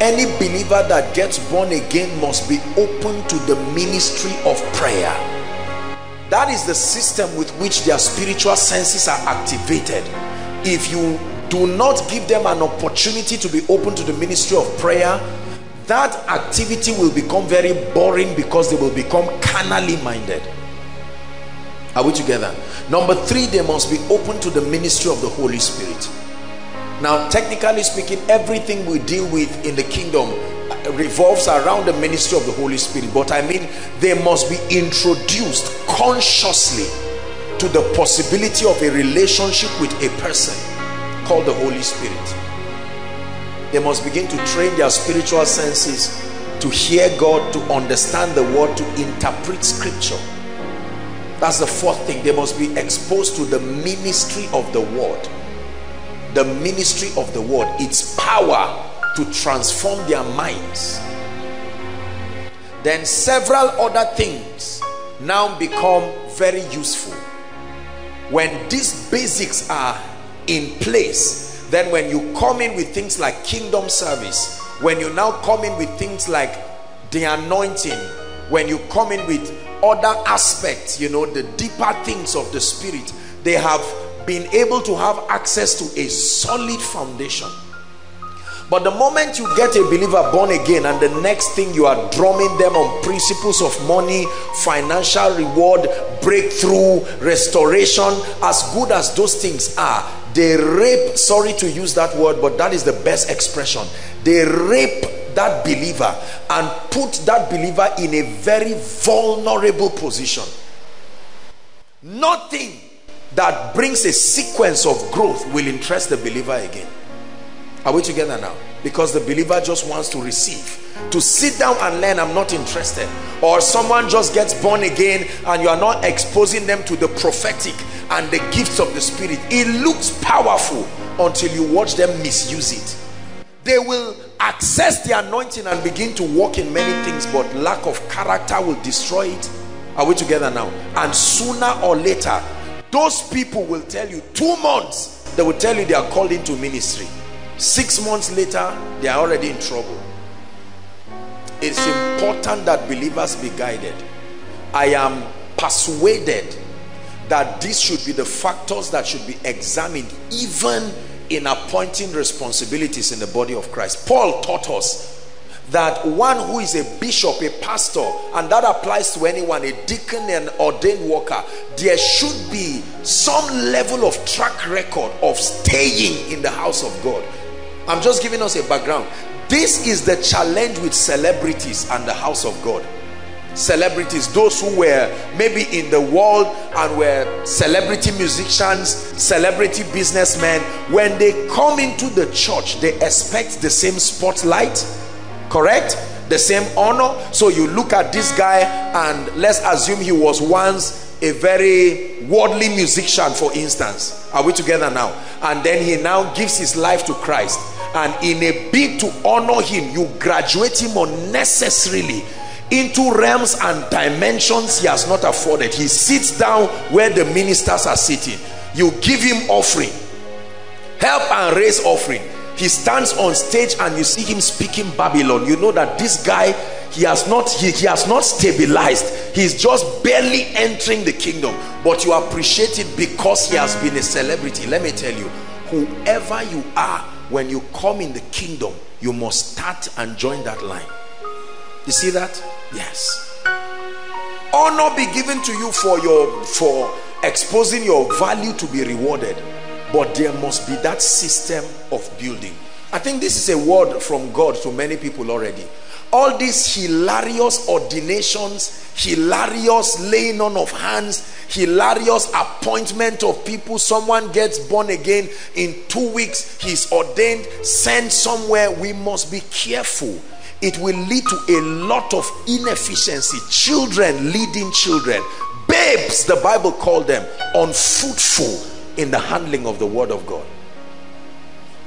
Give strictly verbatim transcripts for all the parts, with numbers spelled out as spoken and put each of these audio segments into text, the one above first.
Any believer that gets born again must be open to the ministry of prayer. That is the system with which their spiritual senses are activated. If you do not give them an opportunity to be open to the ministry of prayer, that activity will become very boring, because they will become carnally minded. Are we together? Number three, they must be open to the ministry of the Holy Spirit. Now, technically speaking, everything we deal with in the kingdom revolves around the ministry of the Holy Spirit. But I mean, they must be introduced consciously to the possibility of a relationship with a person called the Holy Spirit. They must begin to train their spiritual senses to hear God, to understand the word, to interpret scripture. That's the fourth thing. They must be exposed to the ministry of the word. The ministry of the word, its power to transform their minds. Then several other things now become very useful. When these basics are in place, then when you come in with things like kingdom service, when you now come in with things like the anointing, when you come in with other aspects, you know, the deeper things of the spirit, they have been able to have access to a solid foundation. But the moment you get a believer born again and the next thing you are drumming them on principles of money, financial reward, breakthrough, restoration, as good as those things are, they rape, sorry to use that word, but that is the best expression, they rape that believer and put that believer in a very vulnerable position. Nothing that brings a sequence of growth will interest the believer again. Are we together now? Because the believer just wants to receive. To sit down and learn, I'm not interested. Or someone just gets born again and you are not exposing them to the prophetic and the gifts of the spirit. It looks powerful until you watch them misuse it. They will access the anointing and begin to walk in many things, but lack of character will destroy it. Are we together now? And sooner or later, those people will tell you, two months, they will tell you they are called into ministry. Six months later, they are already in trouble. It's important that believers be guided. I am persuaded that these should be the factors that should be examined, even in appointing responsibilities in the body of Christ. Paul taught us that one who is a bishop, a pastor, and that applies to anyone, a deacon, an ordained worker, there should be some level of track record of staying in the house of God. I'm just giving us a background. This is the challenge with celebrities and the house of God. Celebrities, those who were maybe in the world and were celebrity musicians, celebrity businessmen, when they come into the church, they expect the same spotlight. Correct? The same honor. So you look at this guy and let's assume he was once a very worldly musician, for instance. Are we together now? And then he now gives his life to Christ, and in a bid to honor him, you graduate him unnecessarily into realms and dimensions he has not afforded. He sits down where the ministers are sitting. You give him offering, help and raise offering. He stands on stage and you see him speaking Babylon. You know that this guy, he has not he, he has not stabilized. He's just barely entering the kingdom, but you appreciate it because he has been a celebrity. Let me tell you, whoever you are, when you come in the kingdom, you must start and join that line. You see that? Yes. Honor be given to you for your for exposing your value to be rewarded. But there must be that system of building. I think this is a word from God to many people already. All these hilarious ordinations, hilarious laying on of hands, hilarious appointment of people. Someone gets born again, in two weeks he's ordained, sent somewhere. We must be careful. it will lead to a lot of inefficiency. Children leading children, babes, the Bible called them, unfruitful in the handling of the word of God.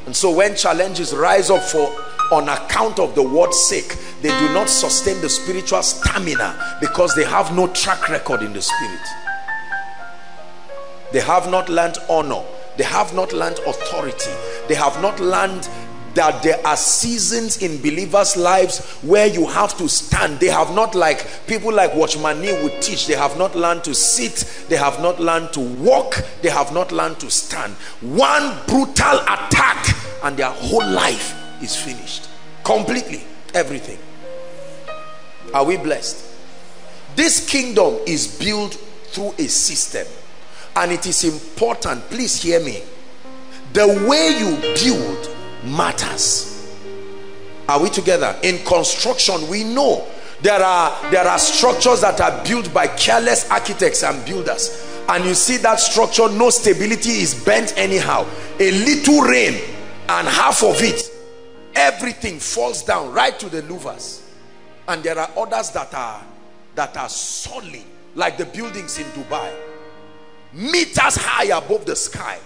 And so when challenges rise up for on account of the word's sake, they do not sustain the spiritual stamina because they have no track record in the spirit. They have not learned honor. They have not learned authority. They have not learned that there are seasons in believers' lives where you have to stand. They have not, like people like Watchman Nee would teach, they have not learned to sit, they have not learned to walk, they have not learned to stand. One brutal attack and their whole life is finished. Completely. Everything. Are we blessed? This kingdom is built through a system, and it is important, please hear me, the way you build matters. Are we together? In construction, we know there are there are structures that are built by careless architects and builders, and you see that structure, no stability, is bent anyhow. A little rain and half of it, everything falls down right to the louvers. And there are others that are that are solid, like the buildings in Dubai, meters high above the sky,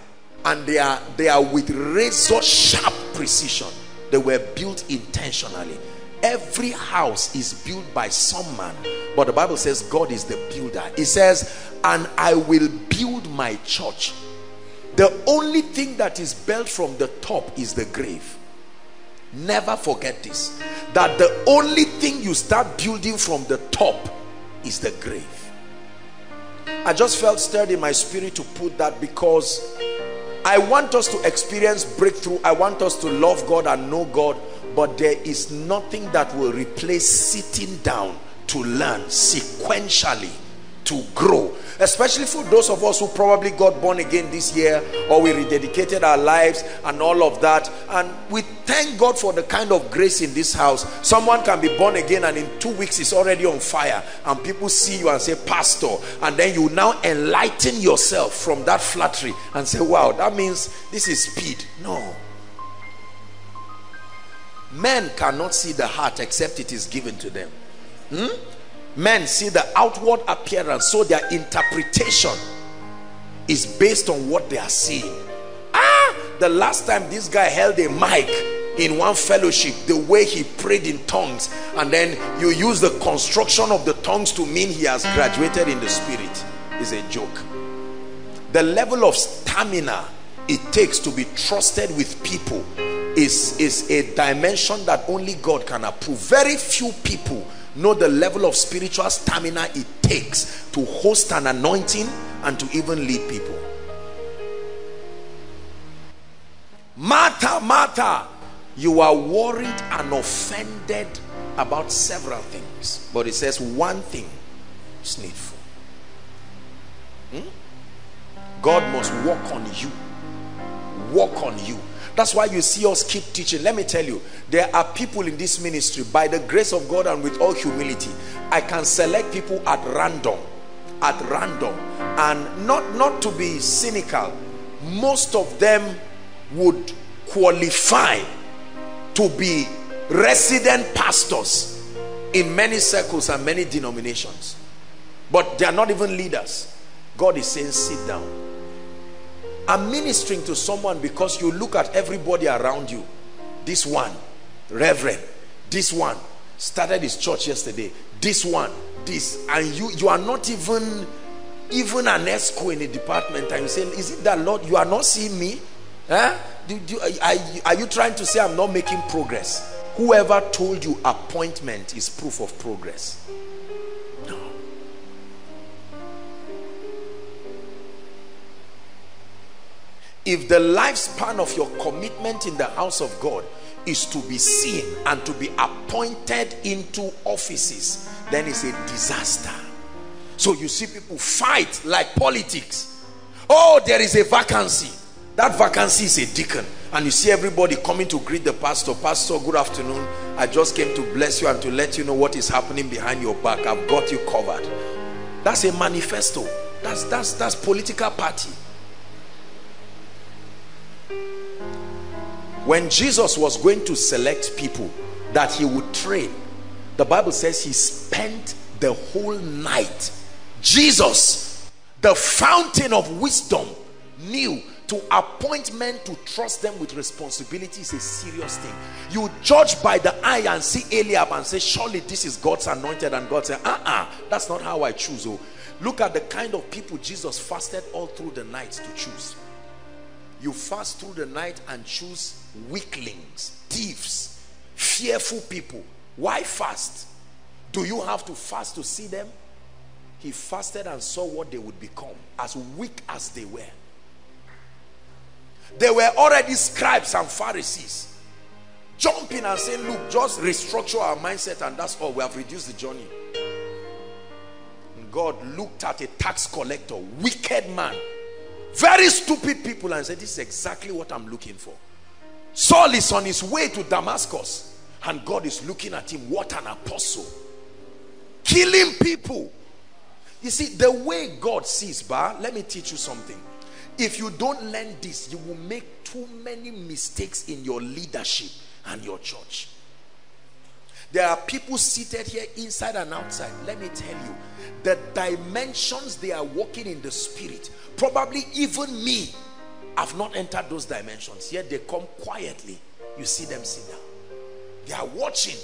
and they are they are with razor sharp precision. They were built intentionally. Every house is built by some man, but the Bible says God is the builder. It says, and I will build my church. The only thing that is built from the top is the grave. Never forget this, that the only thing you start building from the top is the grave. I just felt stirred in my spirit to put that because I want us to experience breakthrough. I want us to love God and know God, but there is nothing that will replace sitting down to learn sequentially, to grow. Especially for those of us who probably got born again this year, or we rededicated our lives and all of that, and we thank God for the kind of grace in this house. Someone can be born again and in two weeks is already on fire, and people see you and say, pastor, and then you now enlighten yourself from that flattery and say, wow, that means this is speed. No, men cannot see the heart except it is given to them. hmm? Men see the outward appearance, so their interpretation is based on what they are seeing. Ah, the last time this guy held a mic in one fellowship, the way he prayed in tongues, and then you use the construction of the tongues to mean he has graduated in the spirit, is a joke. The level of stamina it takes to be trusted with people is, is a dimension that only God can approve. Very few people know the level of spiritual stamina it takes to host an anointing and to even lead people. Martha, Martha, you are worried and offended about several things, but it says one thing is needful. Hmm? God must work on you. Work on you. That's why you see us keep teaching. Let me tell you, there are people in this ministry, by the grace of God and with all humility, I can select people at random, at random, and not, not to be cynical, most of them would qualify to be resident pastors in many circles and many denominations, but they are not even leaders. God is saying, sit down. I'm ministering to someone because you look at everybody around you. This one, reverend. This one started his church yesterday. This one, this. And you you are not even, even an esco in a department. And you say, is it that, Lord, you are not seeing me? Huh? Do, do, are, are you trying to say I'm not making progress? Whoever told you appointment is proof of progress. If the lifespan of your commitment in the house of God is to be seen and to be appointed into offices, then it's a disaster. So you see people fight like politics. Oh, there is a vacancy. That vacancy is a deacon. And you see everybody coming to greet the pastor. Pastor, good afternoon. I just came to bless you and to let you know what is happening behind your back. I've got you covered. That's a manifesto. That's, that's, that's political party. When Jesus was going to select people, that he would train. The Bible says he spent the whole night. Jesus, the fountain of wisdom, knew to appoint men to trust them with responsibility is a serious thing. You judge by the eye and see Eliab and say, surely this is God's anointed, and God said, uh-uh, that's not how I choose. Oh, look at the kind of people Jesus fasted all through the night to choose. You fast through the night and choose weaklings, thieves, fearful people. Why fast? Do you have to fast to see them? He fasted and saw what they would become, as weak as they were. They were already scribes and Pharisees. Jumping and saying, look, just restructure our mindset and that's all. We have reduced the journey. And God looked at a tax collector, wicked man, very stupid people, and said, this is exactly what I'm looking for. Saul is on his way to Damascus and God is looking at him. What an apostle. Killing people. You see, the way God sees, bah, let me teach you something. If you don't learn this, you will make too many mistakes in your leadership and your church. There are people seated here inside and outside. Let me tell you, the dimensions they are walking in the spirit, probably even me, I've not entered those dimensions. Yet they come quietly. You see them sit down. They are watching.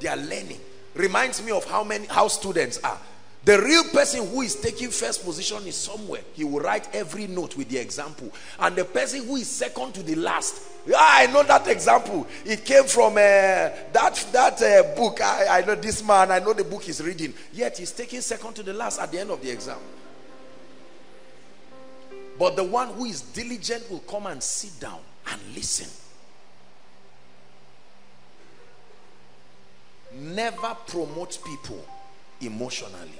They are learning. Reminds me of how many how students are. The real person who is taking first position is somewhere. He will write every note with the example. And the person who is second to the last, ah, I know that example. It came from uh, that, that uh, book. I, I know this man. I know the book he's reading. Yet he's taking second to the last at the end of the exam. But the one who is diligent will come and sit down and listen. Never promote people emotionally.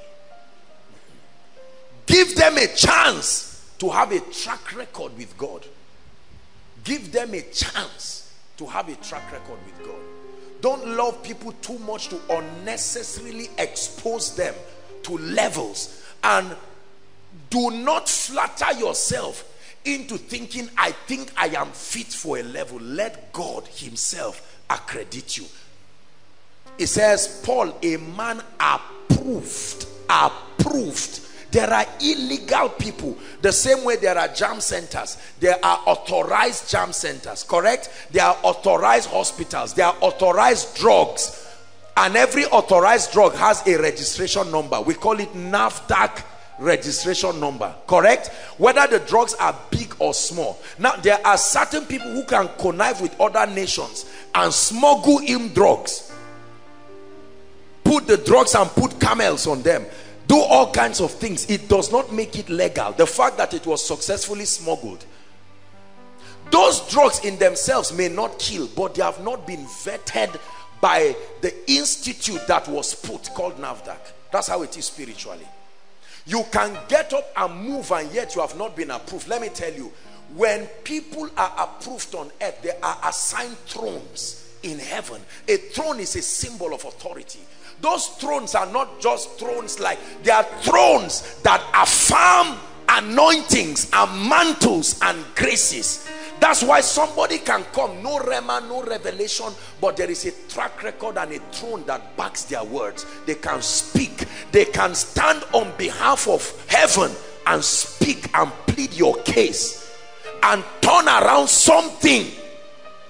Give them a chance to have a track record with God. Give them a chance to have a track record with God. Don't love people too much to unnecessarily expose them to levels. And do not flatter yourself into thinking, I think I am fit for a level. Let God himself accredit you. It says, Paul, a man approved, approved. There are illegal people. The same way there are jam centers. There are authorized jam centers, correct? There are authorized hospitals. There are authorized drugs. And every authorized drug has a registration number. We call it NAFDAC registration number, correct? Whether the drugs are big or small. Now, there are certain people who can connive with other nations and smuggle in drugs. Put the drugs and put camels on them. Do all kinds of things. It does not make it legal. The fact that it was successfully smuggled. Those drugs in themselves may not kill, but they have not been vetted by the institute that was put, called NAFDAC. That's how it is spiritually. You can get up and move and yet you have not been approved. Let me tell you, when people are approved on earth, they are assigned thrones in heaven. A throne is a symbol of authority. Those thrones are not just thrones, like they are thrones that affirm anointings and mantles and graces. That's why somebody can come, no rema, no revelation, but there is a track record and a throne that backs their words. They can speak, they can stand on behalf of heaven and speak and plead your case and turn around something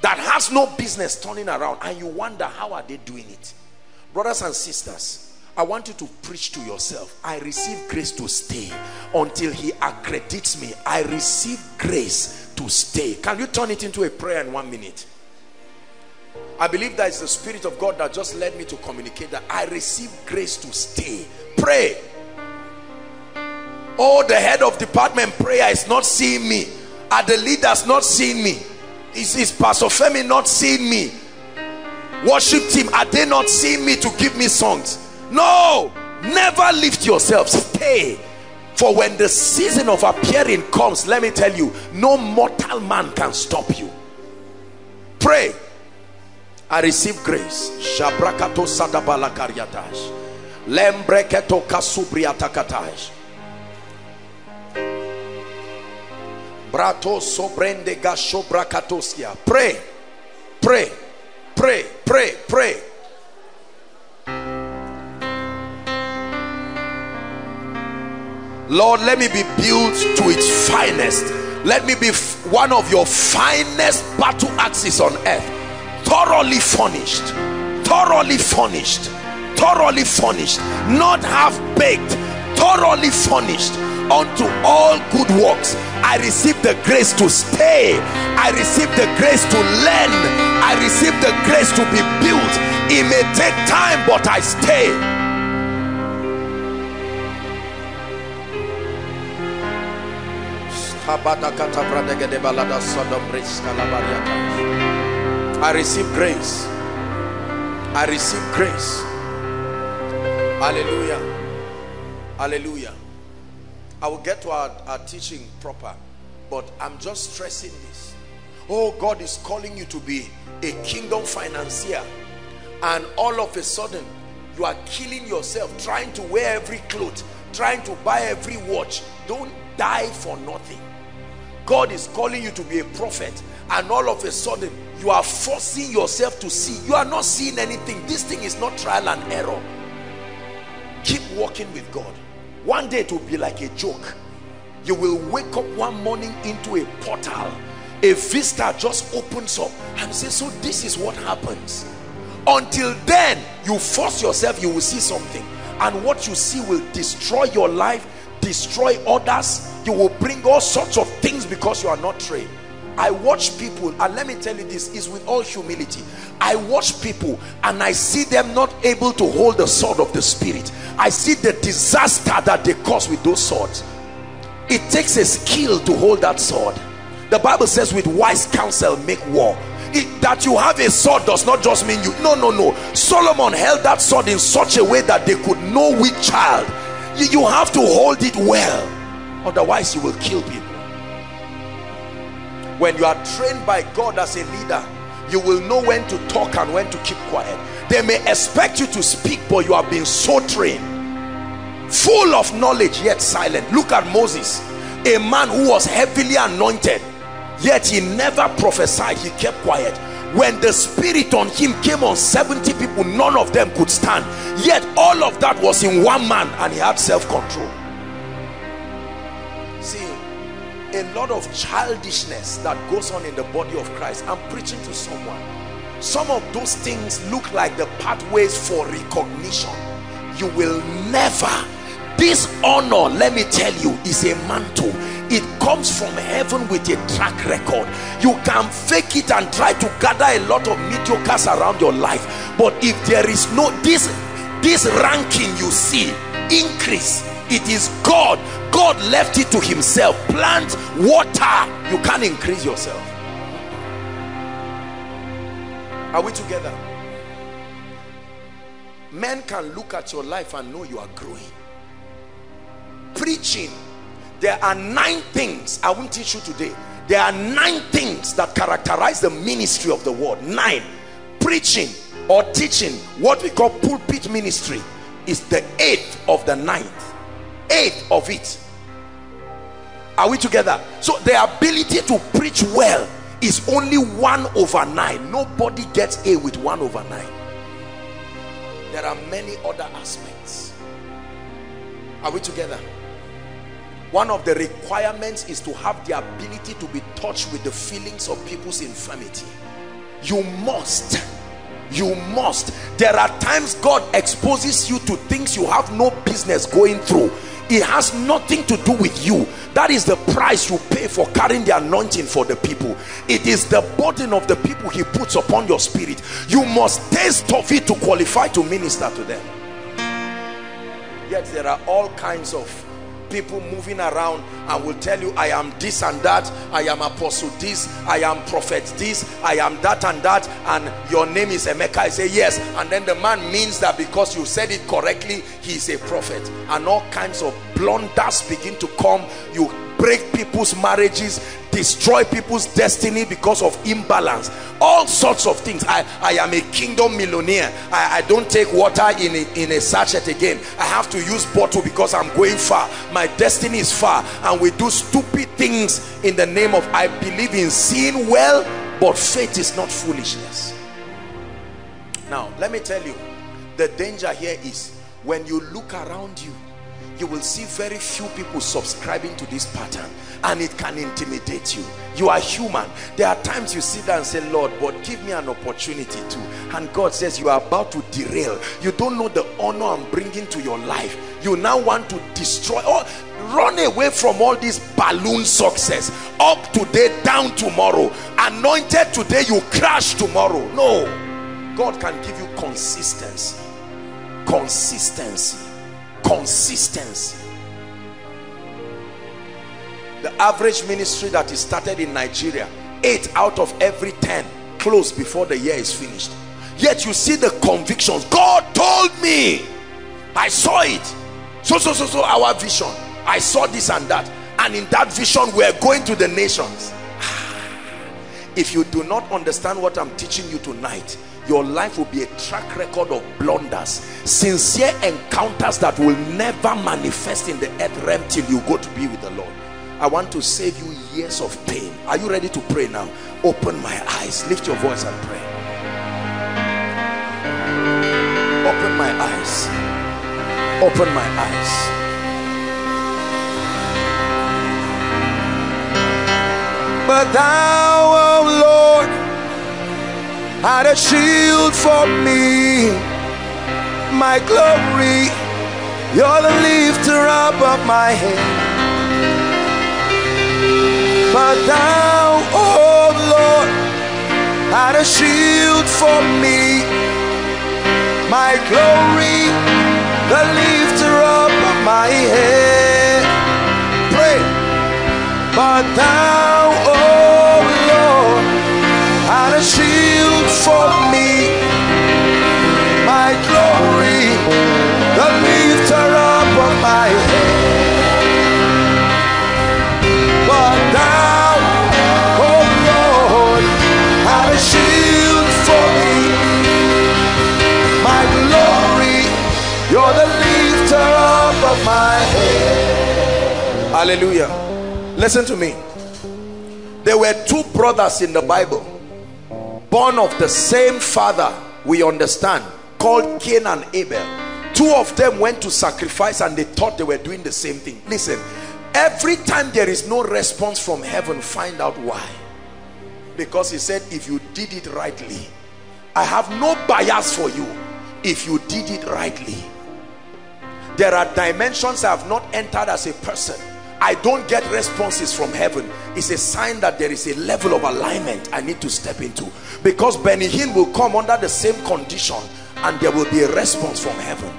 that has no business turning around, and you wonder, how are they doing it? Brothers and sisters, I want you to preach to yourself. I receive grace to stay until he accredits me. I receive grace to stay. Can you turn it into a prayer in one minute? I believe that it's the Spirit of God that just led me to communicate that. I receive grace to stay. Pray. Oh, the head of department prayer is not seeing me. Are the leaders not seeing me? Is, is Pastor Femi not seeing me? Worship team, are they not seeing me to give me songs? No, never lift yourself. Stay. For when the season of appearing comes, let me tell you, no mortal man can stop you. Pray. I receive grace. Shabrakato sadabala karyatash. Lembreketo kasubriatakatash. Brato sobrende gasho brakatosia. Pray, pray, pray, pray, pray. Lord, let me be built to its finest. Let me be one of your finest battle axes on earth. Thoroughly furnished, thoroughly furnished, thoroughly furnished, not half baked, thoroughly furnished unto all good works. I receive the grace to stay. I receive the grace to learn. I receive the grace to be built. It may take time, but I stay. I receive grace. I receive grace. Hallelujah. Hallelujah. I will get to our, our teaching proper, but I'm just stressing this. Oh, God is calling you to be a kingdom financier, and all of a sudden you are killing yourself trying to wear every cloth, trying to buy every watch. Don't die for nothing. God is calling you to be a prophet, and all of a sudden you are forcing yourself to see. You are not seeing anything. This thing is not trial and error. Keep walking with God. One day it will be like a joke. You will wake up one morning into a portal. A vista just opens up and says, so this is what happens. Until then, you force yourself, you will see something. And what you see will destroy your life, destroy others. You will bring all sorts of things because you are not trained. I watch people, and let me tell you this is with all humility. I watch people and I see them not able to hold the sword of the spirit. I see the disaster that they cause with those swords. It takes a skill to hold that sword. The Bible says with wise counsel make war. It, that you have a sword does not just mean you. No, no, no. Solomon held that sword in such a way that they could know which child. You, you have to hold it well. Otherwise you will kill people. When you are trained by God as a leader, you will know when to talk and when to keep quiet. They may expect you to speak, but you have been so trained. Full of knowledge, yet silent. Look at Moses, a man who was heavily anointed, yet he never prophesied, he kept quiet. When the spirit on him came on seventy people, none of them could stand. Yet all of that was in one man, and he had self-control. See, a lot of childishness that goes on in the body of Christ. I'm preaching to someone. Some of those things look like the pathways for recognition. You will never. This honor, let me tell you, is a mantle. It comes from heaven with a track record. You can fake it and try to gather a lot of mediocres around your life, but if there is no this this ranking you see increase, it is God. God left it to himself. Plant, water, you can't increase yourself. Are we together? Men can look at your life and know you are growing. Preaching. There are nine things I won't teach you today. There are nine things that characterize the ministry of the word. Nine. Preaching or teaching, what we call pulpit ministry, is the eighth of the ninth. Eighth of it. Are we together? So the ability to preach well is only one over nine. Nobody gets A with one over nine. There are many other aspects. Are we together? One of the requirements is to have the ability to be touched with the feelings of people's infirmity. You must. You must. There are times God exposes you to things you have no business going through. It has nothing to do with you. That is the price you pay for carrying the anointing for the people. It is the burden of the people he puts upon your spirit. You must taste of it to qualify to minister to them. Yet there are all kinds of people moving around and will tell you, I am this and that, I am apostle this, I am prophet this, I am that and that, and your name is Emeka. I say yes, and then the man means that because you said it correctly, he is a prophet. And all kinds of blunders begin to come. You break people's marriages, destroy people's destiny because of imbalance. All sorts of things. I, I am a kingdom millionaire. I, I don't take water in a, in a sachet again. I have to use bottle because I'm going far. My destiny is far. And we do stupid things in the name of, I believe in seeing well, but faith is not foolishness. Now, let me tell you, the danger here is when you look around you, you will see very few people subscribing to this pattern, and it can intimidate you. You are human. There are times you sit there and say, Lord, but give me an opportunity to. And God says, you are about to derail. You don't know the honor I'm bringing to your life. You now want to destroy all, run away from all this balloon success. Up today, down tomorrow. Anointed today, you crash tomorrow. No. God can give you consistency. Consistency. Consistency. The average ministry that is started in Nigeria, eight out of every ten close before the year is finished. Yet you see the convictions. God told me, I saw it, so so so so our vision, I saw this and that, and in that vision we are going to the nations. If you do not understand what I'm teaching you tonight, your life will be a track record of blunders, sincere encounters that will never manifest in the earth realm till you go to be with the Lord. I want to save you years of pain. Are you ready to pray now? Open my eyes. Lift your voice and pray. Open my eyes. Open my eyes. But thou, O Lord, art a shield for me, my glory, you're the lifter up of my head. But thou, O Lord, art a shield for me, my glory, the lifter up of my head. Pray. But thou, O Lord, art a shield for me, my glory, the lifter up of my head. But thou, O Lord, art a shield for me, my glory, you're the lifter up of my head. Hallelujah. Listen to me. There were two brothers in the Bible, born of the same father, we understand, called Cain and Abel. Two of them went to sacrifice and they thought they were doing the same thing. Listen, every time there is no response from heaven, find out why. Because he said, if you did it rightly, I have no bias for you. If you did it rightly. There are dimensions I have not entered as a person. I don't get responses from heaven. It's a sign that there is a level of alignment I need to step into, because Benny Hinn will come under the same condition and there will be a response from heaven.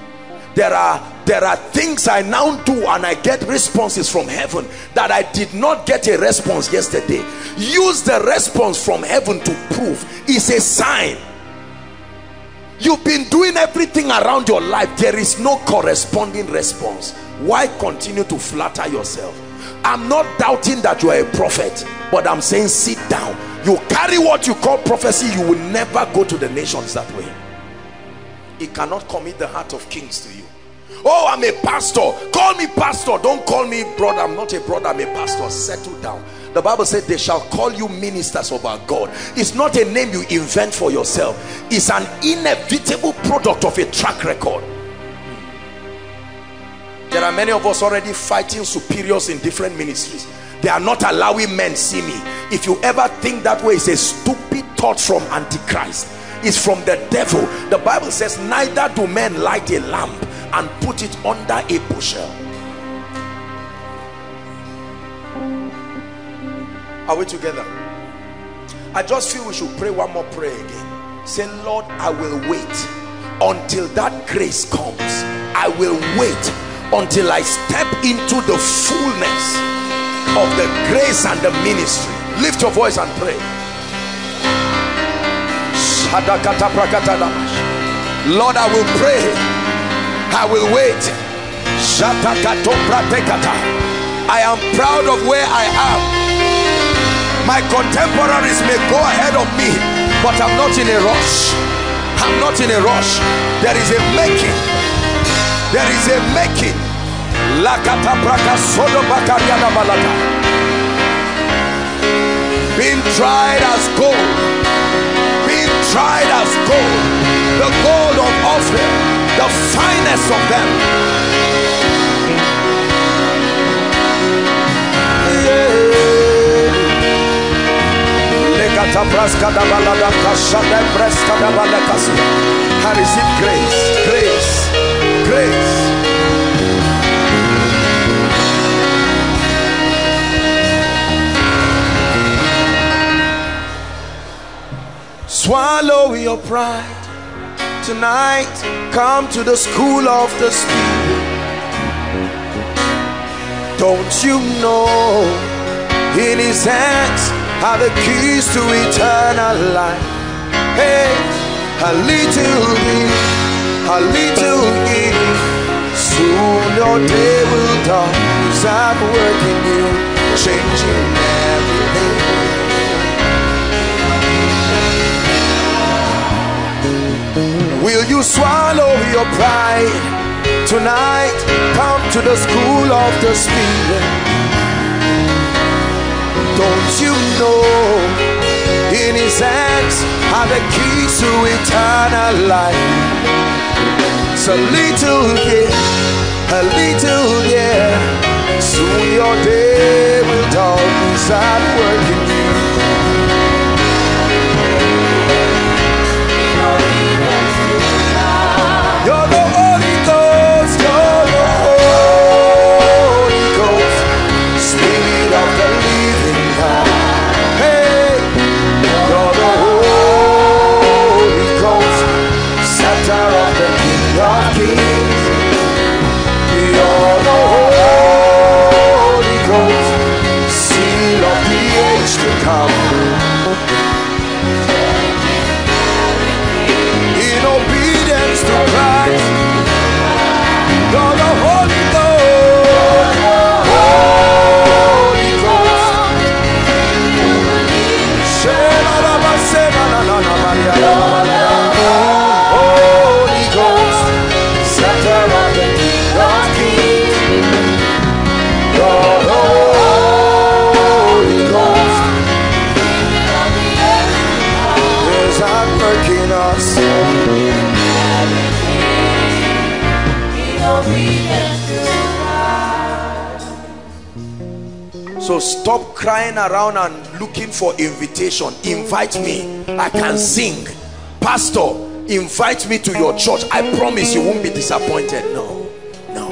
There are, there are things I now do and I get responses from heaven that I did not get a response yesterday. Use the response from heaven to prove. It's a sign. You've been doing everything around your life. There is no corresponding response. Why continue to flatter yourself? I'm not doubting that you are a prophet, but I'm saying sit down. You carry what you call prophecy, you will never go to the nations that way. It cannot commit the heart of kings to you. Oh, I'm a pastor. Call me pastor. Don't call me brother. I'm not a brother. I'm a pastor. Settle down. The Bible said they shall call you ministers of our God. It's not a name you invent for yourself. It's an inevitable product of a track record. There are many of us already fighting superiors in different ministries. They are not allowing men see me. If you ever think that way, it's a stupid thought from Antichrist. It's from the devil. The Bible says, neither do men light a lamp and put it under a bushel. Are we together? I just feel we should pray one more prayer again. Say, Lord, I will wait until that grace comes. I will wait until I step into the fullness of the grace and the ministry. Lift your voice and pray. Lord, I will pray. I will wait. I am proud of where I am. My contemporaries may go ahead of me, but I'm not in a rush. I'm not in a rush. There is a making. There is a making. Being tried as gold. Being tried as gold. The gold of Ophir. The finest of them. I receive grace, grace, grace. Swallow your pride. Tonight, come to the school of the Spirit. Don't you know, in His hands are the keys to eternal life. Hey, a little bit, a little bit. Soon your day will dawn. Start working you, changing everything. Will you swallow your pride? Tonight, come to the school of the Spirit. Don't you know, in His hands are the keys to eternal life. So little here, a little there, soon your day will dawn, start working you. So stop crying around and looking for invitation. Invite me. I can sing. Pastor, invite me to your church. I promise you won't be disappointed. No, no.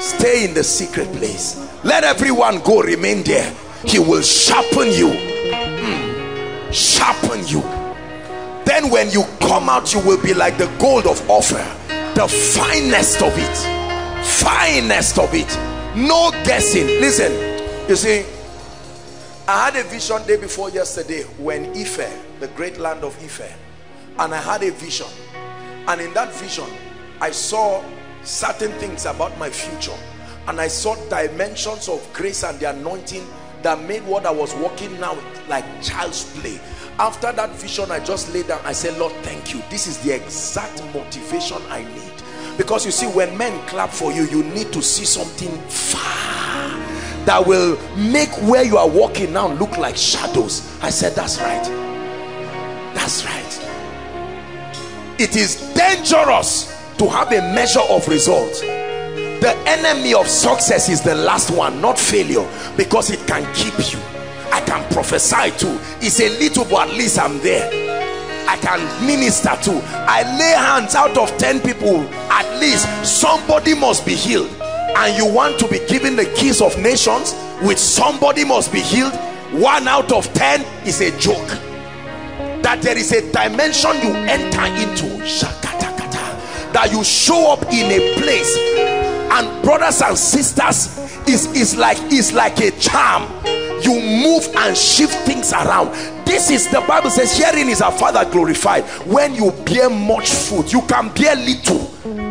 Stay in the secret place. Let everyone go. Remain there. He will sharpen you. Mm. Sharpen you. Then when you come out, you will be like the gold of Ophir. The finest of it. Finest of it. No guessing. Listen. You see, I had a vision day before yesterday when Ife, the great land of Ife, and I had a vision. And in that vision, I saw certain things about my future. And I saw dimensions of grace and the anointing that made what I was walking now like child's play. After that vision, I just laid down. I said, Lord, thank you. This is the exact motivation I need. Because you see, when men clap for you, you need to see something far that will make where you are walking now look like shadows. I said, that's right. That's right. It is dangerous to have a measure of result. The enemy of success is the last one, not failure, because it can keep you. I can prophesy too. It's a little, but at least I'm there. I can minister too. I lay hands out of ten people. At least somebody must be healed. And you want to be given the keys of nations with somebody must be healed. One out of ten is a joke. That there is a dimension you enter into, that you show up in a place, and brothers and sisters, is is like is like a charm. You move and shift things around. This is, the Bible says, herein is our Father glorified, when you bear much fruit. You can bear little,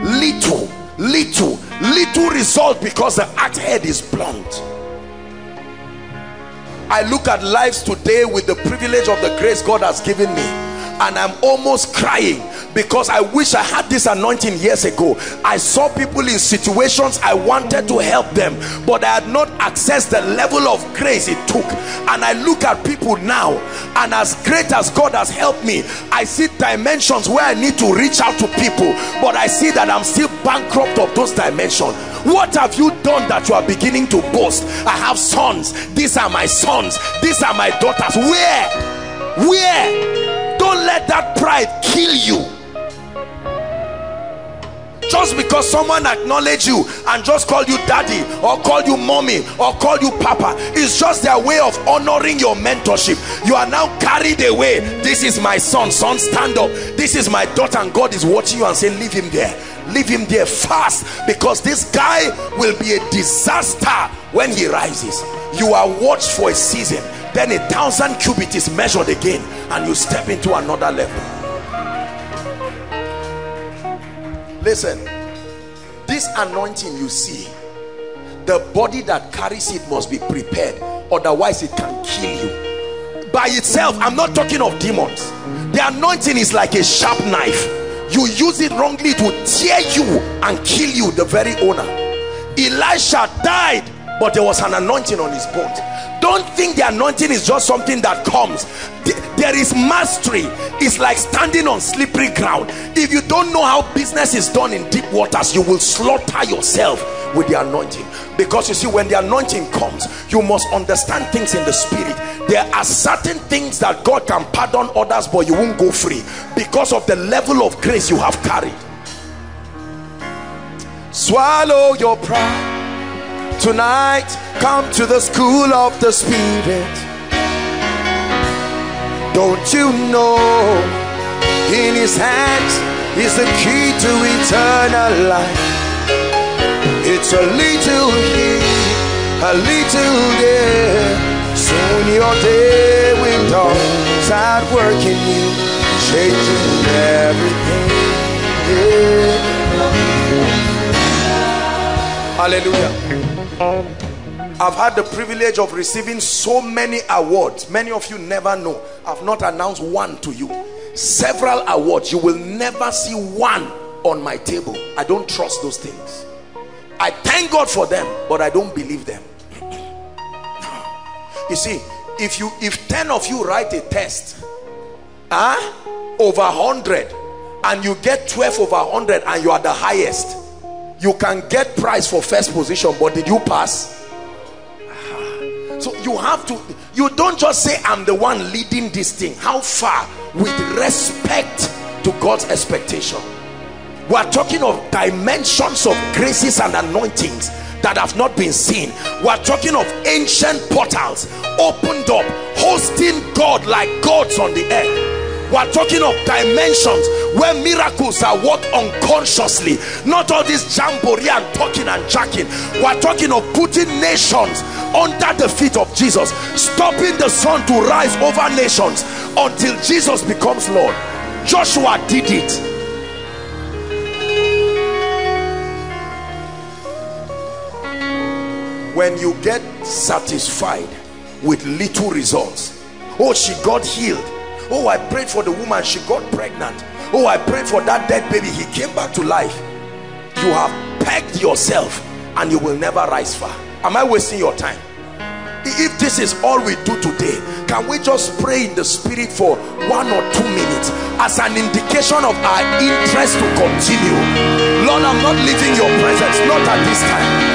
little, little, little result, because the axe head is blunt. I look at lives today with the privilege of the grace God has given me, and I'm almost crying because I wish I had this anointing years ago. I saw people in situations I wanted to help them, but I had not accessed the level of grace it took. And I look at people now, and as great as God has helped me, I see dimensions where I need to reach out to people, but I see that I'm still bankrupt of those dimensions. What have you done that you are beginning to boast? I have sons. These are my sons. These are my daughters. Where? Where? Don't let that pride kill you. Just because someone acknowledged you and just called you daddy or called you mommy or called you papa, it's just their way of honoring your mentorship. You are now carried away. This is my son, son stand up. This is my daughter, and God is watching you and saying, leave him there, leave him there fast, because this guy will be a disaster when he rises. You are watched for a season, then a thousand cubits is measured again and you step into another level. Listen, this anointing you see, the body that carries it must be prepared, otherwise it can kill you by itself. I'm not talking of demons. The anointing is like a sharp knife. You use it wrongly, it will tear you and kill you, the very owner. Elijah died, but there was an anointing on his bones. Don't think the anointing is just something that comes. There is mastery. It's like standing on slippery ground. If you don't know how business is done in deep waters, you will slaughter yourself with the anointing. Because you see, when the anointing comes, you must understand things in the spirit. There are certain things that God can pardon others, but you won't go free because of the level of grace you have carried. Swallow your pride tonight, come to the school of the spirit. Don't you know in his hands is the key to eternal life? It's a little here, a little there. Soon your day will dawn. Start working you, changing everything. Yeah. Hallelujah. I've had the privilege of receiving so many awards. Many of you never know. I've not announced one to you. Several awards. You will never see one on my table. I don't trust those things. I thank God for them, but I don't believe them. You see, if you if ten of you write a test huh, over one hundred and you get twelve over one hundred and you are the highest, you can get prize for first position, but did you pass? So you have to, you don't just say I'm the one leading this thing. How far? With respect to God's expectation. We are talking of dimensions of graces and anointings that have not been seen. We are talking of ancient portals opened up, hosting God like gods on the earth. We are talking of dimensions where miracles are worked unconsciously, not all this jamboree and talking and jacking. We are talking of putting nations under the feet of Jesus, stopping the sun to rise over nations until Jesus becomes Lord. Joshua did it. When you get satisfied with little results, oh, she got healed. Oh, I prayed for the woman, she got pregnant. Oh, I prayed for that dead baby, he came back to life. You have pegged yourself and you will never rise far. Am I wasting your time? If this is all we do today, can we just pray in the spirit for one or two minutes as an indication of our interest to continue? Lord, I'm not leaving your presence, not at this time.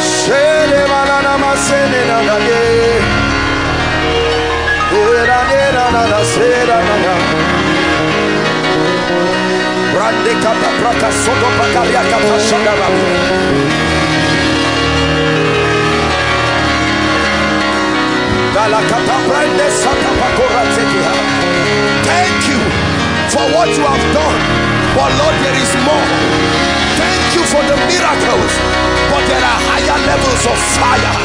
Thank you for what you have done, but Lord, there is more. Thank you for the miracles, but there are higher levels of fire,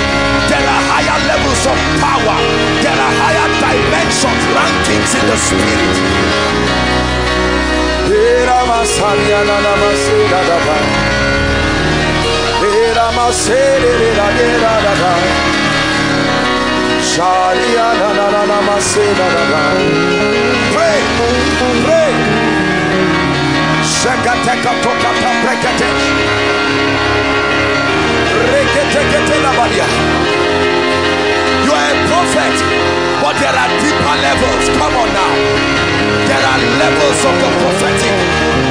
there are higher levels of power, there are higher dimensions, rankings in the spirit. Pray, pray. Shakateka tokata brekete. You are a prophet, but there are deeper levels. Come on now. There are levels of the prophetic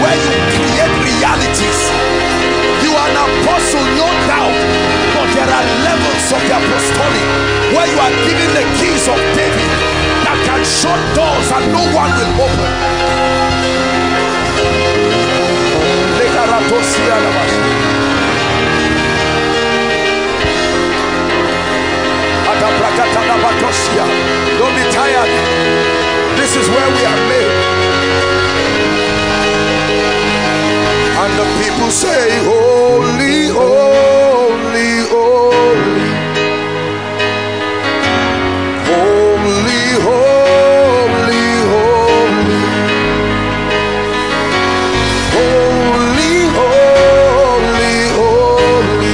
where you create realities. You are an apostle, no doubt, but there are levels of the apostolic where you are given the keys of David. I can shut doors and no one will open. Don't be tired. This is where we are made. And the people say, holy, holy, holy. Holy, holy, holy. Holy, holy, holy.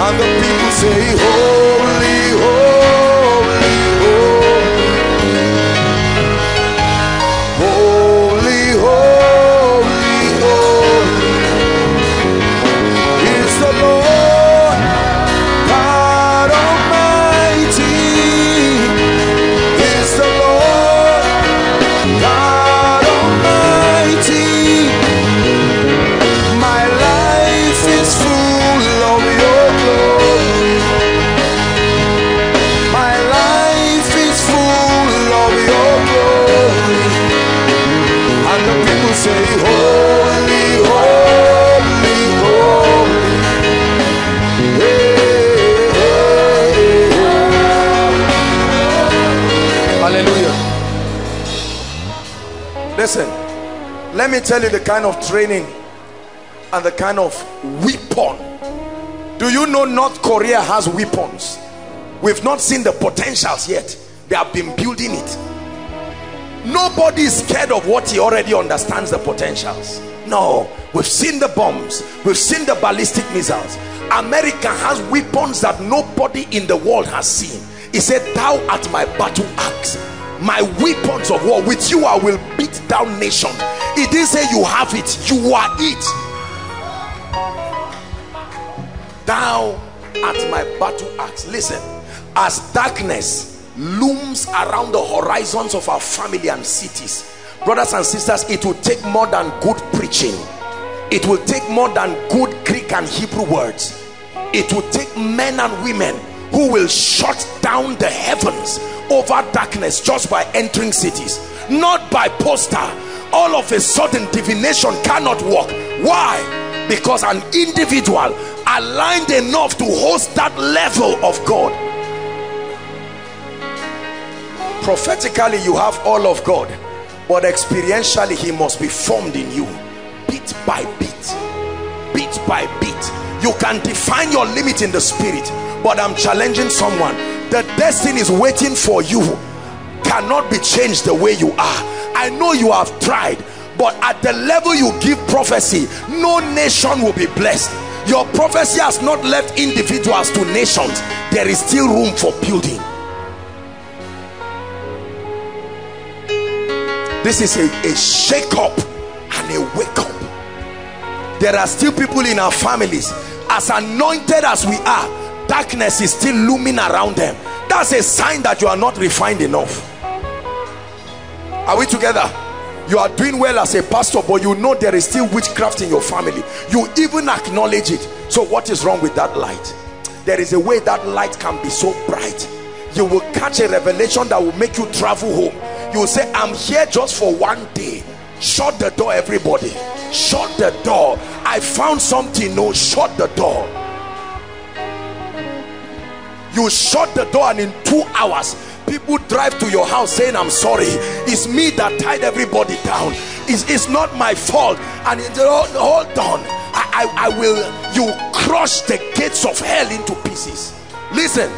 And the people say, holy, holy, holy. Holy, holy, holy. Is the Lord God Almighty. Is the Lord God Almighty. My life is full of your glory. My life is full of your glory. And the people say, holy, holy, holy. Hey, hey, hey. Hallelujah. Listen, let me tell you the kind of training and the kind of weapon. Do you know North Korea has weapons? We've not seen the potentials yet. They have been building it. Nobody is scared of what he already understands the potentials. No, we've seen the bombs, we've seen the ballistic missiles. America has weapons that nobody in the world has seen. He said, thou art my battle axe, my weapons of war. With you I will beat down nations. He didn't say you have it, you are it. Thou art my battle axe. Listen, as darkness looms around the horizons of our family and cities, brothers and sisters, it will take more than good preaching. It will take more than good Greek and Hebrew words. It will take men and women who will shut down the heavens over darkness just by entering cities, not by poster. All of a sudden divination cannot work. Why? Because an individual aligned enough to host that level of God. Prophetically you have all of God, but experientially he must be formed in you, bit by bit, bit by bit. You can define your limit in the spirit, but I'm challenging someone. The destiny is waiting for you cannot be changed the way you are. I know you have tried, but at the level you give prophecy, no nation will be blessed. Your prophecy has not left individuals to nations. There is still room for building. This is a, a shake-up and a wake-up. There are still people in our families, as anointed as we are, darkness is still looming around them. That's a sign that you are not refined enough. Are we together? You are doing well as a pastor, but you know there is still witchcraft in your family. You even acknowledge it. So what is wrong with that light? There is a way that light can be so bright. You will catch a revelation that will make you travel home. You will say, I'm here just for one day. Shut the door, everybody. Shut the door. I found something. No, shut the door. You shut the door, and in two hours, people drive to your house saying, I'm sorry. It's me that tied everybody down. It's, it's not my fault. And it's, oh, hold on. I, I, I will, you crush the gates of hell into pieces. Listen.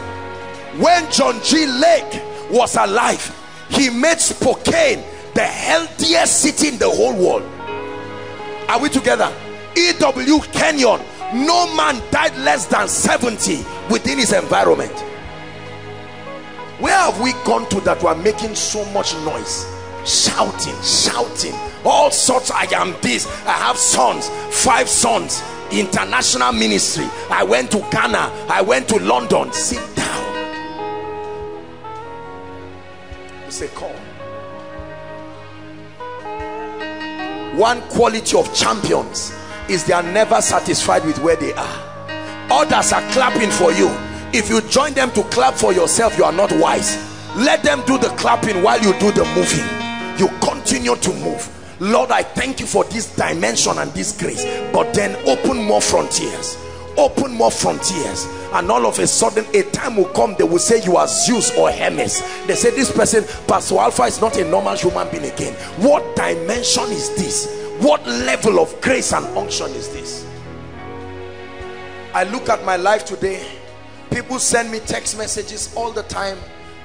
When John G. Lake was alive, he made Spokane the healthiest city in the whole world. Are we together? E W. Kenyon, no man died less than seventy within his environment. Where have we gone to that we are making so much noise? Shouting, shouting, all sorts. I am this. I have sons, five sons, international ministry. I went to Ghana. I went to London. Sit down. A call. One quality of champions is they are never satisfied with where they are. Others are clapping for you. If you join them to clap for yourself, you are not wise. Let them do the clapping while you do the moving. You continue to move. Lord, I thank you for this dimension and this grace, but then open more frontiers. Open more frontiers. And all of a sudden, a time will come, they will say you are Zeus or Hermes. They say this person, Pastor Alpha, is not a normal human being again. What dimension is this? What level of grace and unction is this? I look at my life today. People send me text messages all the time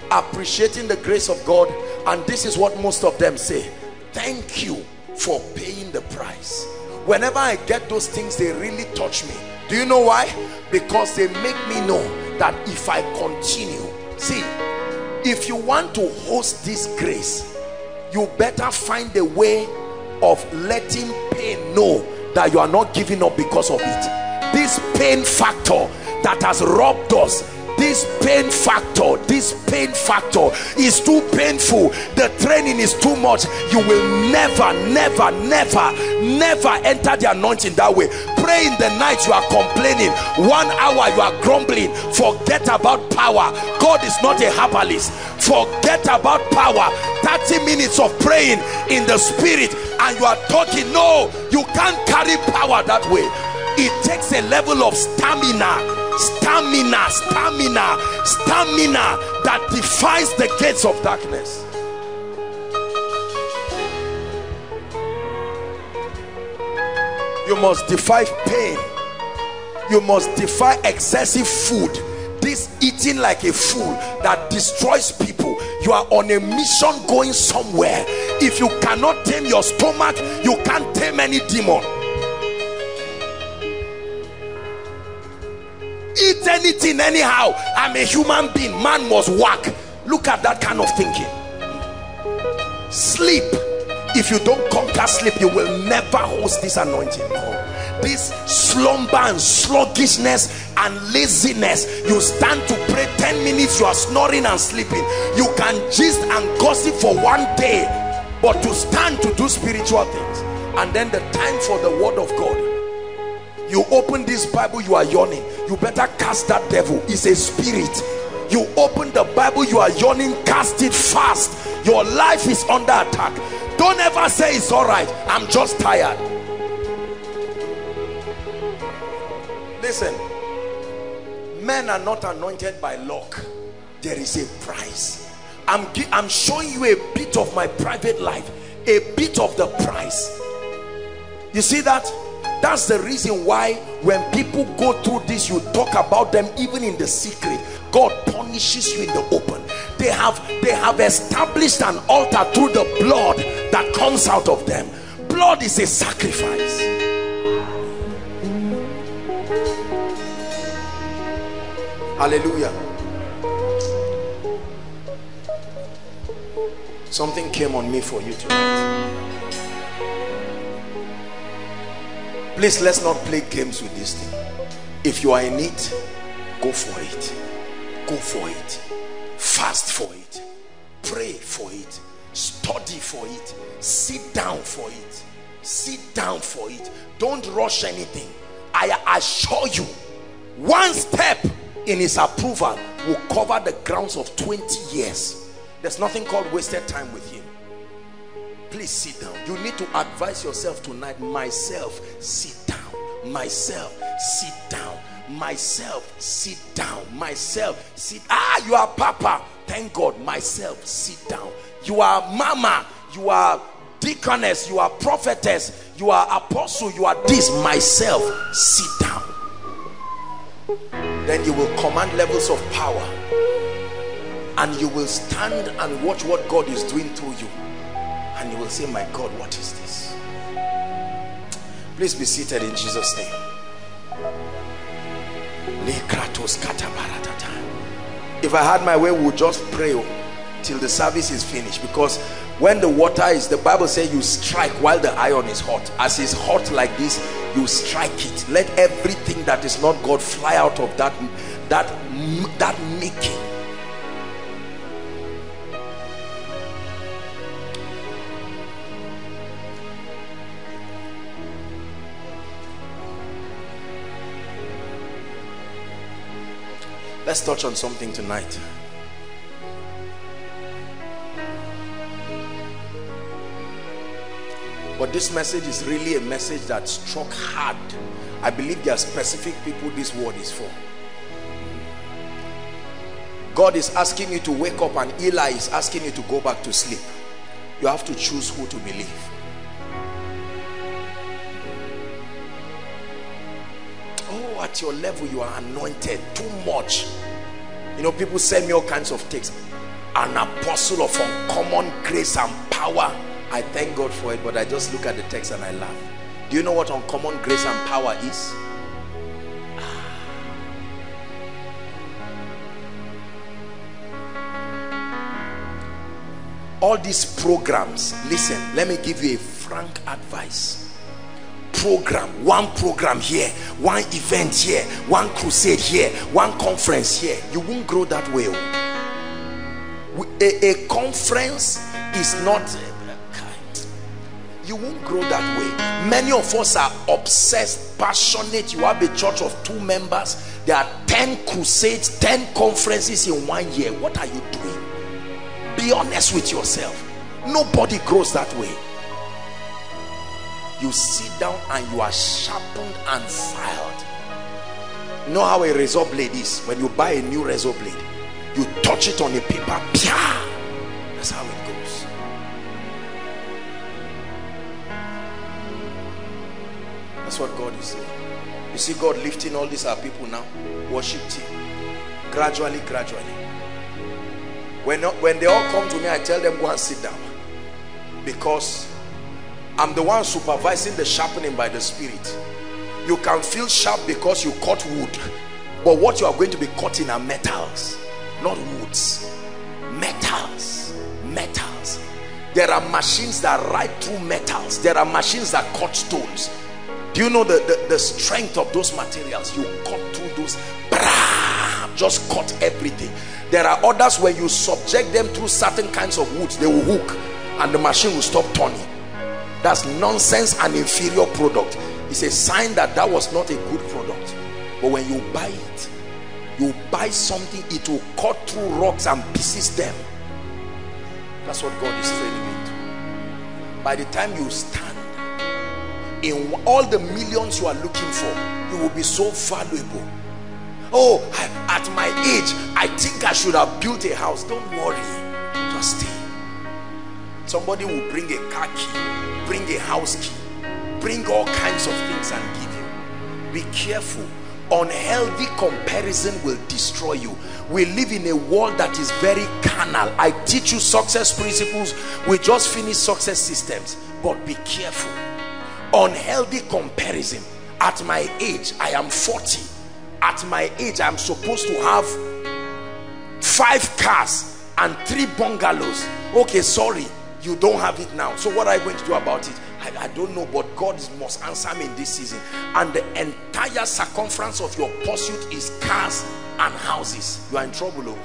appreciating the grace of God, and this is what most of them say: thank you for paying the price. Whenever I get those things, they really touch me. Do you know why? Because they make me know that if I continue, see, if you want to host this grace, you better find a way of letting pain know that you are not giving up because of it. This pain factor that has robbed us, this pain factor, this pain factor is too painful. The training is too much. You will never, never, never, never enter the anointing that way. Pray in the night, you are complaining. One hour you are grumbling. Forget about power. God is not a herbalist. Forget about power. thirty minutes of praying in the spirit and you are talking. No, you can't carry power that way. It takes a level of stamina. Stamina, stamina, stamina that defies the gates of darkness. You must defy pain. You must defy excessive food. This eating like a fool that destroys people. You are on a mission going somewhere. If you cannot tame your stomach, you can't tame any demon. Eat anything anyhow. I'm a human being. Man must work. Look at that kind of thinking. Sleep. If you don't conquer sleep, you will never host this anointing. No. This slumber and sluggishness and laziness. You stand to pray ten minutes, you are snoring and sleeping. You can gist and gossip for one day, but to stand to do spiritual things. And then the time for the word of God. You open this Bible, you are yawning. You better cast that devil. It's a spirit. You open the Bible, you are yawning. Cast it fast. Your life is under attack. Don't ever say it's all right. I'm just tired. Listen, men are not anointed by luck. There is a price. I'm, I'm showing you a bit of my private life. A bit of the price. You see that? That's the reason why when people go through this, you talk about them even in the secret. God punishes you in the open. They have, they have established an altar through the blood that comes out of them. Blood is a sacrifice. Hallelujah. Something came on me for you tonight. Please, let's not play games with this thing. If you are in it, go for it. Go for it. Fast for it. Pray for it. Study for it. Sit down for it. Sit down for it. Don't rush anything. I assure you, one step in his approval will cover the grounds of twenty years. There's nothing called wasted time with him. Please sit down. You need to advise yourself tonight. Myself, sit down. Myself, sit down. Myself, sit down. Myself, sit. Ah, you are Papa. Thank God. Myself, sit down. You are Mama. You are Deaconess. You are Prophetess. You are Apostle. You are this. Myself, sit down. Then you will command levels of power. And you will stand and watch what God is doing through you. And you will say, my God, what is this? Please be seated in Jesus' name. If I had my way, we would just pray till the service is finished. Because when the water is, the Bible says you strike while the iron is hot. As it's hot like this, you strike it. Let everything that is not God fly out of that, that, that making. Let's touch on something tonight. But this message is really a message that struck hard. I believe there are specific people this word is for. God is asking you to wake up and Eli is asking you to go back to sleep. You have to choose who to believe. Oh, at your level you are anointed too much. You know, people send me all kinds of texts. An apostle of uncommon grace and power. I thank God for it, but I just look at the text and I laugh. Do you know what uncommon grace and power is? All these programs, listen, let me give you a frank advice. Program, one program here, one event here, one crusade here, one conference here. You won't grow that way. A, a conference is not... You won't grow that way. Many of us are obsessed, passionate. You have a church of two members. There are ten crusades, ten conferences in one year. What are you doing? Be honest with yourself. Nobody grows that way. You sit down and you are sharpened and filed. You know how a razor blade is? When you buy a new razor blade, you touch it on a paper. That's how it goes. That's what God is saying. You see God lifting all these our people now. Worship team. Gradually, gradually. When, when they all come to me, I tell them, go and sit down. Because I'm the one supervising the sharpening by the Spirit. You can feel sharp because you cut wood, but what you are going to be cutting are metals, not woods. Metals, metals. There are machines that ride through metals. There are machines that cut stones. Do you know the, the, the strength of those materials? You cut through those, just cut everything. There are others where you subject them through certain kinds of woods, they will hook and the machine will stop turning. That's nonsense and inferior product. It's a sign that that was not a good product. But when you buy it, you buy something, it will cut through rocks and pieces them. That's what God is training it. By the time you stand, in all the millions you are looking for, you will be so valuable. Oh, at my age, I think I should have built a house. Don't worry, just stay. Somebody will bring a car key, bring a house key, bring all kinds of things and give you. Be careful. Unhealthy comparison will destroy you. We live in a world that is very carnal. I teach you success principles. We just finished success systems. But be careful. Unhealthy comparison. At my age, I am forty. At my age, I'm supposed to have five cars and three bungalows. Okay, sorry. You don't have it now, so what are you going to do about it? I, I don't know, but God must answer me in this season. And the entire circumference of your pursuit is cars and houses. You are in trouble, oh.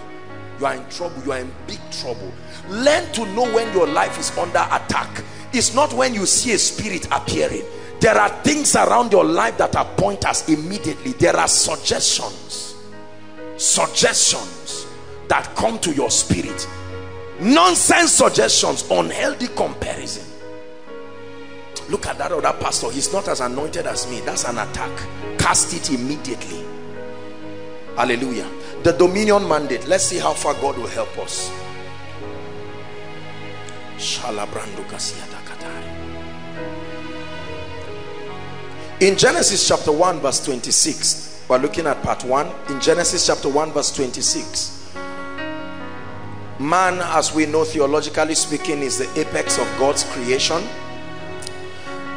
You are in trouble. You are in big trouble. Learn to know when your life is under attack. It's not when you see a spirit appearing. There are things around your life that are pointers immediately. There are suggestions, suggestions that come to your spirit. Nonsense suggestions, unhealthy comparison. Look at that other pastor, he's not as anointed as me. That's an attack. Cast it immediately. Hallelujah. The dominion mandate. Let's see how far God will help us. In Genesis chapter one verse twenty-six, we're looking at part one. In Genesis chapter one verse twenty-six, man, as we know theologically speaking, is the apex of God's creation.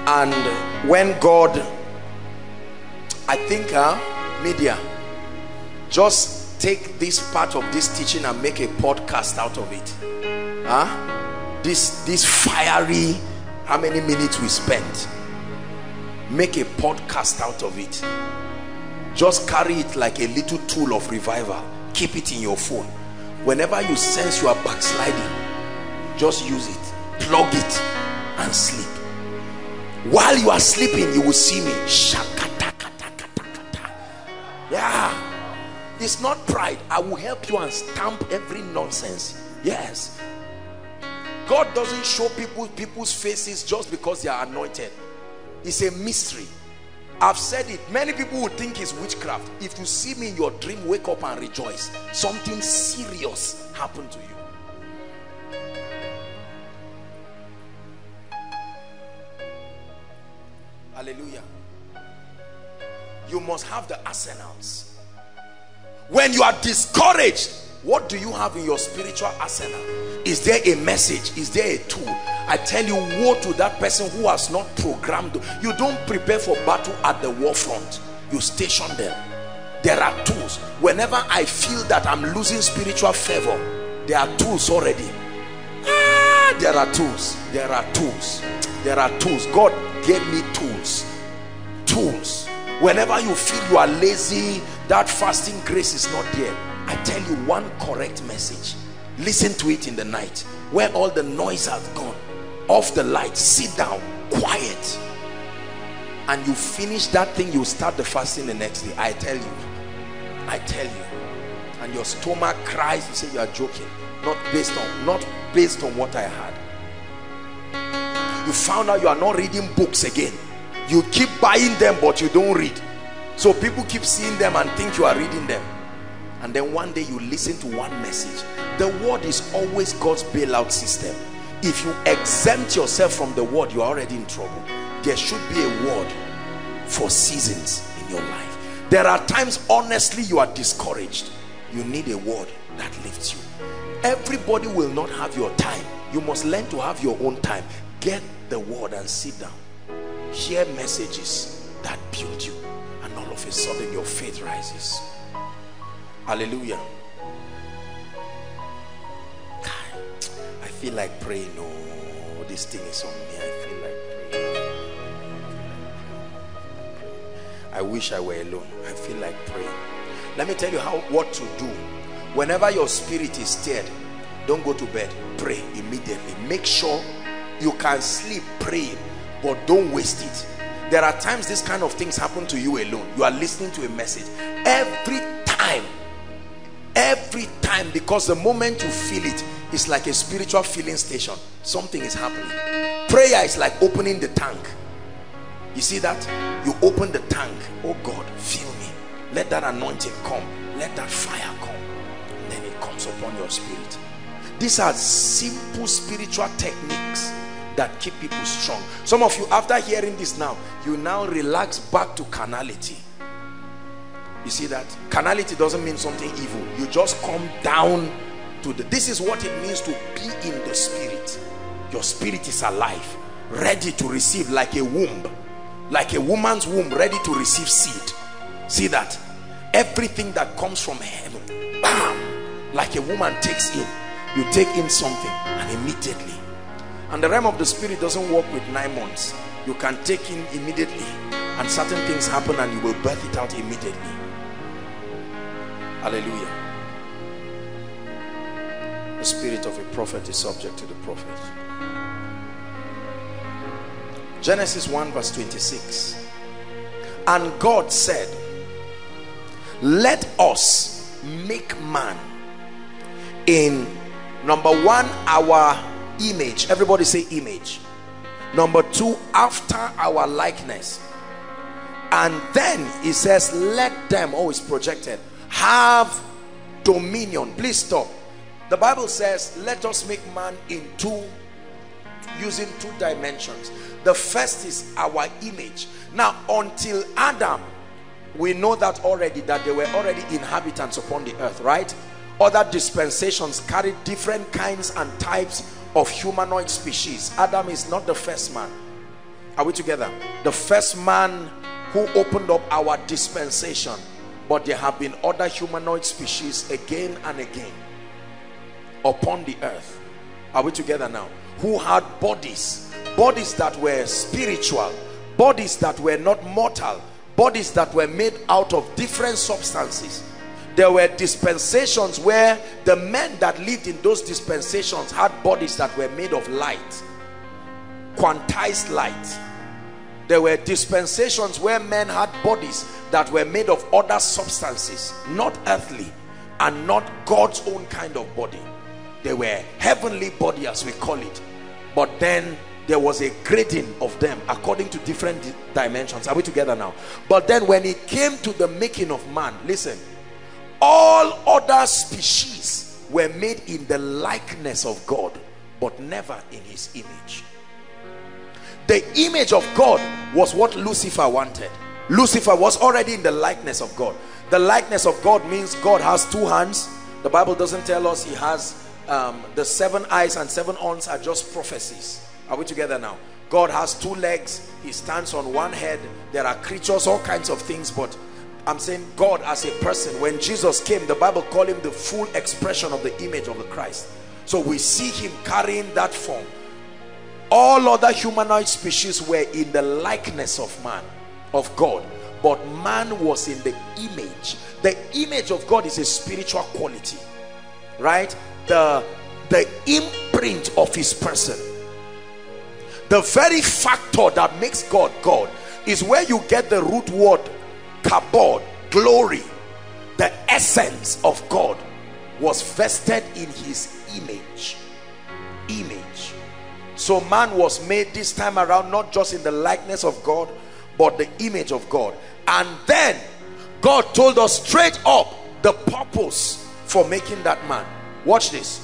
And when God, I think uh, media, just take this part of this teaching and make a podcast out of it. Huh? This, this fiery, how many minutes we spent. Make a podcast out of it. Just carry it like a little tool of revival. Keep it in your phone. Whenever you sense you are backsliding, just use it, plug it, and sleep. While you are sleeping, you will see me. Yeah, it's not pride. I will help you and stamp every nonsense. Yes, God doesn't show people people's faces just because they are anointed. It's a mystery. I've said it. Many people would think it's witchcraft. If you see me in your dream, wake up and rejoice. Something serious happened to you. Hallelujah. You must have the arsenals. When you are discouraged, what do you have in your spiritual arsenal? Is there a message? Is there a tool? I tell you, woe to that person who has not programmed. You don't prepare for battle at the war front. You station them. There are tools. Whenever I feel that I'm losing spiritual favor, there are tools already. Ah, there are tools. There are tools. There are tools. God gave me tools. Tools. Whenever you feel you are lazy, that fasting grace is not there. I tell you one correct message. Listen to it in the night, where all the noise has gone. Off the light, sit down, quiet. And you finish that thing, you start the fasting the next day. I tell you, I tell you. And your stomach cries, you say you are joking. Not based on, not based on what I had. You found out you are not reading books again. You keep buying them, but you don't read. So people keep seeing them and think you are reading them. And then one day you listen to one message. The word is always God's bailout system. If you exempt yourself from the word, you are already in trouble. There should be a word for seasons in your life. There are times, honestly, you are discouraged. You need a word that lifts you. Everybody will not have your time. You must learn to have your own time. Get the word and sit down. Hear messages that build you, and all of a sudden your faith rises. Hallelujah. I feel like praying. No, this thing is on me. I feel like praying. I wish I were alone. I feel like praying. Let me tell you how what to do. Whenever your spirit is stirred, don't go to bed. Pray immediately. Make sure you can sleep praying. But don't waste it. There are times this kind of things happen to you alone. You are listening to a message. Every time. Every time. Because the moment you feel it, it's like a spiritual filling station. Something is happening. Prayer is like opening the tank. You see that? You open the tank. Oh God, fill me. Let that anointing come. Let that fire come. And then it comes upon your spirit. These are simple spiritual techniques that keep people strong. Some of you, after hearing this now, you now relax back to carnality. You see that? Carnality doesn't mean something evil. You just come down to the... This is what it means to be in the spirit. Your spirit is alive, ready to receive, like a womb, like a woman's womb, ready to receive seed. See that? Everything that comes from heaven, bam, like a woman takes in. You take in something and immediately. And the realm of the spirit doesn't work with nine months. You can take in immediately, and certain things happen, and you will birth it out immediately. Hallelujah. The spirit of a prophet is subject to the prophet. Genesis one verse twenty-six. And God said, let us make man in, number one, our image. Everybody say image. Number two, after our likeness. And then he says, let them, oh, it's projected, have dominion. Please stop. The Bible says, let us make man in two, using two dimensions. The first is our image. Now, until Adam, we know that already, that they were already inhabitants upon the earth, right? Other dispensations carried different kinds and types of humanoid species. Adam is not the first man. Are we together? The first man who opened up our dispensation, but there have been other humanoid species again and again upon the earth. Are we together now? Who had bodies, bodies that were spiritual, bodies that were not mortal, bodies that were made out of different substances. There were dispensations where the men that lived in those dispensations had bodies that were made of light, quantized light. There were dispensations where men had bodies that were made of other substances, not earthly and not God's own kind of body. They were heavenly body, as we call it. But then there was a grading of them according to different dimensions. Are we together now? But then when it came to the making of man, listen, all other species were made in the likeness of God, but never in his image. The image of God was what Lucifer wanted. Lucifer was already in the likeness of God. The likeness of God means God has two hands. The Bible doesn't tell us he has um, the seven eyes and seven horns are just prophecies. Are we together now? God has two legs. He stands on one head. There are creatures, all kinds of things. But I'm saying God as a person. When Jesus came, the Bible called him the full expression of the image of the Christ. So we see him carrying that form. All other humanoid species were in the likeness of man, of God. But man was in the image. The image of God is a spiritual quality. Right? The, the imprint of his person. The very factor that makes God God is where you get the root word kabod, glory. The essence of God was vested in his image. Image. So man was made this time around not just in the likeness of God, but the image of God. And then God told us straight up the purpose for making that man. Watch this.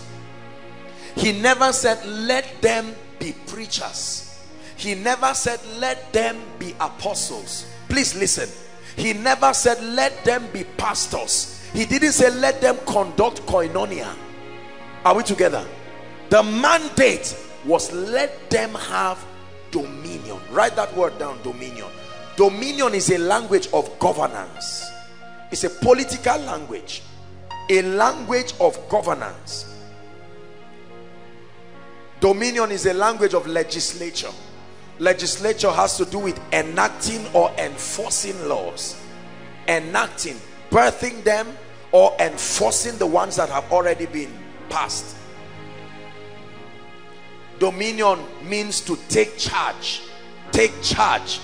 He never said, let them be preachers. He never said, let them be apostles. Please listen. He never said, let them be pastors. He didn't say, let them conduct koinonia. Are we together? The mandate was, let them have dominion. Write that word down, dominion. Dominion is a language of governance. It's a political language, a language of governance. Dominion is a language of legislature. Legislature has to do with enacting or enforcing laws. Enacting, birthing them, or enforcing the ones that have already been passed. Dominion means to take charge, take charge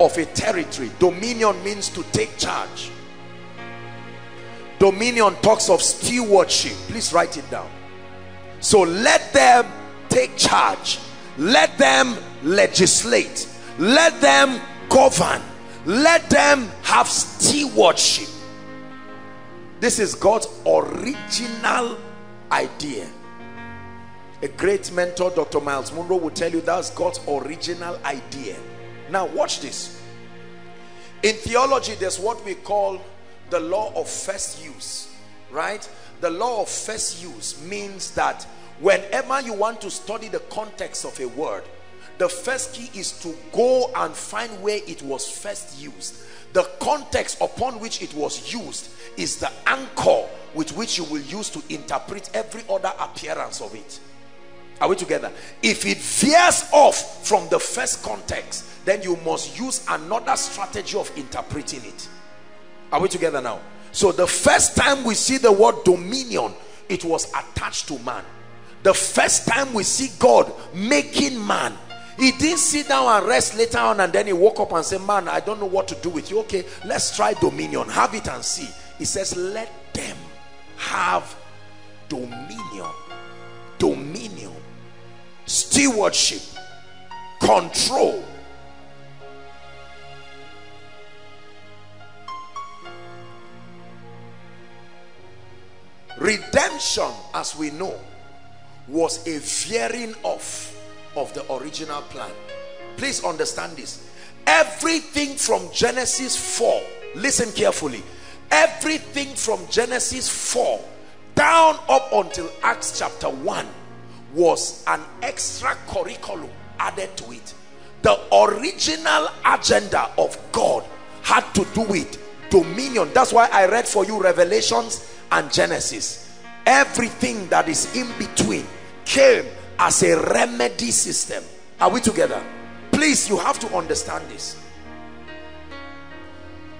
of a territory. Dominion means to take charge. Dominion talks of stewardship. Please write it down. So let them take charge, let them legislate, let them govern, let them have stewardship. This is God's original idea. A great mentor, Doctor Miles Munro, will tell you that's God's original idea. Now watch this. In theology, there's what we call the law of first use, right? The law of first use means that whenever you want to study the context of a word, the first key is to go and find where it was first used. The context upon which it was used is the anchor with which you will use to interpret every other appearance of it. Are we together? If it veers off from the first context, then you must use another strategy of interpreting it. Are we together now? So the first time we see the word dominion, it was attached to man. The first time we see God making man, he didn't sit down and rest later on and then he woke up and said, man, I don't know what to do with you. Okay, let's try dominion. Have it and see. He says, let them have dominion. Dominion. Stewardship. Control. Redemption, as we know, was a veering off of the original plan. Please understand this. Everything from Genesis four, listen carefully, everything from Genesis four down up until Acts chapter one was an extra curriculum added to it. The original agenda of God had to do with dominion. That's why I read for you Revelations and Genesis. Everything that is in between came as a remedy system. Are we together? Please, you have to understand this.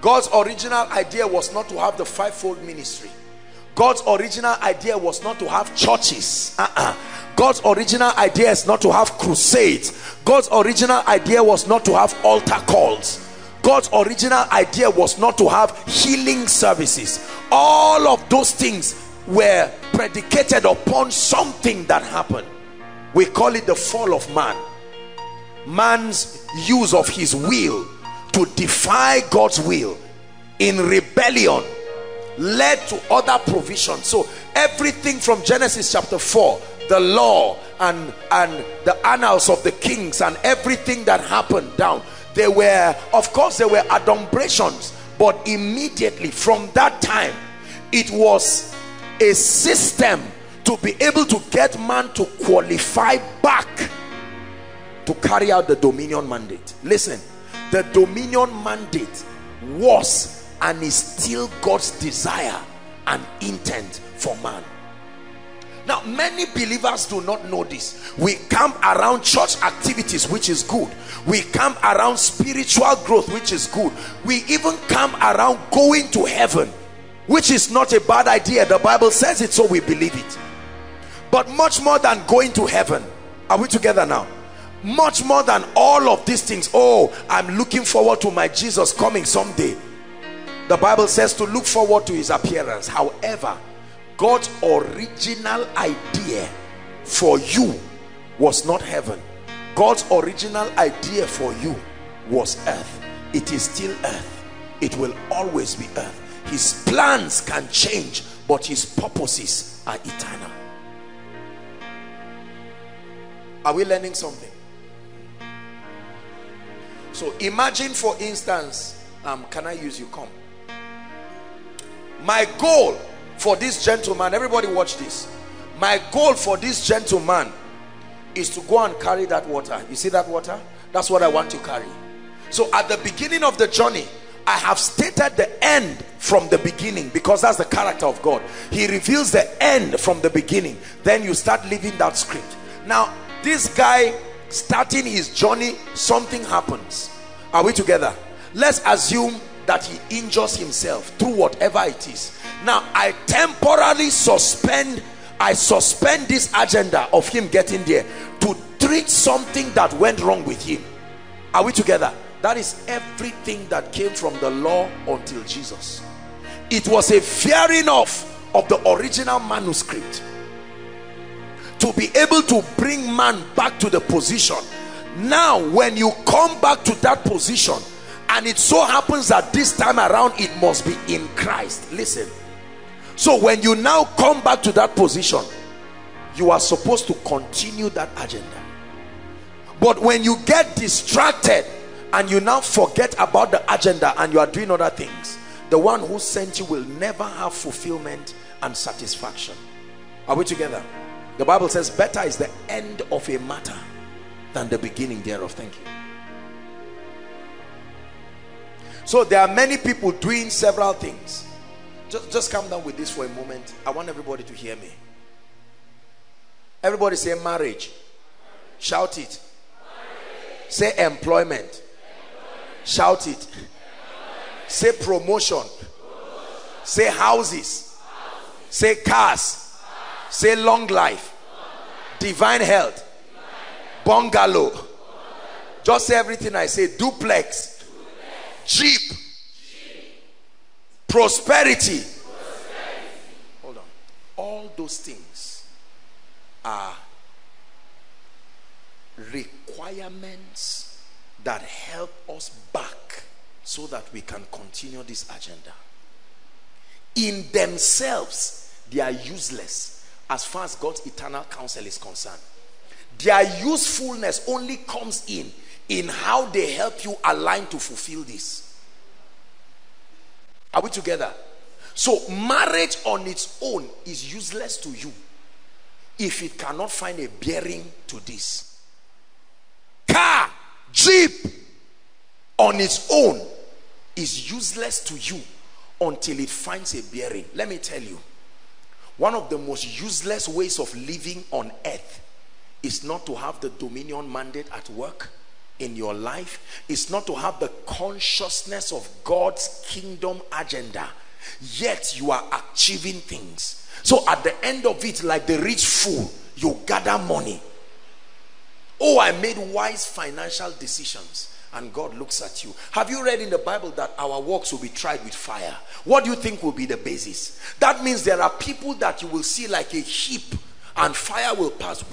God's original idea was not to have the fivefold ministry. God's original idea was not to have churches. Uh-uh. God's original idea is not to have crusades. God's original idea was not to have altar calls. God's original idea was not to have healing services. All of those things were predicated upon something that happened. We call it the fall of man. Man's use of his will to defy God's will in rebellion led to other provisions. So everything from Genesis chapter four, the law and and the annals of the kings and everything that happened down, they were, of course, they were adumbrations, but immediately from that time it was a system to be able to get man to qualify back to carry out the dominion mandate. Listen, the dominion mandate was and is still God's desire and intent for man. Now, many believers do not know this. We camp around church activities, which is good. We camp around spiritual growth, which is good. We even camp around going to heaven, which is not a bad idea. The Bible says it, so we believe it. But much more than going to heaven, are we together now? Much more than all of these things, oh, I'm looking forward to my Jesus coming someday. The Bible says to look forward to his appearance. However, God's original idea for you was not heaven. God's original idea for you was earth. It is still earth. It will always be earth. His plans can change, but his purposes are eternal. Are we learning something? So imagine, for instance, um, can I use you? Come. My goal for this gentleman, everybody watch this. My goal for this gentleman is to go and carry that water. You see that water? That's what I want to carry. So at the beginning of the journey, I have stated the end from the beginning, because that's the character of God. He reveals the end from the beginning. Then you start living that script. Now, this guy starting his journey, something happens. Are we together? Let's assume that he injures himself through whatever it is. Now, I temporarily suspend, I suspend this agenda of him getting there to treat something that went wrong with him. Are we together? That is everything that came from the law until Jesus. It was a veering off of the original manuscript to be able to bring man back to the position. Now, when you come back to that position, and it so happens that this time around it must be in Christ. Listen. So when you now come back to that position, you are supposed to continue that agenda. But when you get distracted and you now forget about the agenda and you are doing other things, the one who sent you will never have fulfillment and satisfaction. Are we together? The Bible says better is the end of a matter than the beginning thereof. Thank you. So there are many people doing several things. Just, just calm down with this for a moment. I want everybody to hear me. Everybody say marriage. Shout it. Marriage. Say employment. Employment. Shout it. Employment. Say promotion. Promotion. Say houses. Houses. Say cars. Cars. Say long life. Long life. Divine health. Divine health. Bungalow. Bungalow. Just say everything I say. Duplex. Jeep. Jeep. Prosperity. Prosperity. Hold on. All those things are requirements that help us back so that we can continue this agenda. In themselves, they are useless as far as God's eternal counsel is concerned. Their usefulness only comes in in how they help you align to fulfill this. Are we together? So marriage on its own is useless to you if it cannot find a bearing to this. Car, jeep on its own is useless to you until it finds a bearing. Let me tell you, one of the most useless ways of living on earth is not to have the dominion mandate at work in your life, is not to have the consciousness of God's kingdom agenda, yet you are achieving things. So at the end of it, like the rich fool, you gather money. Oh, I made wise financial decisions. and God looks at you. Have you read in the Bible that our works will be tried with fire? What do you think will be the basis? That means there are people that you will see like a heap, and fire will pass,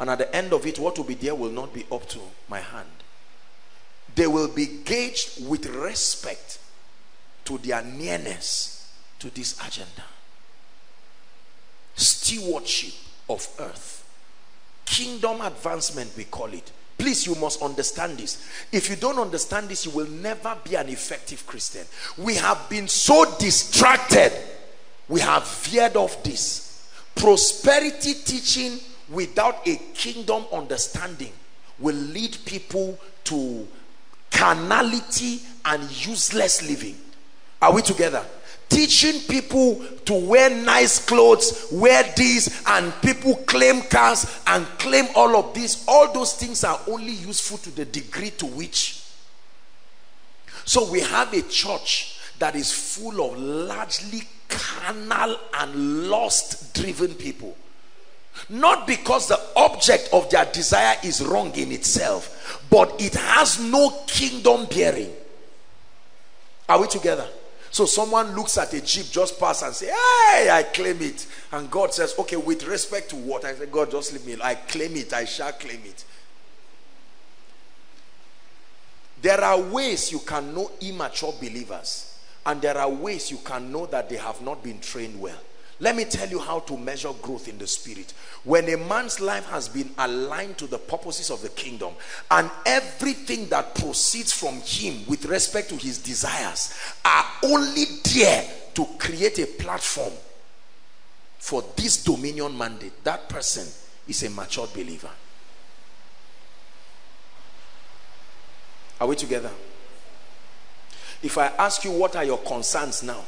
and at the end of it, what will be there will not be up to my hand. They will be gauged with respect to their nearness to this agenda. Stewardship of earth, kingdom advancement, we call it. Please, you must understand this. If you don't understand this, you will never be an effective Christian. We have been so distracted, we have veered off this. Prosperity teaching without a kingdom understanding will lead people to carnality and useless living. Are we together? Teaching people to wear nice clothes, wear these, and people claim cars and claim all of this. All those things are only useful to the degree to which. So we have a church that is full of largely carnal and lust-driven people. Not because the object of their desire is wrong in itself, but it has no kingdom bearing. Are we together? So someone looks at a jeep just pass and say, "Hey, I claim it." And God says, "Okay, with respect to what?" I say, "God, just leave me. I claim it. I shall claim it." There are ways you can know immature believers, and there are ways you can know that they have not been trained well. Let me tell you how to measure growth in the spirit. When a man's life has been aligned to the purposes of the kingdom, and everything that proceeds from him with respect to his desires are only there to create a platform for this dominion mandate, that person is a mature believer. Are we together? If I ask you, what are your concerns now?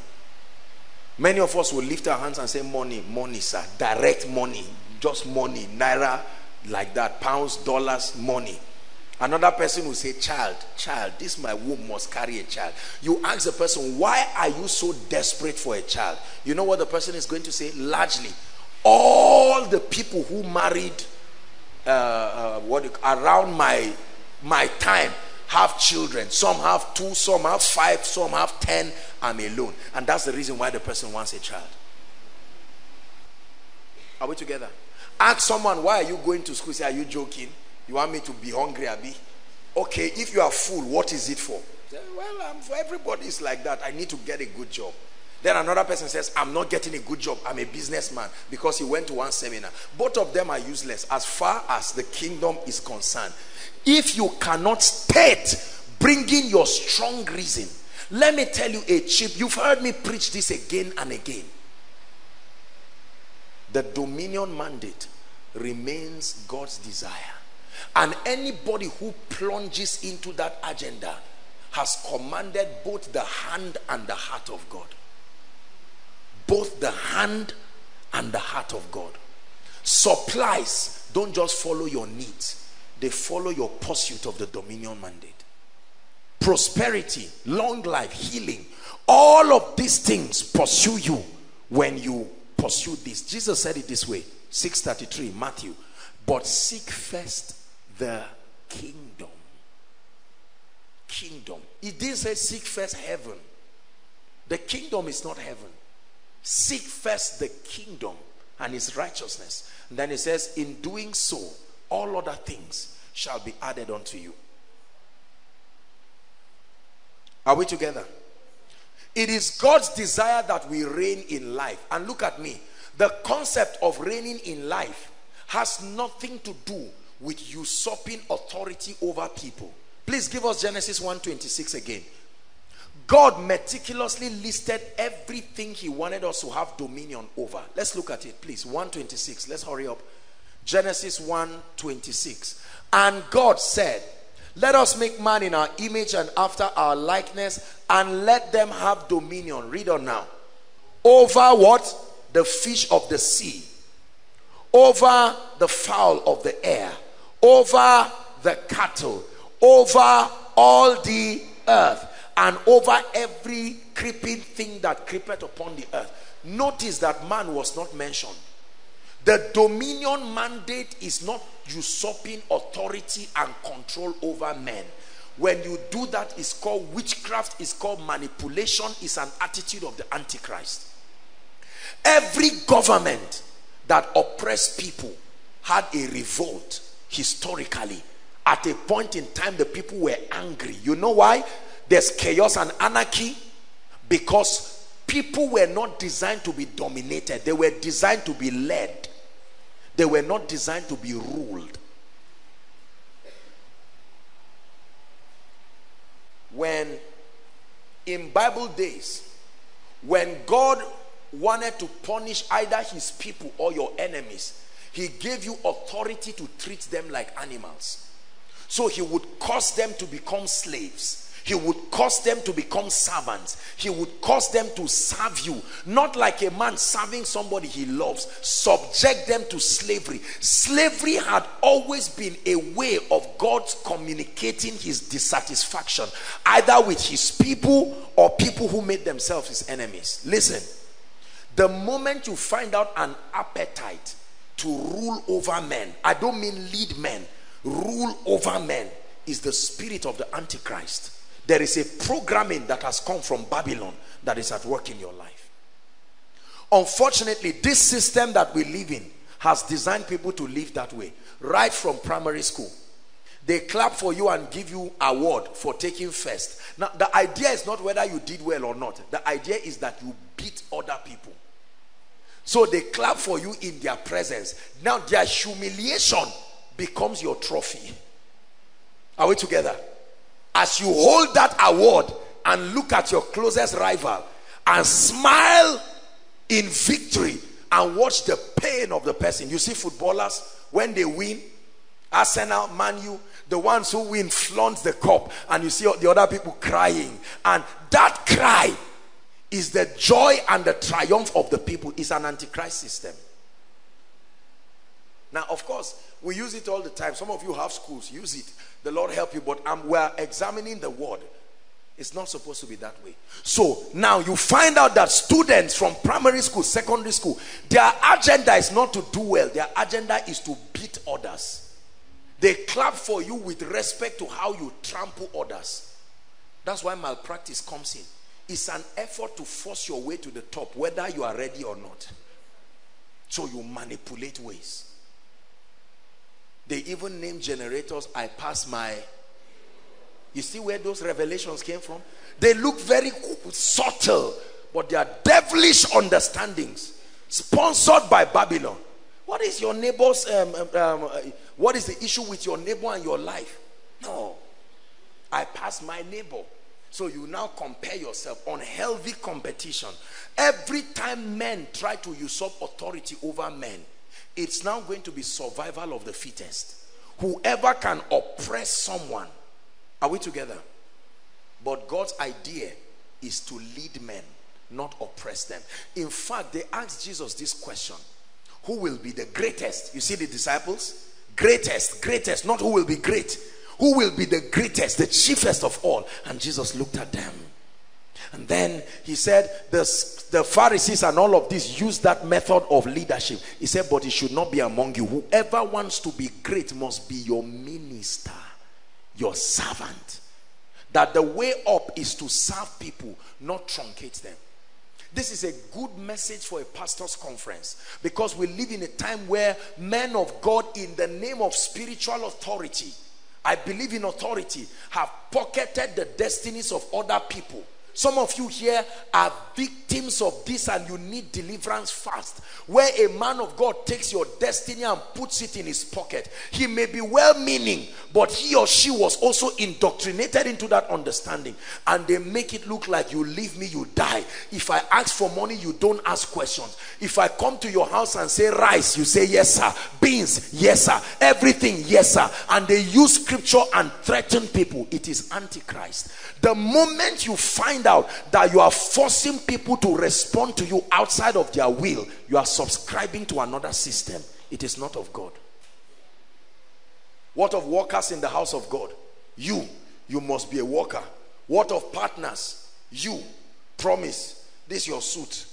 Many of us will lift our hands and say, money, money, sir. Direct money, just money. Naira, like that. Pounds, dollars, money. Another person will say, child, child. This my womb must carry a child. You ask the person, why are you so desperate for a child? You know what the person is going to say? Largely, all the people who married uh, uh, what, around my, my time have children. Some have two, some have five, some have ten. I'm alone. And that's the reason why the person wants a child. Are we together? Ask someone, why are you going to school? Say, are you joking? You want me to be hungry, Abi? Okay, if you are full, what is it for? Say, well, I'm, for everybody is like that. I need to get a good job. Then another person says, I'm not getting a good job. I'm a businessman because he went to one seminar. Both of them are useless as far as the kingdom is concerned. If you cannot state, bring in your strong reason. Let me tell you a chip. You've heard me preach this again and again. The dominion mandate remains God's desire. And anybody who plunges into that agenda has commanded both the hand and the heart of God. Both the hand and the heart of God. Supplies don't just follow your needs. They follow your pursuit of the dominion mandate. Prosperity, long life, healing, all of these things pursue you when you pursue this. Jesus said it this way, six thirty-three, Matthew. But seek first the kingdom. Kingdom. It didn't say seek first heaven. The kingdom is not heaven. Seek first the kingdom and its righteousness. And then it says, in doing so, all other things shall be added unto you. Are we together? It is God's desire that we reign in life. And look at me. The concept of reigning in life has nothing to do with usurping authority over people. Please give us Genesis one twenty-six again. God meticulously listed everything he wanted us to have dominion over. Let's look at it, please. one twenty-six. Let's hurry up. Genesis one twenty-six. And God said, let us make man in our image and after our likeness, and let them have dominion. Read on now. Over what? The fish of the sea, over the fowl of the air, over the cattle, over all the earth, and over every creeping thing that creepeth upon the earth. Notice that man was not mentioned. The dominion mandate is not usurping authority and control over men. When you do that, it's called witchcraft, it's called manipulation, it's an attitude of the Antichrist. Every government that oppressed people had a revolt historically. At a point in time, the people were angry. You know why? There's chaos and anarchy because people were not designed to be dominated. They were designed to be led. They were not designed to be ruled. When in Bible days, when God wanted to punish either his people or your enemies, he gave you authority to treat them like animals. So he would cause them to become slaves. He would cause them to become servants. He would cause them to serve you. Not like a man serving somebody he loves. Subject them to slavery. Slavery had always been a way of God communicating his dissatisfaction, either with his people or people who made themselves his enemies. Listen, the moment you find out an appetite to rule over men, I don't mean lead men, rule over men, is the spirit of the Antichrist. There is a programming that has come from Babylon that is at work in your life. Unfortunately, this system that we live in has designed people to live that way. Right from primary school, they clap for you and give you an award for taking first. Now, the idea is not whether you did well or not. The idea is that you beat other people. So they clap for you in their presence. Now their humiliation becomes your trophy. Are we together? As you hold that award and look at your closest rival and smile in victory and watch the pain of the person. You see footballers, when they win, Arsenal, Man U, the ones who win flaunt the cup, and you see the other people crying. And that cry is the joy and the triumph of the people. It's an Antichrist system. Now, of course, we use it all the time. Some of you have schools, use it. The Lord help you, but um, we're examining the word. It's not supposed to be that way. So now you find out that students from primary school, secondary school, their agenda is not to do well. Their agenda is to beat others. They clap for you with respect to how you trample others. That's why malpractice comes in. It's an effort to force your way to the top, whether you are ready or not. So you manipulate ways. They even named generators, I pass my... You see where those revelations came from? They look very subtle, but they are devilish understandings sponsored by Babylon. What is your neighbor's... Um, um, what is the issue with your neighbor and your life? No. I pass my neighbor. So you now compare yourself. Unhealthy competition. Every time men try to usurp authority over men, it's now going to be survival of the fittest. Whoever can oppress someone. Are we together? But God's idea is to lead men, not oppress them. In fact, they asked Jesus this question: who will be the greatest? You see the disciples? Greatest, greatest, not who will be great. Who will be the greatest, the chiefest of all? And Jesus looked at them. And then he said, the, the Pharisees and all of this use that method of leadership. He said, but it should not be among you. Whoever wants to be great must be your minister, your servant. That the way up is to serve people, not truncate them. This is a good message for a pastor's conference, because we live in a time where men of God, in the name of spiritual authority, I believe in authority, have pocketed the destinies of other people. Some of you here are victims of this, and you need deliverance fast. Where a man of God takes your destiny and puts it in his pocket. He may be well-meaning, but he or she was also indoctrinated into that understanding. And they make it look like, you leave me, you die. If I ask for money, you don't ask questions. If I come to your house and say rice, you say yes sir. Beans, yes sir. Everything, yes sir. And they use scripture and threaten people. It is Antichrist. The moment you find out that you are forcing people to respond to you outside of their will, you are subscribing to another system. It is not of God. What of workers in the house of God? You, you must be a worker. What of partners? You, promise, this is your suit.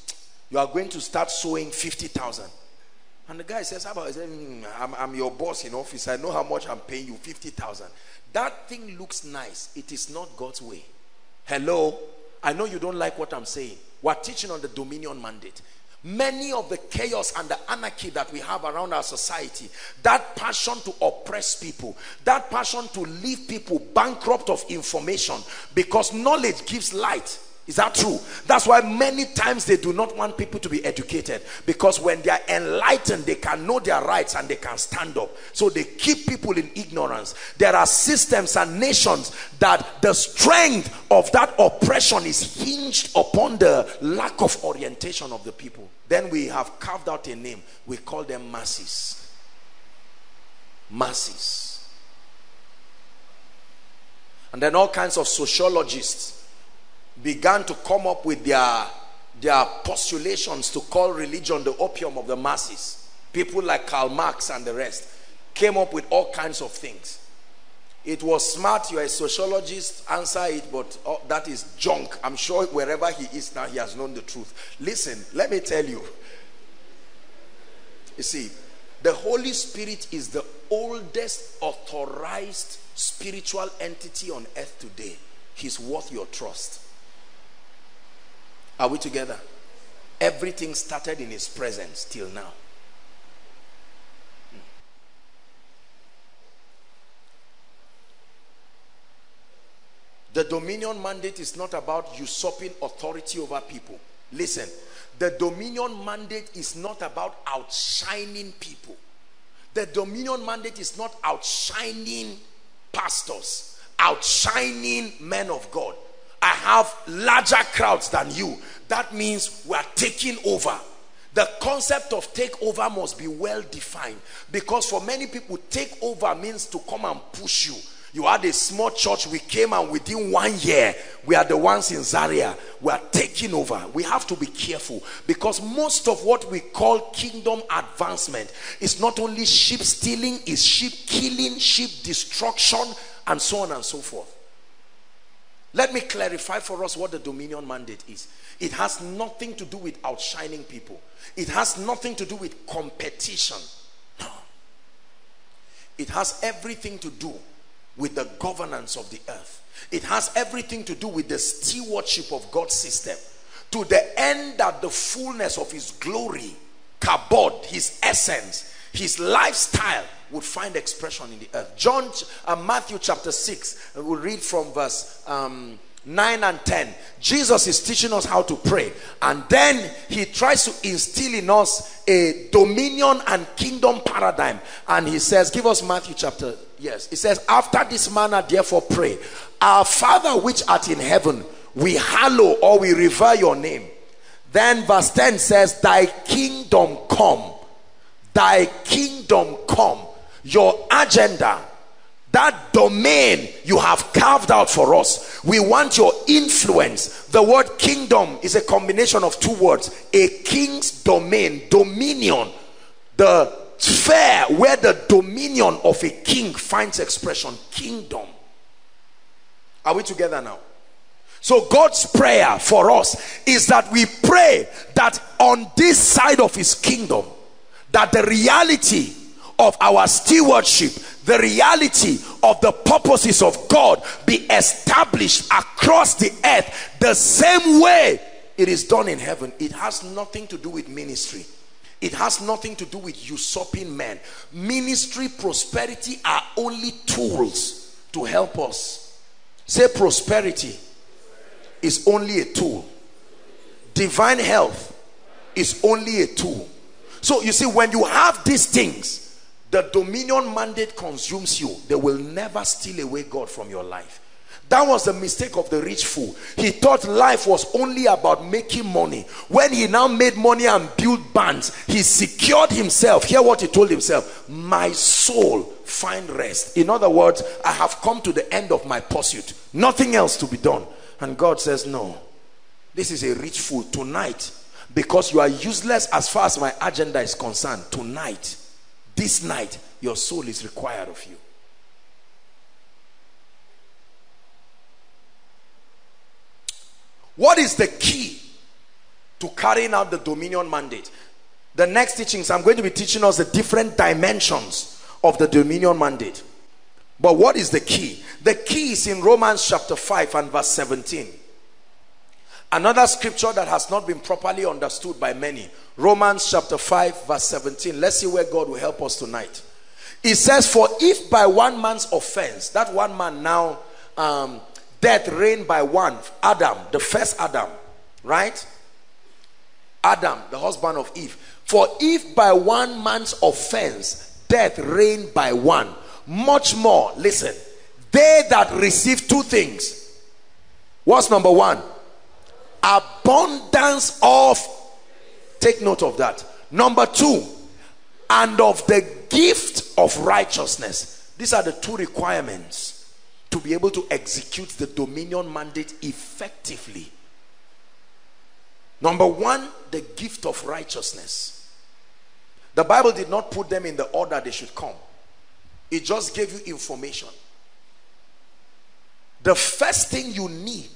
You are going to start sowing fifty thousand. And the guy says, how about, mm, I'm, I'm your boss in office. I know how much I'm paying you, fifty thousand. That thing looks nice. It is not God's way. Hello? I know you don't like what I'm saying. We're teaching on the dominion mandate. Many of the chaos and the anarchy that we have around our society, that passion to oppress people, that passion to leave people bankrupt of information, because knowledge gives light. Is that true? That's why many times they do not want people to be educated, because when they are enlightened, they can know their rights and they can stand up. So they keep people in ignorance. There are systems and nations that the strength of that oppression is hinged upon the lack of orientation of the people. Then we have carved out a name. We call them masses. Masses. And then all kinds of sociologists began to come up with their their postulations to call religion the opium of the masses. People like Karl Marx and the rest came up with all kinds of things. It was smart. You're a sociologist, answer it, but oh, that is junk. I'm sure wherever he is now, he has known the truth. Listen, let me tell you. You see, the Holy Spirit is the oldest authorized spiritual entity on earth today. He's worth your trust. Are we together? Everything started in his presence till now. The dominion mandate is not about usurping authority over people. Listen, the dominion mandate is not about outshining people. The dominion mandate is not outshining pastors, outshining men of God. I have larger crowds than you. That means we are taking over. The concept of takeover must be well defined, because for many people, takeover means to come and push you. You had a small church, we came, and within one year, we are the ones in Zaria. We are taking over. We have to be careful, because most of what we call kingdom advancement is not only sheep stealing, it's sheep killing, sheep destruction, and so on and so forth. Let me clarify for us what the dominion mandate is. It has nothing to do with outshining people. It has nothing to do with competition. No. It has everything to do with the governance of the earth. It has everything to do with the stewardship of God's system, to the end that the fullness of his glory, kabod, his essence, his lifestyle would find expression in the earth. John, uh, Matthew chapter six, we'll read from verse um, nine and ten. Jesus is teaching us how to pray, and then he tries to instill in us a dominion and kingdom paradigm. And he says, give us Matthew chapter, yes. He says, after this manner therefore pray, our Father which art in heaven, we hallow, or we revere your name. Then verse ten says, thy kingdom come. Thy kingdom come. Your agenda, that domain you have carved out for us, we want your influence. The word kingdom is a combination of two words: a king's domain, dominion, the sphere where the dominion of a king finds expression, kingdom. Are we together now? So God's prayer for us is that we pray that on this side of his kingdom, that the reality of our stewardship, the reality of the purposes of God, be established across the earth the same way it is done in heaven. It has nothing to do with ministry. It has nothing to do with usurping men. Ministry, prosperity are only tools to help us. Say, prosperity is only a tool. Divine health is only a tool. So you see, when you have these things, the dominion mandate consumes you. They will never steal away God from your life. That was the mistake of the rich fool. He thought life was only about making money. When he now made money and built bands, he secured himself. Hear what he told himself: my soul find rest. In other words, I have come to the end of my pursuit. Nothing else to be done. And God says, no, this is a rich fool. Tonight, because you are useless as far as my agenda is concerned, tonight, this night, your soul is required of you. What is the key to carrying out the dominion mandate? The next teachings, I'm going to be teaching us the different dimensions of the dominion mandate. But what is the key? The key is in Romans chapter five and verse seventeen. Another scripture that has not been properly understood by many. Romans chapter five verse seventeen. Let's see where God will help us tonight. It says, for if by one man's offense, that one man now, um, death reigned by one, Adam, the first Adam, right? Adam, the husband of Eve. For if by one man's offense, death reigned by one, much more, listen, they that receive two things. What's number one? Abundance of, take note of that. Number two, and of the gift of righteousness. These are the two requirements to be able to execute the dominion mandate effectively. Number one, the gift of righteousness. The Bible did not put them in the order they should come. It just gave you information. The first thing you need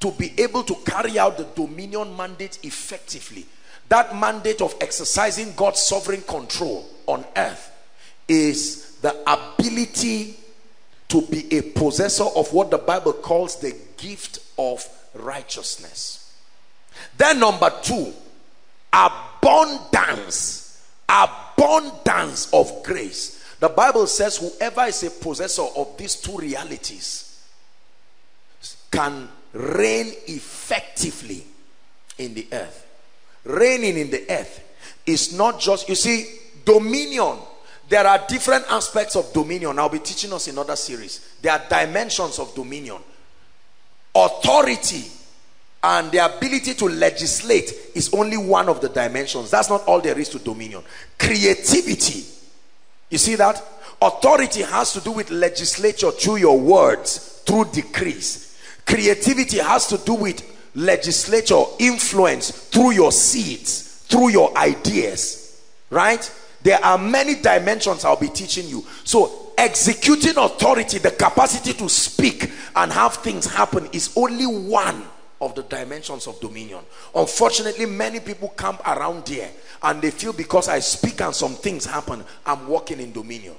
to be able to carry out the dominion mandate effectively, that mandate of exercising God's sovereign control on earth, is the ability to be a possessor of what the Bible calls the gift of righteousness. Then number two, abundance, abundance of grace. The Bible says whoever is a possessor of these two realities can reign effectively in the earth. Reigning in the earth is not just, you see, dominion. There are different aspects of dominion. I'll be teaching us in other series. There are dimensions of dominion. Authority and the ability to legislate is only one of the dimensions. That's not all there is to dominion. Creativity. You see that? Authority has to do with legislature through your words, through decrees. Creativity has to do with legislature, influence through your seeds, through your ideas. Right? There are many dimensions I'll be teaching you. So, executing authority, the capacity to speak and have things happen, is only one of the dimensions of dominion. Unfortunately, many people camp around there and they feel because I speak and some things happen, I'm walking in dominion.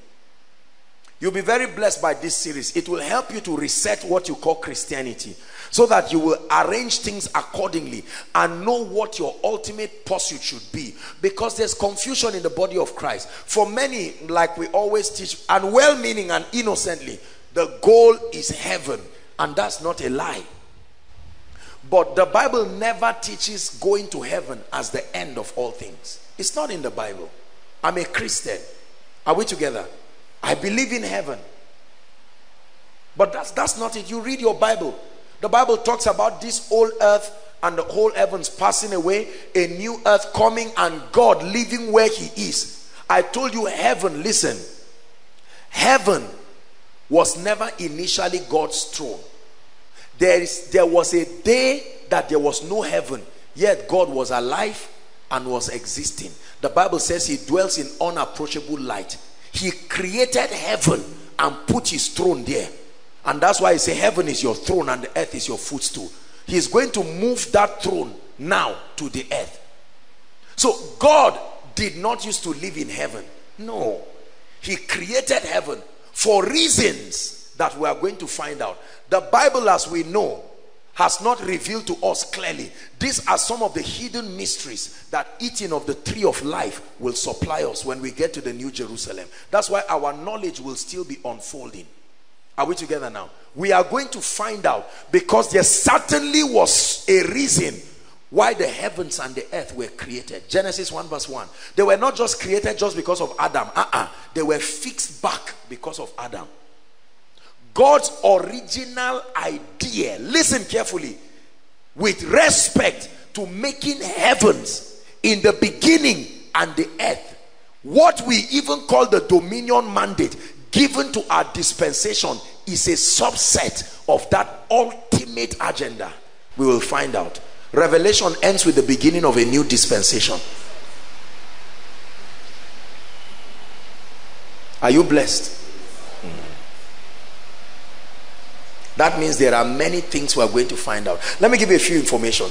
You'll be very blessed by this series. It will help you to reset what you call Christianity so that you will arrange things accordingly and know what your ultimate pursuit should be, because there's confusion in the body of Christ. For many, like we always teach, and well-meaning and innocently, the goal is heaven, and that's not a lie. But the Bible never teaches going to heaven as the end of all things. It's not in the Bible. I'm a Christian. Are we together? I believe in heaven. But that's, that's not it. You read your Bible. The Bible talks about this old earth and the whole heavens passing away, a new earth coming, and God living where he is. I told you heaven, listen. Heaven was never initially God's throne. There, is, there was a day that there was no heaven, yet God was alive and was existing. The Bible says he dwells in unapproachable light. He created heaven and put his throne there. And that's why he says heaven is your throne and the earth is your footstool. He is going to move that throne now to the earth. So God did not used to live in heaven. No. He created heaven for reasons that we are going to find out. The Bible, as we know, has not revealed to us clearly. These are some of the hidden mysteries that eating of the tree of life will supply us when we get to the New Jerusalem. That's why our knowledge will still be unfolding. Are we together now? We are going to find out, because there certainly was a reason why the heavens and the earth were created. Genesis one verse one. They were not just created just because of Adam. Uh-uh. They were fixed back because of Adam. God's original idea, listen carefully, with respect to making heavens in the beginning and the earth, what we even call the dominion mandate given to our dispensation, is a subset of that ultimate agenda. We will find out. Revelation ends with the beginning of a new dispensation. Are you blessed? That means there are many things we are going to find out. Let me give you a few information.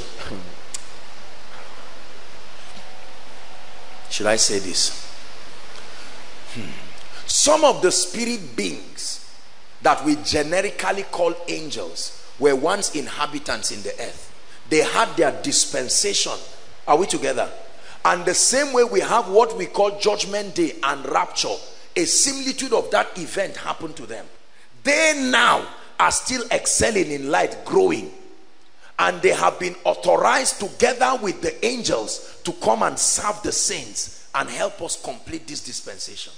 should I say this? Hmm. Some of the spirit beings that we generically call angels were once inhabitants in the earth. They had their dispensation. Are we together? And the same way we have what we call Judgment Day and Rapture, a similitude of that event happened to them. They now are still excelling in light, growing, and they have been authorized together with the angels to come and serve the saints and help us complete this dispensation.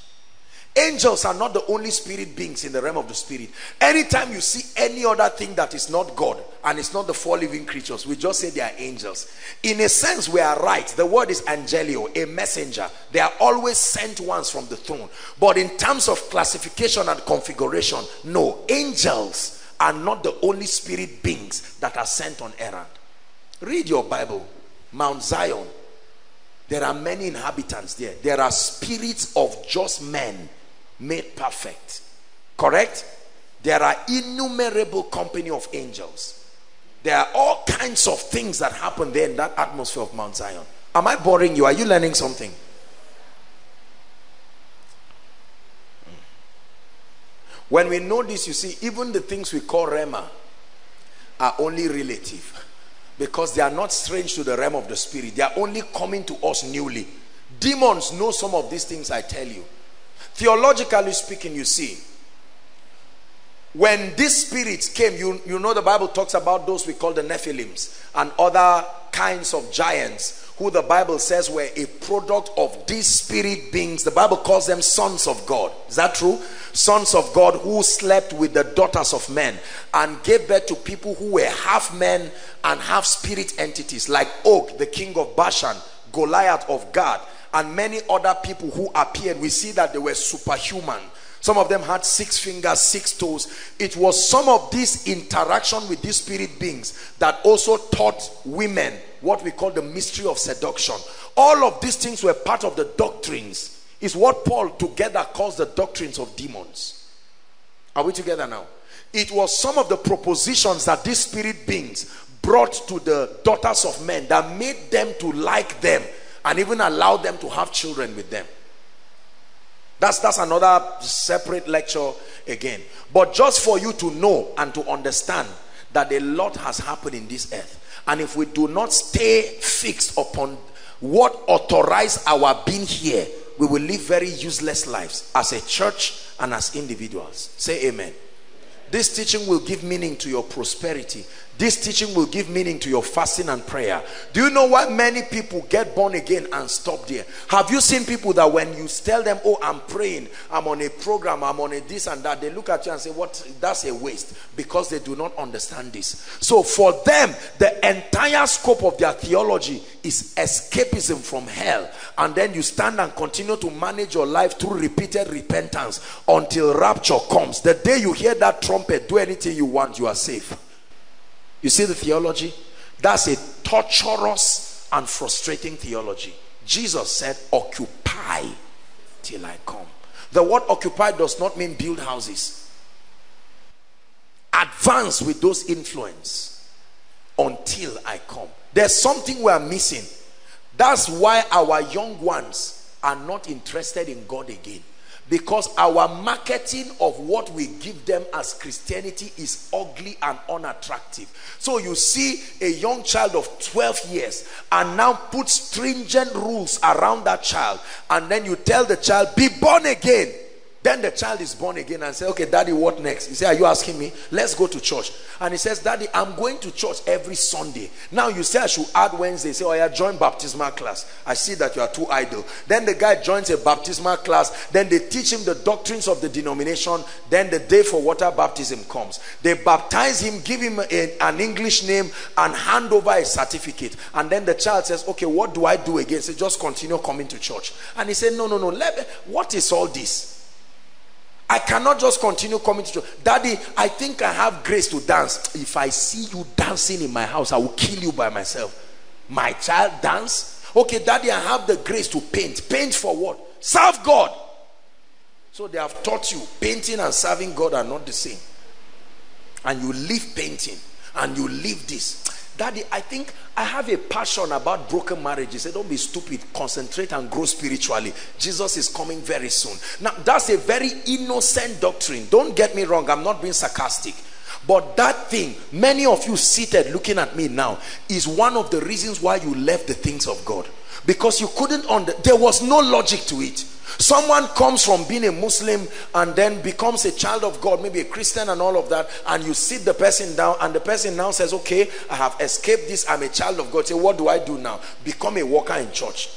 Angels are not the only spirit beings in the realm of the spirit. Anytime you see any other thing that is not God and it's not the four living creatures, we just say they are angels. In a sense, we are right. The word is angelio, a messenger. They are always sent ones from the throne. But in terms of classification and configuration, no, angels are not the only spirit beings that are sent on errand. Read your Bible, Mount Zion. There are many inhabitants there. There are spirits of just men made perfect. Correct? There are innumerable company of angels. There are all kinds of things that happen there in that atmosphere of Mount Zion. Am I boring you? Are you learning something? When we know this, you see, even the things we call Rema are only relative, because they are not strange to the realm of the spirit. They are only coming to us newly. Demons know some of these things, I tell you. Theologically speaking, you see, when these spirits came, you, you know the Bible talks about those we call the Nephilims and other kinds of giants who the Bible says were a product of these spirit beings. The Bible calls them sons of God. Is that true? Sons of God who slept with the daughters of men and gave birth to people who were half men and half spirit entities, like Og, the king of Bashan, Goliath of Gath, and many other people who appeared. We see that they were superhuman. Some of them had six fingers, six toes. It was some of this interaction with these spirit beings that also taught women what we call the mystery of seduction. All of these things were part of the doctrines. It's what Paul together calls the doctrines of demons. Are we together now? It was some of the propositions that these spirit beings brought to the daughters of men that made them to like them and even allow them to have children with them. That's, that's another separate lecture again. But just for you to know and to understand that a lot has happened in this earth. And if we do not stay fixed upon what authorized our being here, we will live very useless lives as a church and as individuals. Say amen. This teaching will give meaning to your prosperity. This teaching will give meaning to your fasting and prayer. Do you know why many people get born again and stop there? Have you seen people that when you tell them, oh, I'm praying, I'm on a program, I'm on a this and that, they look at you and say, what? That's a waste, because they do not understand this. So for them, the entire scope of their theology is escapism from hell. And then you stand and continue to manage your life through repeated repentance until rapture comes. The day you hear that trumpet, do anything you want, you are safe. You see the theology? That's a torturous and frustrating theology. Jesus said, occupy till I come. The word occupy does not mean build houses. Advance with those influence until I come. There's something we are missing. That's why our young ones are not interested in God again, because our marketing of what we give them as Christianity is ugly and unattractive. So you see a young child of twelve years and now put stringent rules around that child, and then you tell the child, be born again. Then the child is born again and say, okay, daddy, what next? He says, are you asking me? Let's go to church. And he says, daddy, I'm going to church every Sunday. Now you say I should add Wednesday. Say, oh yeah, join baptismal class. I see that you are too idle. Then the guy joins a baptismal class. Then they teach him the doctrines of the denomination. Then the day for water baptism comes. They baptize him, give him a, an English name, and hand over a certificate. And then the child says, okay, what do I do again? He says, just continue coming to church. And he said, no, no, no. Let me, what is all this? I cannot just continue coming to church. Daddy, I think I have grace to dance. If I see you dancing in my house, I will kill you by myself. My child, dance? Okay, daddy, I have the grace to paint. Paint for what? Serve God. So they have taught you painting and serving God are not the same. And you leave painting and you leave this. Daddy, I think I have a passion about broken marriage. He said, don't be stupid. Concentrate and grow spiritually. Jesus is coming very soon. Now, that's a very innocent doctrine. Don't get me wrong. I'm not being sarcastic. But that thing, many of you seated looking at me now, is one of the reasons why you left the things of God. Because you couldn't, under, there was no logic to it. Someone comes from being a Muslim and then becomes a child of God, maybe a Christian and all of that, and you sit the person down and the person now says, okay, I have escaped this, I'm a child of God. Say, what do I do now? Become a worker in church.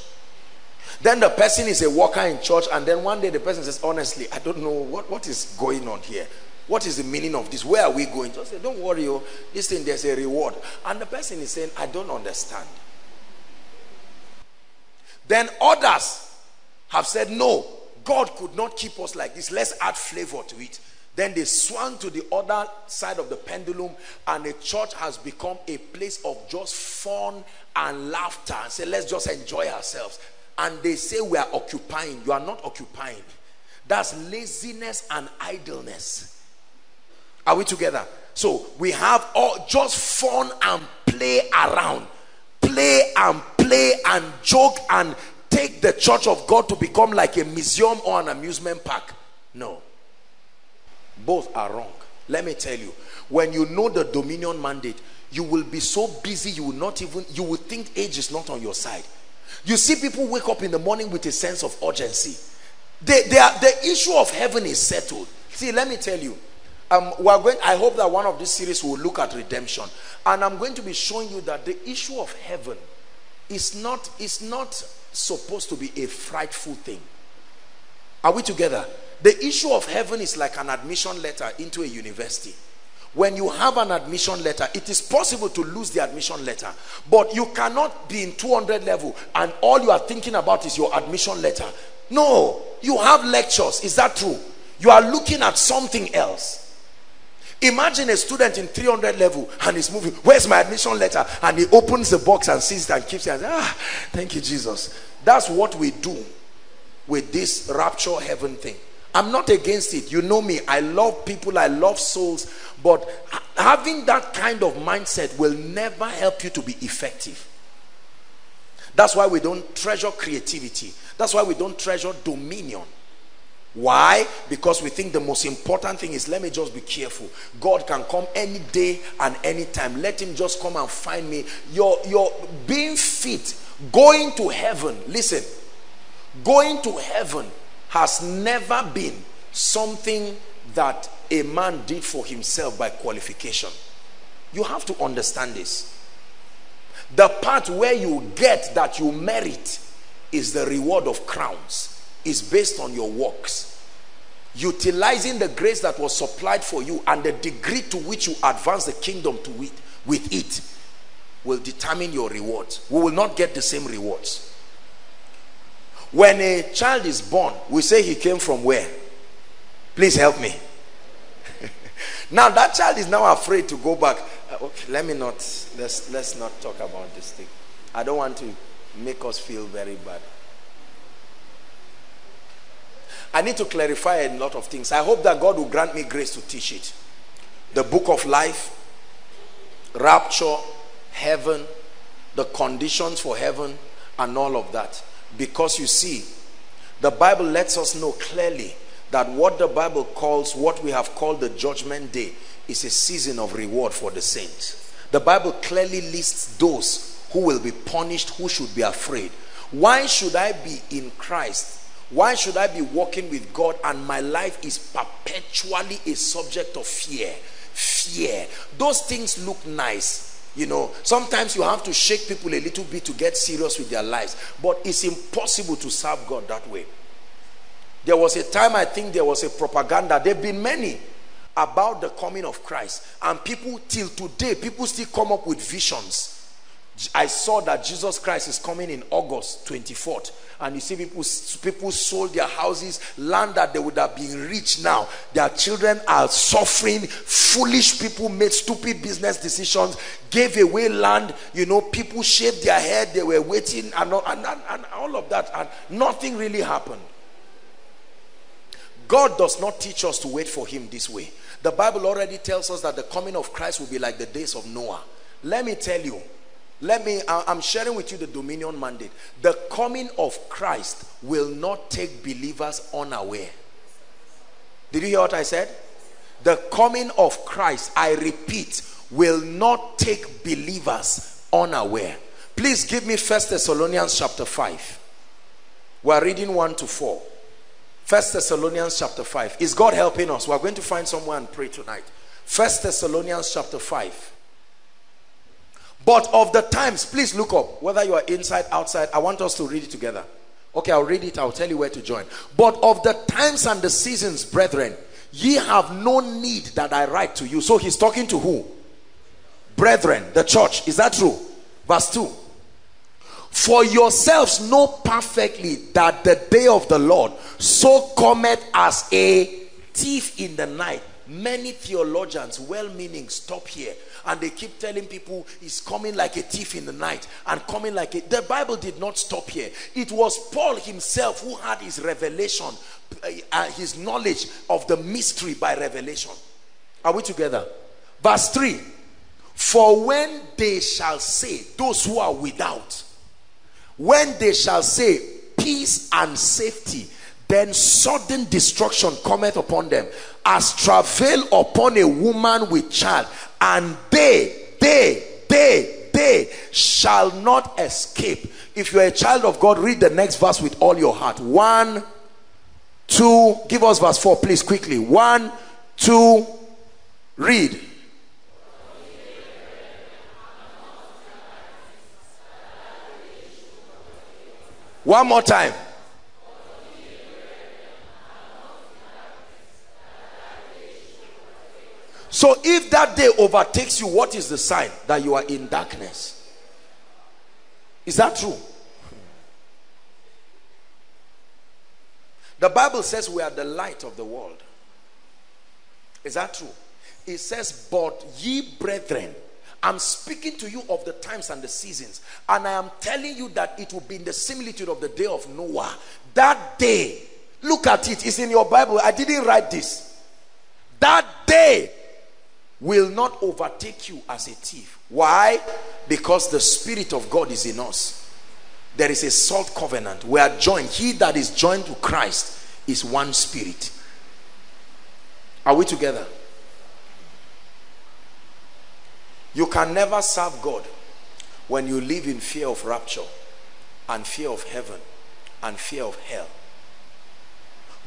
Then the person is a worker in church, and then one day the person says, honestly, I don't know what, what is going on here. What is the meaning of this? Where are we going? Just say, don't worry, oh, this thing, there's a reward. And the person is saying, I don't understand. Then others have said, no, God could not keep us like this. Let's add flavor to it. Then they swung to the other side of the pendulum, and the church has become a place of just fun and laughter. And say, let's just enjoy ourselves. And they say, we are occupying. You are not occupying. That's laziness and idleness. Are we together? So we have all just fun and play around. Play and play and joke and take the church of God to become like a museum or an amusement park. No. Both are wrong. Let me tell you. When you know the dominion mandate, you will be so busy, you will not even, you will think age is not on your side. You see people wake up in the morning with a sense of urgency. They, they are, the issue of heaven is settled. See, let me tell you. Um, we are going, I hope that one of these series will look at redemption. And I'm going to be showing you that the issue of heaven is not, is not supposed to be a frightful thing. Are we together? The issue of heaven is like an admission letter into a university. When you have an admission letter, it is possible to lose the admission letter. But you cannot be in two hundred level and all you are thinking about is your admission letter. No, you have lectures. Is that true? You are looking at something else. Imagine a student in three hundred level and he's moving. Where's my admission letter? And he opens the box and sees it and keeps it and says, ah, thank you, Jesus. That's what we do with this rapture heaven thing. I'm not against it. You know me. I love people. I love souls. But having that kind of mindset will never help you to be effective. That's why we don't treasure creativity. That's why we don't treasure dominion. Why? Because we think the most important thing is, let me just be careful. God can come any day and any time. Let him just come and find me. Your, your being fit, going to heaven, listen, going to heaven has never been something that a man did for himself by qualification. You have to understand this. The part where you get that you merit is the reward of crowns. Is based on your works. Utilizing the grace that was supplied for you and the degree to which you advance the kingdom to it, with it will determine your rewards. We will not get the same rewards. When a child is born, we say he came from where? Please help me. Now that child is now afraid to go back. Uh, okay, let me not, let's, let's not talk about this thing. I don't want to make us feel very bad. I need to clarify a lot of things. I hope that God will grant me grace to teach it. The book of life, rapture, heaven, the conditions for heaven, and all of that. Because you see, the Bible lets us know clearly that what the Bible calls, what we have called the judgment day, is a season of reward for the saints. The Bible clearly lists those who will be punished, who should be afraid. Why should I be in Christ? Why should I be walking with God and my life is perpetually a subject of fear? Fear. Those things look nice. You know, sometimes you have to shake people a little bit to get serious with their lives. But it's impossible to serve God that way. There was a time, I think there was a propaganda. There have been many about the coming of Christ. And people, till today, people still come up with visions. I saw that Jesus Christ is coming in August twenty-fourth. And you see people, people sold their houses, land that they would have been rich now. Their children are suffering. Foolish people made stupid business decisions, gave away land. You know, people shaved their head. They were waiting and all, and, and, and all of that. And nothing really happened. God does not teach us to wait for him this way. The Bible already tells us that the coming of Christ will be like the days of Noah. Let me tell you, let me, I'm sharing with you the dominion mandate. The coming of Christ will not take believers unaware. Did you hear what I said? The coming of Christ, I repeat, will not take believers unaware. Please give me First Thessalonians chapter five. We're reading one to four. First Thessalonians chapter five. Is God helping us? We're going to find somewhere and pray tonight. First Thessalonians chapter five. But of the times, please look up. Whether you are inside, outside, I want us to read it together. Okay, I'll read it. I'll tell you where to join. But of the times and the seasons, brethren, ye have no need that I write to you. So he's talking to who? Brethren, the church. Is that true? Verse two. For yourselves know perfectly that the day of the Lord so cometh as a thief in the night. Many theologians, well-meaning, stop here, and they keep telling people he's coming like a thief in the night and coming like a... The Bible did not stop here. It was Paul himself who had his revelation, uh, his knowledge of the mystery by revelation. Are we together? Verse three. For when they shall say, those who are without, when they shall say peace and safety, then sudden destruction cometh upon them, as travail upon a woman with child, and they, they, they, they shall not escape. If you are a child of God, read the next verse with all your heart. One, two, give us verse four, please, quickly. One, two, read. One more time. So if that day overtakes you, what is the sign? That you are in darkness. Is that true? The Bible says we are the light of the world. Is that true? It says, but ye brethren, I'm speaking to you of the times and the seasons, and I am telling you that it will be in the similitude of the day of Noah. That day, look at it, it's in your Bible. I didn't write this. That day will not overtake you as a thief. Why? Because the Spirit of God is in us. There is a salt covenant. We are joined. He that is joined to Christ is one spirit. Are we together? You can never serve God when you live in fear of rapture and fear of heaven and fear of hell.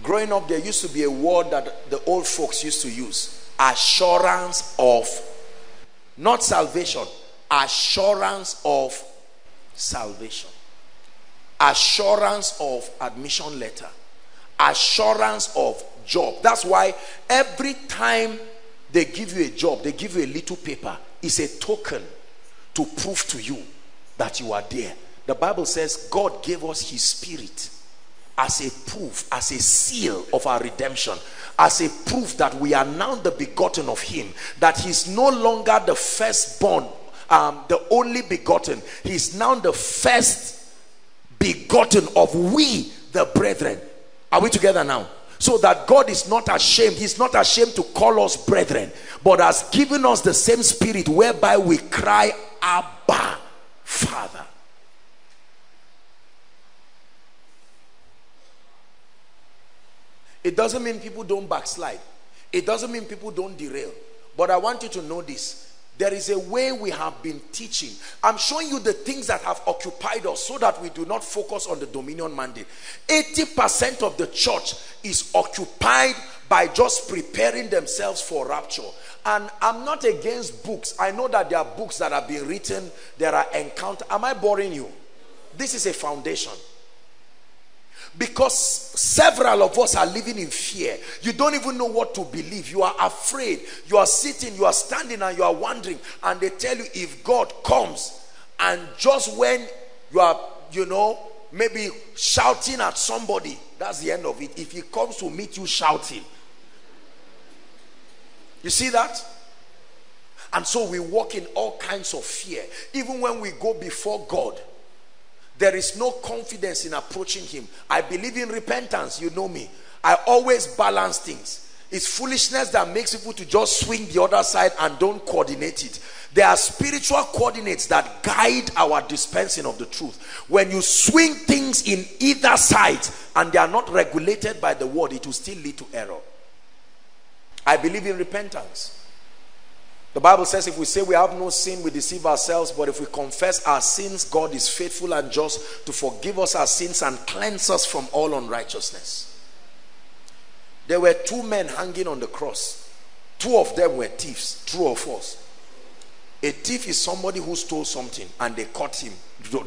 Growing up, there used to be a word that the old folks used to use. Assurance of, not salvation, assurance of salvation, assurance of admission letter, assurance of job. That's why every time they give you a job, they give you a little paper. It's a token to prove to you that you are there. The Bible says God gave us his Spirit as a proof, as a seal of our redemption, as a proof that we are now the begotten of him, that he's no longer the firstborn, um, the only begotten. He's now the first begotten of we, the brethren. Are we together now? So that God is not ashamed. He's not ashamed to call us brethren, but has given us the same Spirit whereby we cry, Abba, Father. It doesn't mean people don't backslide. It doesn't mean people don't derail. But I want you to know this. There is a way we have been teaching. I'm showing you the things that have occupied us so that we do not focus on the dominion mandate. eighty percent of the church is occupied by just preparing themselves for rapture. And I'm not against books. I know that there are books that have been written. There are encounters. Am I boring you? This is a foundation. Because several of us are living in fear. You don't even know what to believe. You are afraid. You are sitting, you are standing, and you are wondering. And they tell you, if God comes, and just when you are, you know, maybe shouting at somebody, that's the end of it. If he comes to meet you shouting. You see that? And so we walk in all kinds of fear. Even when we go before God, there is no confidence in approaching him. I believe in repentance. You know me. I always balance things. It's foolishness that makes people to just swing the other side and don't coordinate it. There are spiritual coordinates that guide our dispensing of the truth. When you swing things in either side and they are not regulated by the word, it will still lead to error. I believe in repentance. The Bible says if we say we have no sin, we deceive ourselves. But if we confess our sins, God is faithful and just to forgive us our sins and cleanse us from all unrighteousness. There were two men hanging on the cross. Two of them were thieves. True or false? A thief is somebody who stole something and they caught him.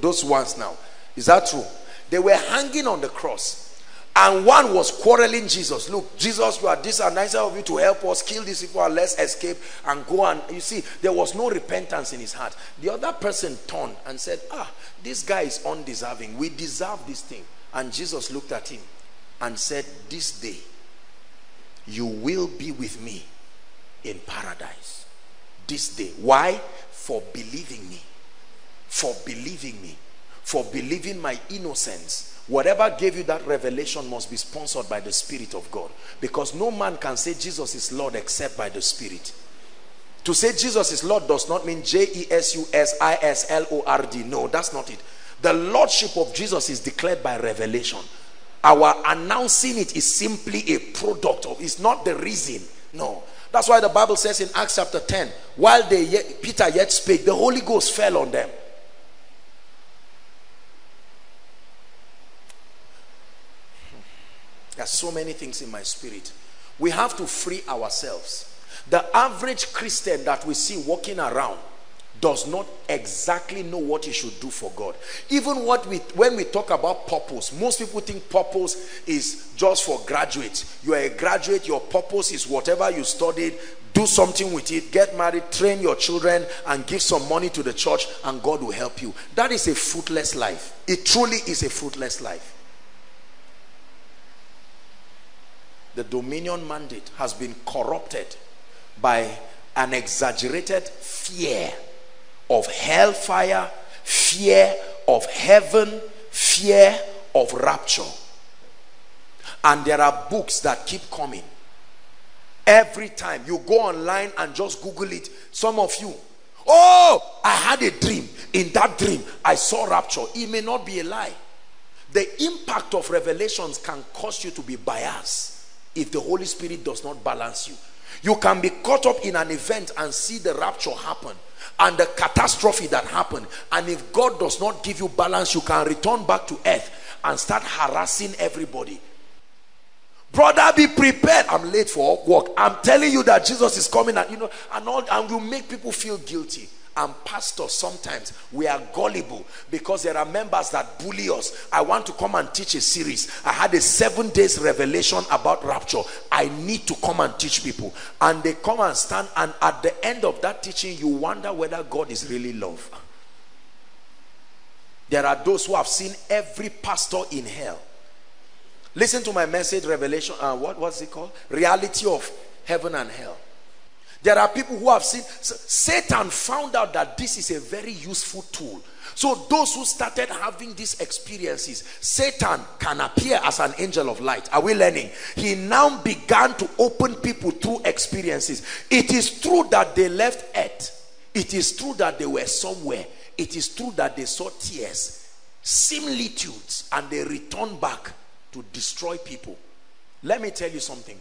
Those ones now. Is that true? They were hanging on the cross. And one was quarreling Jesus. Look, Jesus, you are this and nicer of you to help us, kill these people and let's escape and go. And you see, there was no repentance in his heart. The other person turned and said, ah, this guy is undeserving. We deserve this thing. And Jesus looked at him and said, this day, you will be with me in paradise. This day. Why? For believing me. For believing me. For believing my innocence. Whatever gave you that revelation must be sponsored by the Spirit of God. Because no man can say Jesus is Lord except by the Spirit. To say Jesus is Lord does not mean J E S U S I S L O R D. No, that's not it. The Lordship of Jesus is declared by revelation. Our announcing it is simply a product of, it's not the reason. No. That's why the Bible says in Acts chapter ten, while they yet, Peter yet spake, the Holy Ghost fell on them. There are so many things in my spirit. We have to free ourselves. The average Christian that we see walking around does not exactly know what he should do for God. Even what we, when we talk about purpose, most people think purpose is just for graduates. You are a graduate, your purpose is whatever you studied, do something with it, get married, train your children, and give some money to the church, and God will help you. That is a fruitless life. It truly is a fruitless life. The dominion mandate has been corrupted by an exaggerated fear of hellfire, fear of heaven, fear of rapture. And there are books that keep coming. Every time you go online and just Google it, some of you, oh, I had a dream. In that dream, I saw rapture. It may not be a lie. The impact of revelations can cause you to be biased. If the Holy Spirit does not balance you, you can be caught up in an event and see the rapture happen and the catastrophe that happened. And if God does not give you balance, you can return back to earth and start harassing everybody. Brother, be prepared. I'm late for work. I'm telling you that Jesus is coming, and you know, and all, and you make people feel guilty. And pastors, sometimes we are gullible because there are members that bully us. I want to come and teach a series. I had a seven days revelation about rapture. I need to come and teach people. And they come and stand, and at the end of that teaching, you wonder whether God is really love. There are those who have seen every pastor in hell. Listen to my message, Revelation, uh, what was it called? Reality of Heaven and Hell. There are people who have seen, Satan found out that this is a very useful tool. So those who started having these experiences, Satan can appear as an angel of light. Are we learning? He now began to open people through experiences. It is true that they left earth. It is true that they were somewhere. It is true that they saw tears, similitudes, and they returned back to destroy people. Let me tell you something.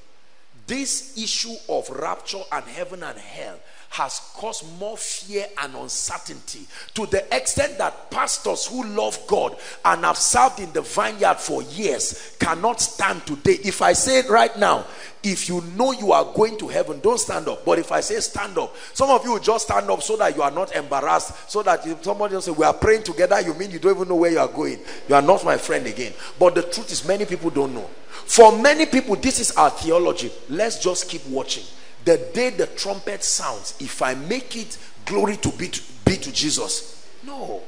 This issue of rapture and heaven and hell has caused more fear and uncertainty to the extent that pastors who love God and have served in the vineyard for years cannot stand today. If I say it right now, if you know you are going to heaven, don't stand up. But if I say stand up, some of you will just stand up so that you are not embarrassed, so that if somebody will say, we are praying together, you mean you don't even know where you are going. You are not my friend again. But the truth is, many people don't know. For many people, this is our theology. Let's just keep watching. The day the trumpet sounds, if I make it, glory to be to, be to Jesus. No.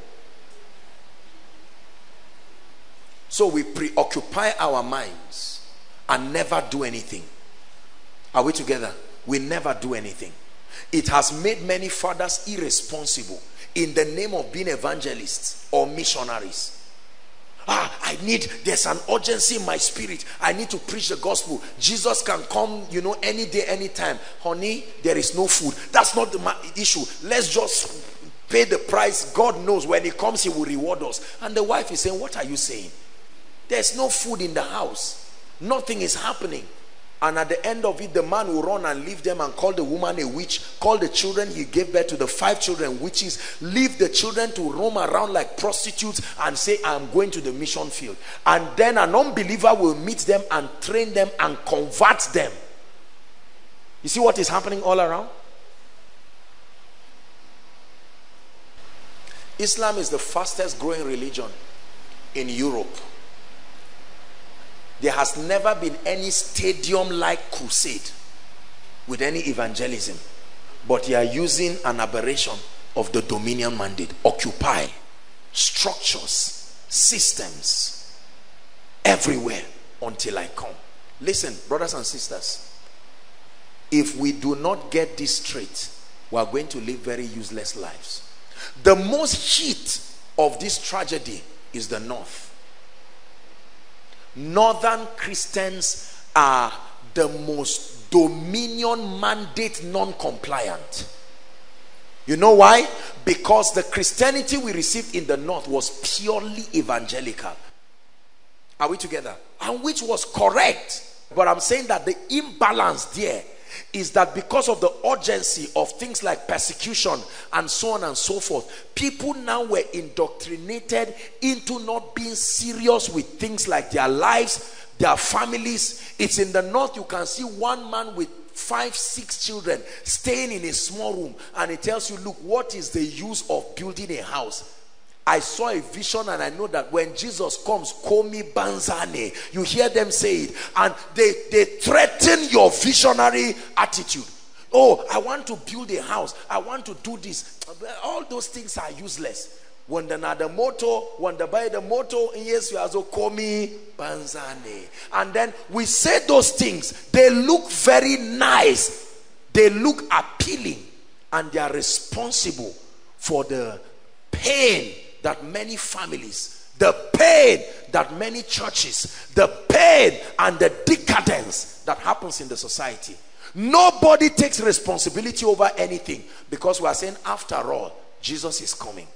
So we preoccupy our minds and never do anything. Are we together? We never do anything. It has made many fathers irresponsible in the name of being evangelists or missionaries. Ah, I I need, there's an urgency in my spirit. I need to preach the gospel. Jesus can come, you know, any day, anytime. Honey, there is no food. That's not the issue. Let's just pay the price. God knows when he comes, he will reward us. And the wife is saying, what are you saying? There's no food in the house. Nothing is happening. And at the end of it, the man will run and leave them and call the woman a witch, call the children he gave birth to, the five children, witches, leave the children to roam around like prostitutes and say, I'm going to the mission field. And then an unbeliever will meet them and train them and convert them. You see what is happening all around? Islam is the fastest growing religion in Europe. There has never been any stadium-like crusade with any evangelism. But they are using an aberration of the dominion mandate. Occupy structures, systems, everywhere until I come. Listen, brothers and sisters, if we do not get this straight, we are going to live very useless lives. The most heat of this tragedy is the north. Northern Christians are the most dominion mandate non-compliant. You know why? Because the Christianity we received in the north was purely evangelical. Are we together? And which was correct. But I'm saying that the imbalance there is that because of the urgency of things like persecution and so on and so forth, people now were indoctrinated into not being serious with things like their lives, their families. It's in the north you can see one man with five, six children staying in a small room, and it tells you, look, what is the use of building a house? I saw a vision and I know that when Jesus comes, Komi Banzane, you hear them say it, and they, they threaten your visionary attitude. Oh, I want to build a house. I want to do this. All those things are useless. When the nada moto, when the by the moto, yes, you also Komi Banzane. And then we say those things. They look very nice. They look appealing. And they are responsible for the pain that many families, the pain that many churches, the pain and the decadence that happens in the society. Nobody takes responsibility over anything because we are saying, after all, Jesus is coming.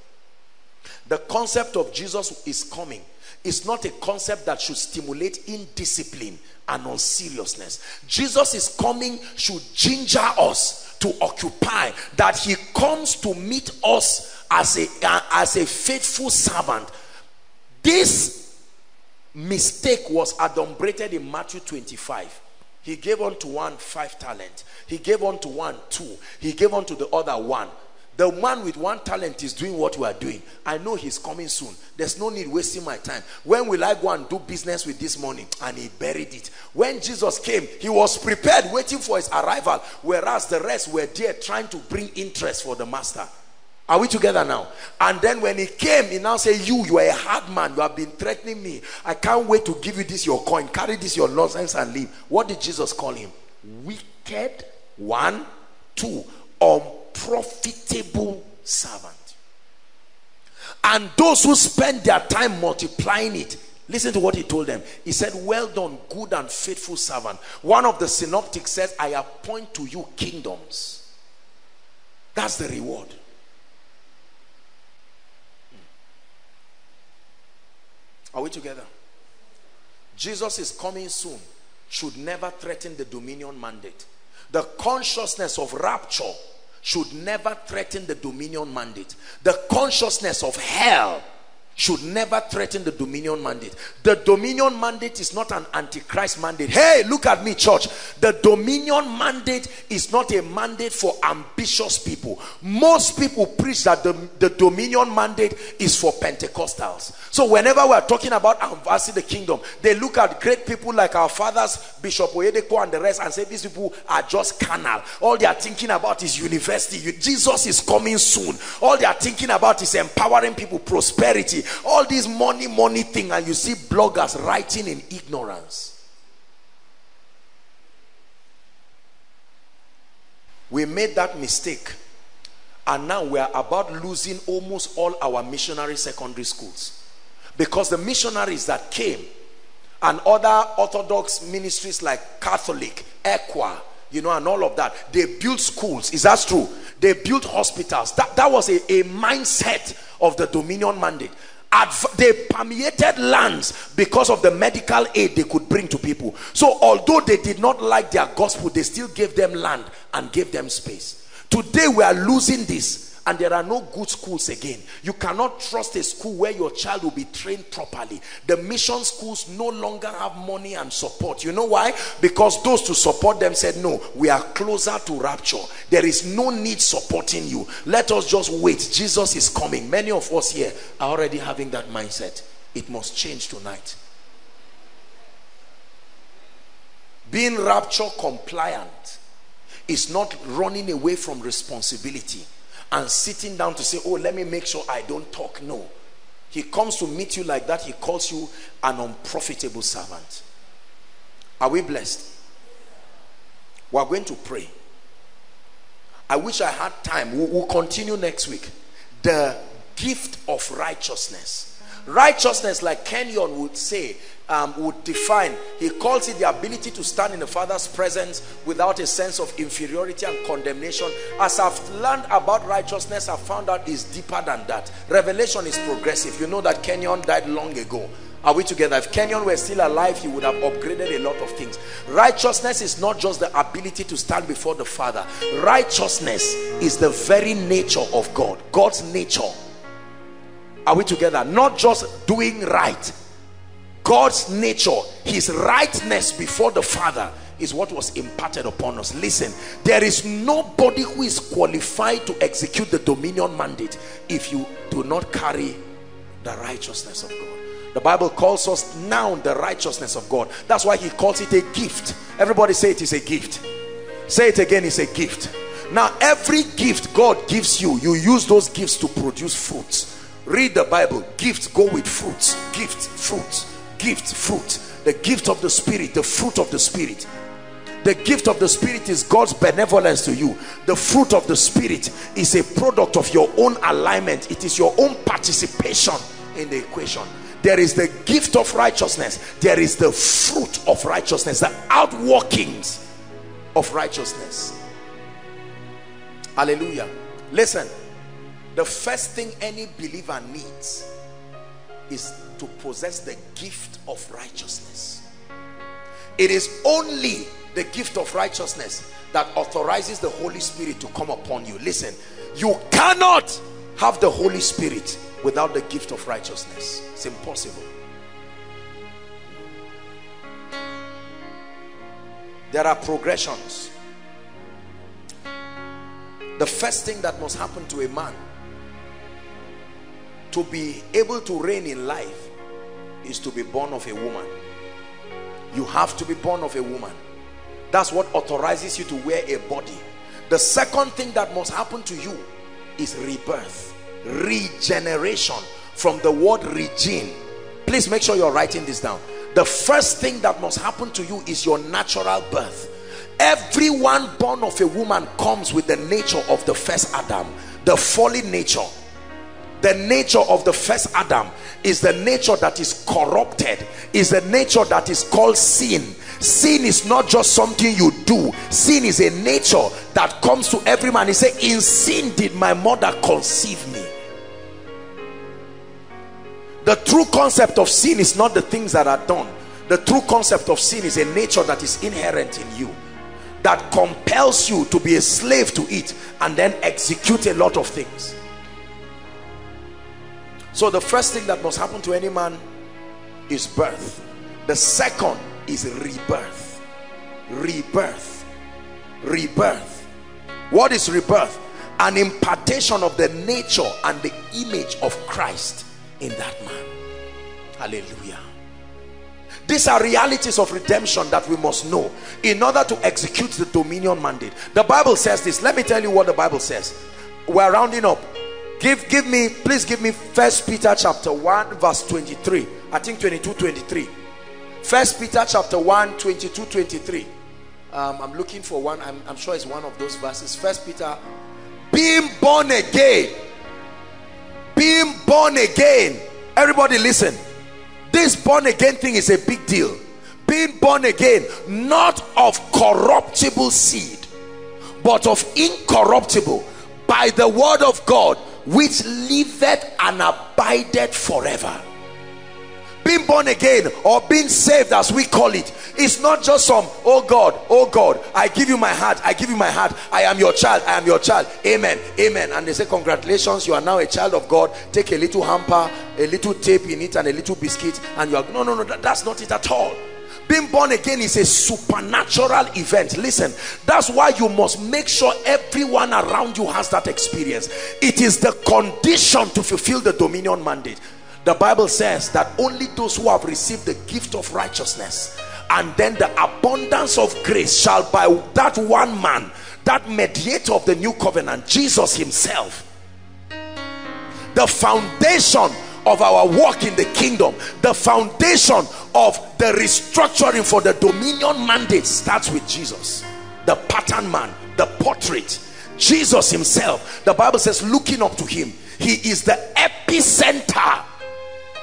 The concept of Jesus is coming is not a concept that should stimulate indiscipline and unseriousness. Jesus is coming should ginger us to occupy, that he comes to meet us as a, as a faithful servant. This mistake was adumbrated in Matthew twenty-five. He gave unto one five talents. He gave unto one two. He gave unto the other one. The man with one talent is doing what we are doing. I know he's coming soon. There's no need wasting my time. When will I go and do business with this money? And he buried it. When Jesus came, he was prepared, waiting for his arrival, whereas the rest were there trying to bring interest for the master. Are we together now? And then when he came, he now said, you, you are a hard man. You have been threatening me. I can't wait to give you this, your coin. Carry this, your nonsense, and leave. What did Jesus call him? Wicked one, two, unprofitable servant. And those who spend their time multiplying it, listen to what he told them. He said, well done, good and faithful servant. One of the synoptics says, I appoint to you kingdoms. That's the reward. Are we together? Jesus is coming soon should never threaten the dominion mandate. The consciousness of rapture should never threaten the dominion mandate. The consciousness of hell should never threaten the dominion mandate. The dominion mandate is not an Antichrist mandate. Hey, look at me, church. The dominion mandate is not a mandate for ambitious people. Most people preach that the, the dominion mandate is for Pentecostals. So whenever we're talking about advancing the kingdom, they look at great people like our fathers, Bishop Oyedeko and the rest, and say these people are just carnal. All they are thinking about is university. Jesus is coming soon. All they are thinking about is empowering people, prosperity. All this money, money thing, and you see bloggers writing in ignorance. We made that mistake, and now we are about losing almost all our missionary secondary schools Because the missionaries that came and other orthodox ministries like Catholic, Equa, you know, and all of that, they built schools. Is that true? They built hospitals. That, that was a, a mindset of the dominion mandate. Adv- they permeated lands because of the medical aid they could bring to people. So although they did not like their gospel, they still gave them land and gave them space. Today we are losing this, and there are no good schools again. You cannot trust a school where your child will be trained properly. The mission schools no longer have money and support. You know why? Because those to support them said, no, we are closer to rapture. There is no need supporting you. Let us just wait. Jesus is coming. Many of us here are already having that mindset. It must change tonight. Being rapture compliant is not running away from responsibility and sitting down to say, oh, let me make sure I don't talk. No. He comes to meet you like that. He calls you an unprofitable servant. Are we blessed? We are going to pray. I wish I had time. We will continue next week. The gift of righteousness. Righteousness, like Kenyon would say, um, would define. He calls it the ability to stand in the Father's presence without a sense of inferiority and condemnation. As I've learned about righteousness, I've found out it's deeper than that. Revelation is progressive. You know that Kenyon died long ago. Are we together? If Kenyon were still alive, he would have upgraded a lot of things. Righteousness is not just the ability to stand before the Father. Righteousness is the very nature of God. God's nature. Are we together? Not just doing right. God's nature, his rightness before the Father is what was imparted upon us. Listen, there is nobody who is qualified to execute the dominion mandate if you do not carry the righteousness of God. The Bible calls us now the righteousness of God. That's why he calls it a gift. Everybody say it is a gift. Say it again, it's a gift. Now every gift God gives you, you use those gifts to produce fruits. Read the Bible. Gifts go with fruits. Gift, fruit, gift, fruit. The gift of the Spirit, the fruit of the Spirit. The gift of the Spirit is God's benevolence to you. The fruit of the Spirit is a product of your own alignment. It is your own participation in the equation. There is the gift of righteousness. There is the fruit of righteousness, the outworkings of righteousness. Hallelujah. Listen. The first thing any believer needs is to possess the gift of righteousness. It is only the gift of righteousness that authorizes the Holy Spirit to come upon you. Listen, you cannot have the Holy Spirit without the gift of righteousness. It's impossible. There are progressions. The first thing that must happen to a man to be able to reign in life is to be born of a woman. You have to be born of a woman. That's what authorizes you to wear a body. The second thing that must happen to you is rebirth, regeneration, from the word regime. Please make sure you're writing this down. The first thing that must happen to you is your natural birth. Everyone born of a woman comes with the nature of the first Adam, the fallen nature. The nature of the first Adam is the nature that is corrupted, is the nature that is called sin. Sin is not just something you do. Sin is a nature that comes to every man. He said, in sin did my mother conceive me. The true concept of sin is not the things that are done. The true concept of sin is a nature that is inherent in you, that compels you to be a slave to it and then execute a lot of things. So the first thing that must happen to any man is birth. The second is rebirth. Rebirth. Rebirth. What is rebirth? An impartation of the nature and the image of Christ in that man. Hallelujah. These are realities of redemption that we must know in order to execute the dominion mandate. The Bible says this. Let me tell you what the Bible says. We're rounding up. Give, give me, please give me First Peter chapter one, verse twenty-three. I think twenty-two, twenty-three. First Peter chapter one, twenty-two, twenty-three. Um, I'm looking for one. I'm, I'm sure it's one of those verses. First Peter, being born again, being born again Everybody listen, this born again thing is a big deal. Being born again, not of corruptible seed, but of incorruptible, by the word of God, which liveth and abideth forever. Being born again, or being saved as we call it, is not just some, oh God, oh God, I give you my heart, I give you my heart, I am your child, I am your child, amen, amen. And they say, congratulations, you are now a child of God. Take a little hamper, a little tape in it, and a little biscuit, and you are, no, no, no, that, that's not it at all. Being born again is a supernatural event. Listen, that's why you must make sure everyone around you has that experience. It is the condition to fulfill the dominion mandate. The Bible says that only those who have received the gift of righteousness and then the abundance of grace shall, by that one man, that mediator of the new covenant, Jesus himself, the foundation of our walk in the kingdom, the foundation of the restructuring for the dominion mandate starts with Jesus, the pattern man, the portrait, Jesus himself. The Bible says, looking up to him, he is the epicenter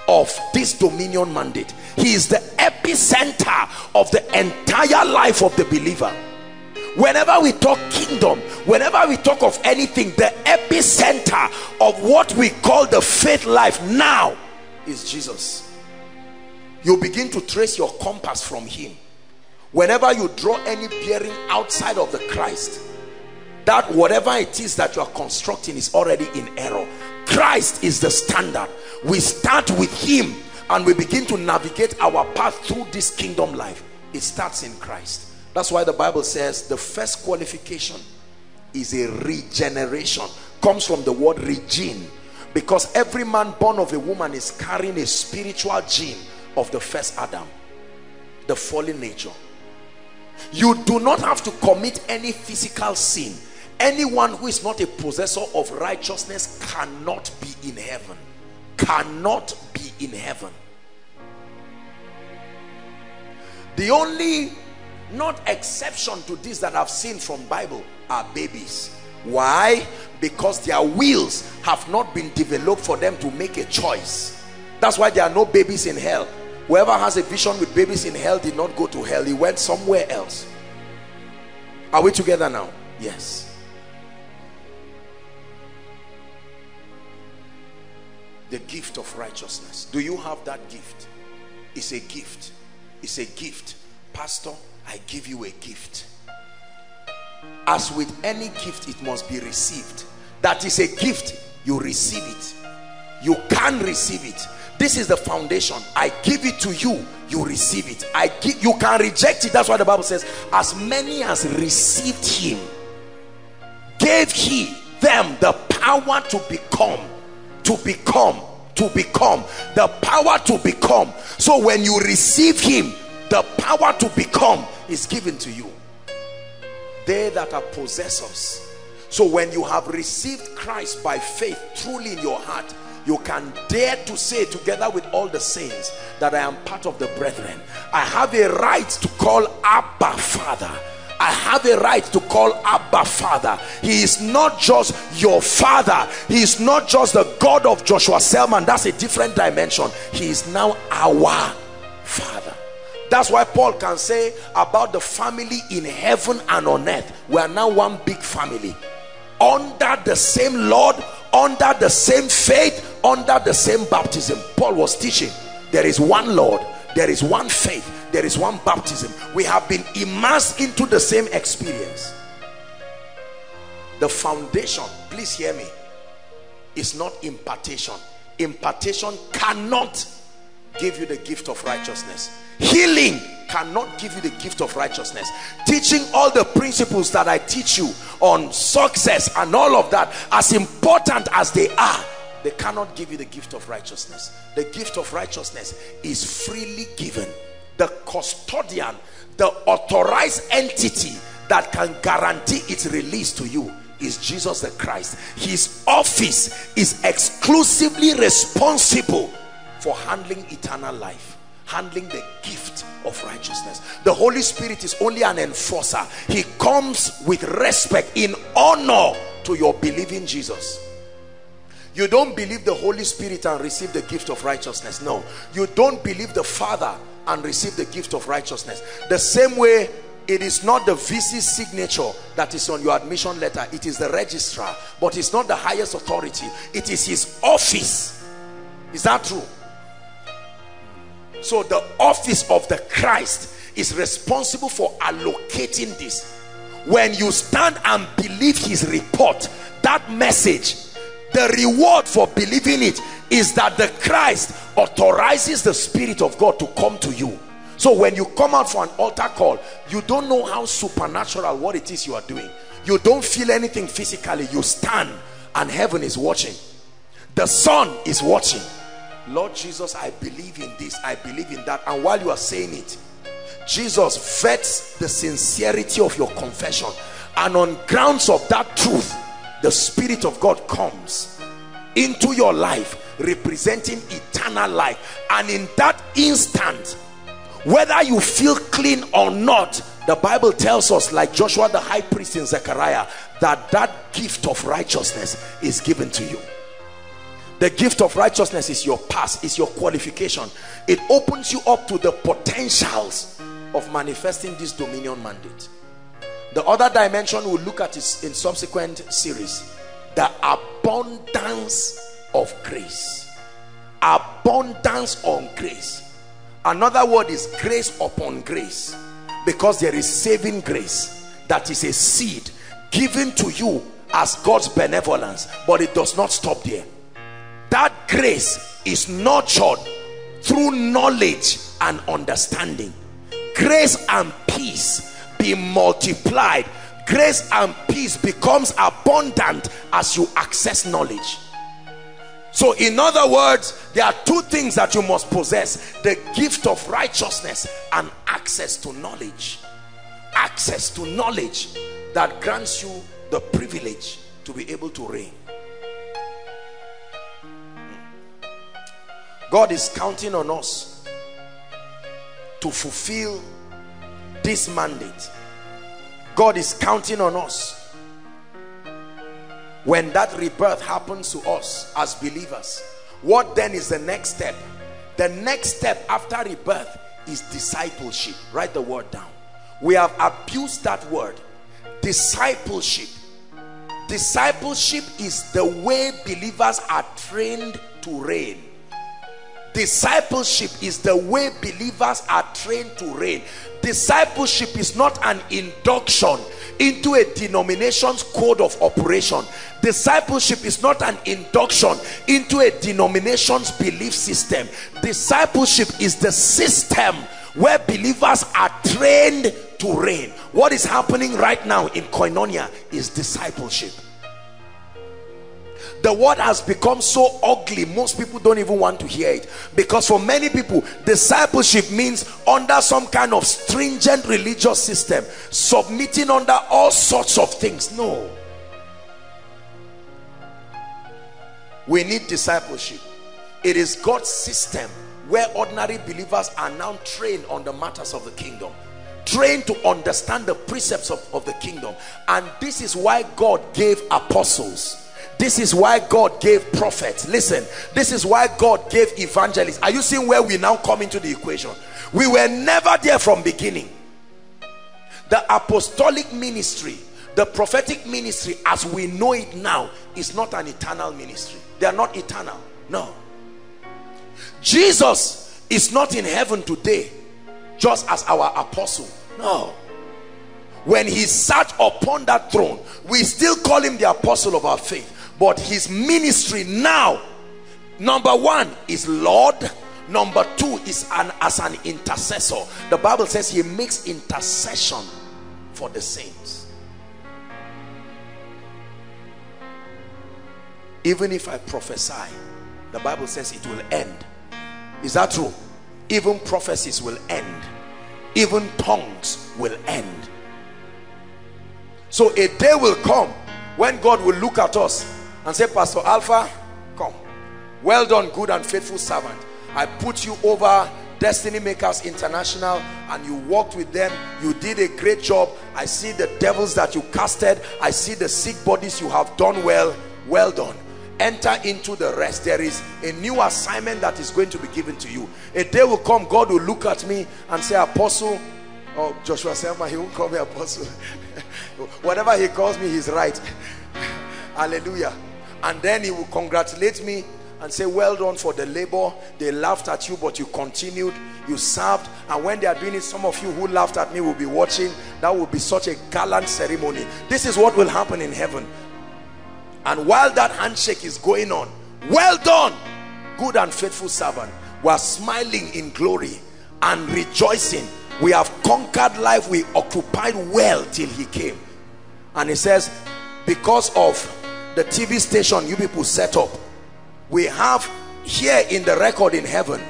of this dominion mandate. He is the epicenter of the entire life of the believer. Whenever we talk kingdom, whenever we talk of anything, the epicenter of what we call the faith life now is Jesus. You begin to trace your compass from him. Whenever you draw any bearing outside of the Christ, that whatever it is that you are constructing is already in error. Christ is the standard. We start with him and we begin to navigate our path through this kingdom life. It starts in Christ. That's why the Bible says the first qualification is a regeneration. Comes from the word regene, because every man born of a woman is carrying a spiritual gene of the first Adam, the fallen nature. You do not have to commit any physical sin. Anyone who is not a possessor of righteousness cannot be in heaven. Cannot be in heaven. The only not exception to this that I've seen from Bible are babies. Why? Because their wills have not been developed for them to make a choice. That's why there are no babies in hell. Whoever has a vision with babies in hell did not go to hell. He went somewhere else. Are we together now? Yes. The gift of righteousness. Do you have that gift? It's a gift. It's a gift. Pastor, I give you a gift. As with any gift, it must be received. That is a gift. You receive it. You can receive it. This is the foundation. I give it to you. You receive it. I give. You can reject it. That's why the Bible says, as many as received him, gave he them the power to become. To become, to become, the power to become. So when you receive him, the power to become is given to you. They that are possessors. So when you have received Christ by faith truly in your heart, you can dare to say together with all the saints that I am part of the brethren. I have a right to call Abba Father. I have a right to call Abba Father. He is not just your father. He is not just the God of Joshua Selman. That's a different dimension. He is now our Father. That's why Paul can say about the family in heaven and on earth, we are now one big family. Under the same Lord, under the same faith, under the same baptism. Paul was teaching. There is one Lord. There is one faith. There is one baptism. We have been immersed into the same experience. The foundation, please hear me, is not impartation. Impartation cannot give you the gift of righteousness. Healing cannot give you the gift of righteousness. Teaching all the principles that I teach you on success and all of that, as important as they are, they cannot give you the gift of righteousness. The gift of righteousness is freely given. The custodian, the authorized entity that can guarantee its release to you is Jesus the Christ. His office is exclusively responsible for handling eternal life, handling the gift of righteousness. The Holy Spirit is only an enforcer. He comes with respect, in honor to your believing Jesus. You don't believe the Holy Spirit and receive the gift of righteousness. No, you don't believe the Father and receive the gift of righteousness. The same way, it is not the V C signature that is on your admission letter. It is the registrar, but it's not the highest authority. It is his office. Is that true? So the office of the Christ is responsible for allocating this. When you stand and believe his report, that message, the reward for believing it is that the Christ authorizes the Spirit of God to come to you. So when you come out for an altar call, you don't know how supernatural what it is you are doing. You don't feel anything physically. You stand and heaven is watching. The Son is watching. Lord Jesus, I believe in this. I believe in that. And while you are saying it, Jesus vets the sincerity of your confession. And on grounds of that truth, the Spirit of God comes into your life, representing eternal life. And in that instant, whether you feel clean or not, the Bible tells us, like Joshua the high priest in Zechariah, that that gift of righteousness is given to you. The gift of righteousness is your pass, is your qualification. It opens you up to the potentials of manifesting this dominion mandate. The other dimension we'll look at is in subsequent series, the abundance of grace. Abundance on grace. Another word is grace upon grace, because there is saving grace that is a seed given to you as God's benevolence, but it does not stop there. That grace is nurtured through knowledge and understanding. Grace and peace be multiplied. Grace and peace becomes abundant as you access knowledge. So in other words, there are two things that you must possess: the gift of righteousness and access to knowledge. Access to knowledge that grants you the privilege to be able to reign. God is counting on us to fulfill this mandate. God is counting on us. When that rebirth happens to us as believers, what then is the next step? The next step after rebirth is discipleship. Write the word down. We have abused that word. Discipleship. Discipleship is the way believers are trained to reign. Discipleship is the way believers are trained to reign. Discipleship is not an induction into a denomination's code of operation. Discipleship is not an induction into a denomination's belief system. Discipleship is the system where believers are trained to reign. What is happening right now in Koinonia is discipleship. The word has become so ugly, most people don't even want to hear it, because for many people, discipleship means under some kind of stringent religious system, submitting under all sorts of things. No. We need discipleship. It is God's system where ordinary believers are now trained on the matters of the kingdom, trained to understand the precepts of, of the kingdom. And this is why God gave apostles. This is why God gave prophets. Listen, this is why God gave evangelists. Are you seeing where we now come into the equation? We were never there from beginning. The apostolic ministry, the prophetic ministry as we know it now, is not an eternal ministry. They are not eternal. No. Jesus is not in heaven today just as our apostle. No. When he sat upon that throne, we still call him the apostle of our faith. But his ministry now, number one is Lord, number two is an, as an intercessor. The Bible says he makes intercession for the saints. Even if I prophesy, the Bible says it will end. Is that true? Even prophecies will end. Even tongues will end. So a day will come when God will look at us and say, Pastor Alpha, come. Well done, good and faithful servant. I put you over Destiny Makers International and you walked with them. You did a great job. I see the devils that you casted. I see the sick bodies you have done well. Well done. enter into the rest. There is a new assignment that is going to be given to you. A day will come, God will look at me and say, Apostle, oh, Joshua Selman, he won't call me Apostle. Whatever he calls me, he's right. Hallelujah. And then he will congratulate me and say, well done for the labor. They laughed at you, but you continued, you served. And when they are doing it, some of you who laughed at me will be watching. That will be such a gallant ceremony. This is what will happen in heaven. And while that handshake is going on, well done, good and faithful servant, we are smiling in glory and rejoicing. We have conquered life. We occupied well till he came. And he says, because of the T V station you people set up, we have here in the record in heaven,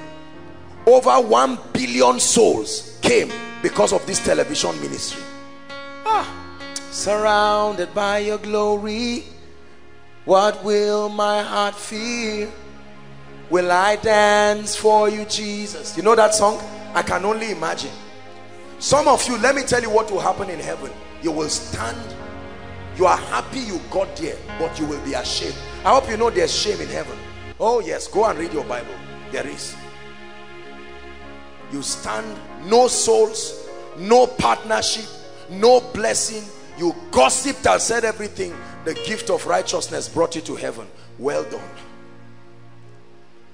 over one billion souls came because of this television ministry. Ah, surrounded by your glory, what will my heart fear? Will I dance for you, Jesus? You know that song? I can only imagine. Some of you, let me tell you what will happen in heaven. You will stand. You are happy you got there, but you will be ashamed. I hope you know there's shame in heaven. Oh yes, go and read your Bible. There is. You stand, no souls, no partnership, no blessing. You gossiped and said everything. The gift of righteousness brought you to heaven. Well done.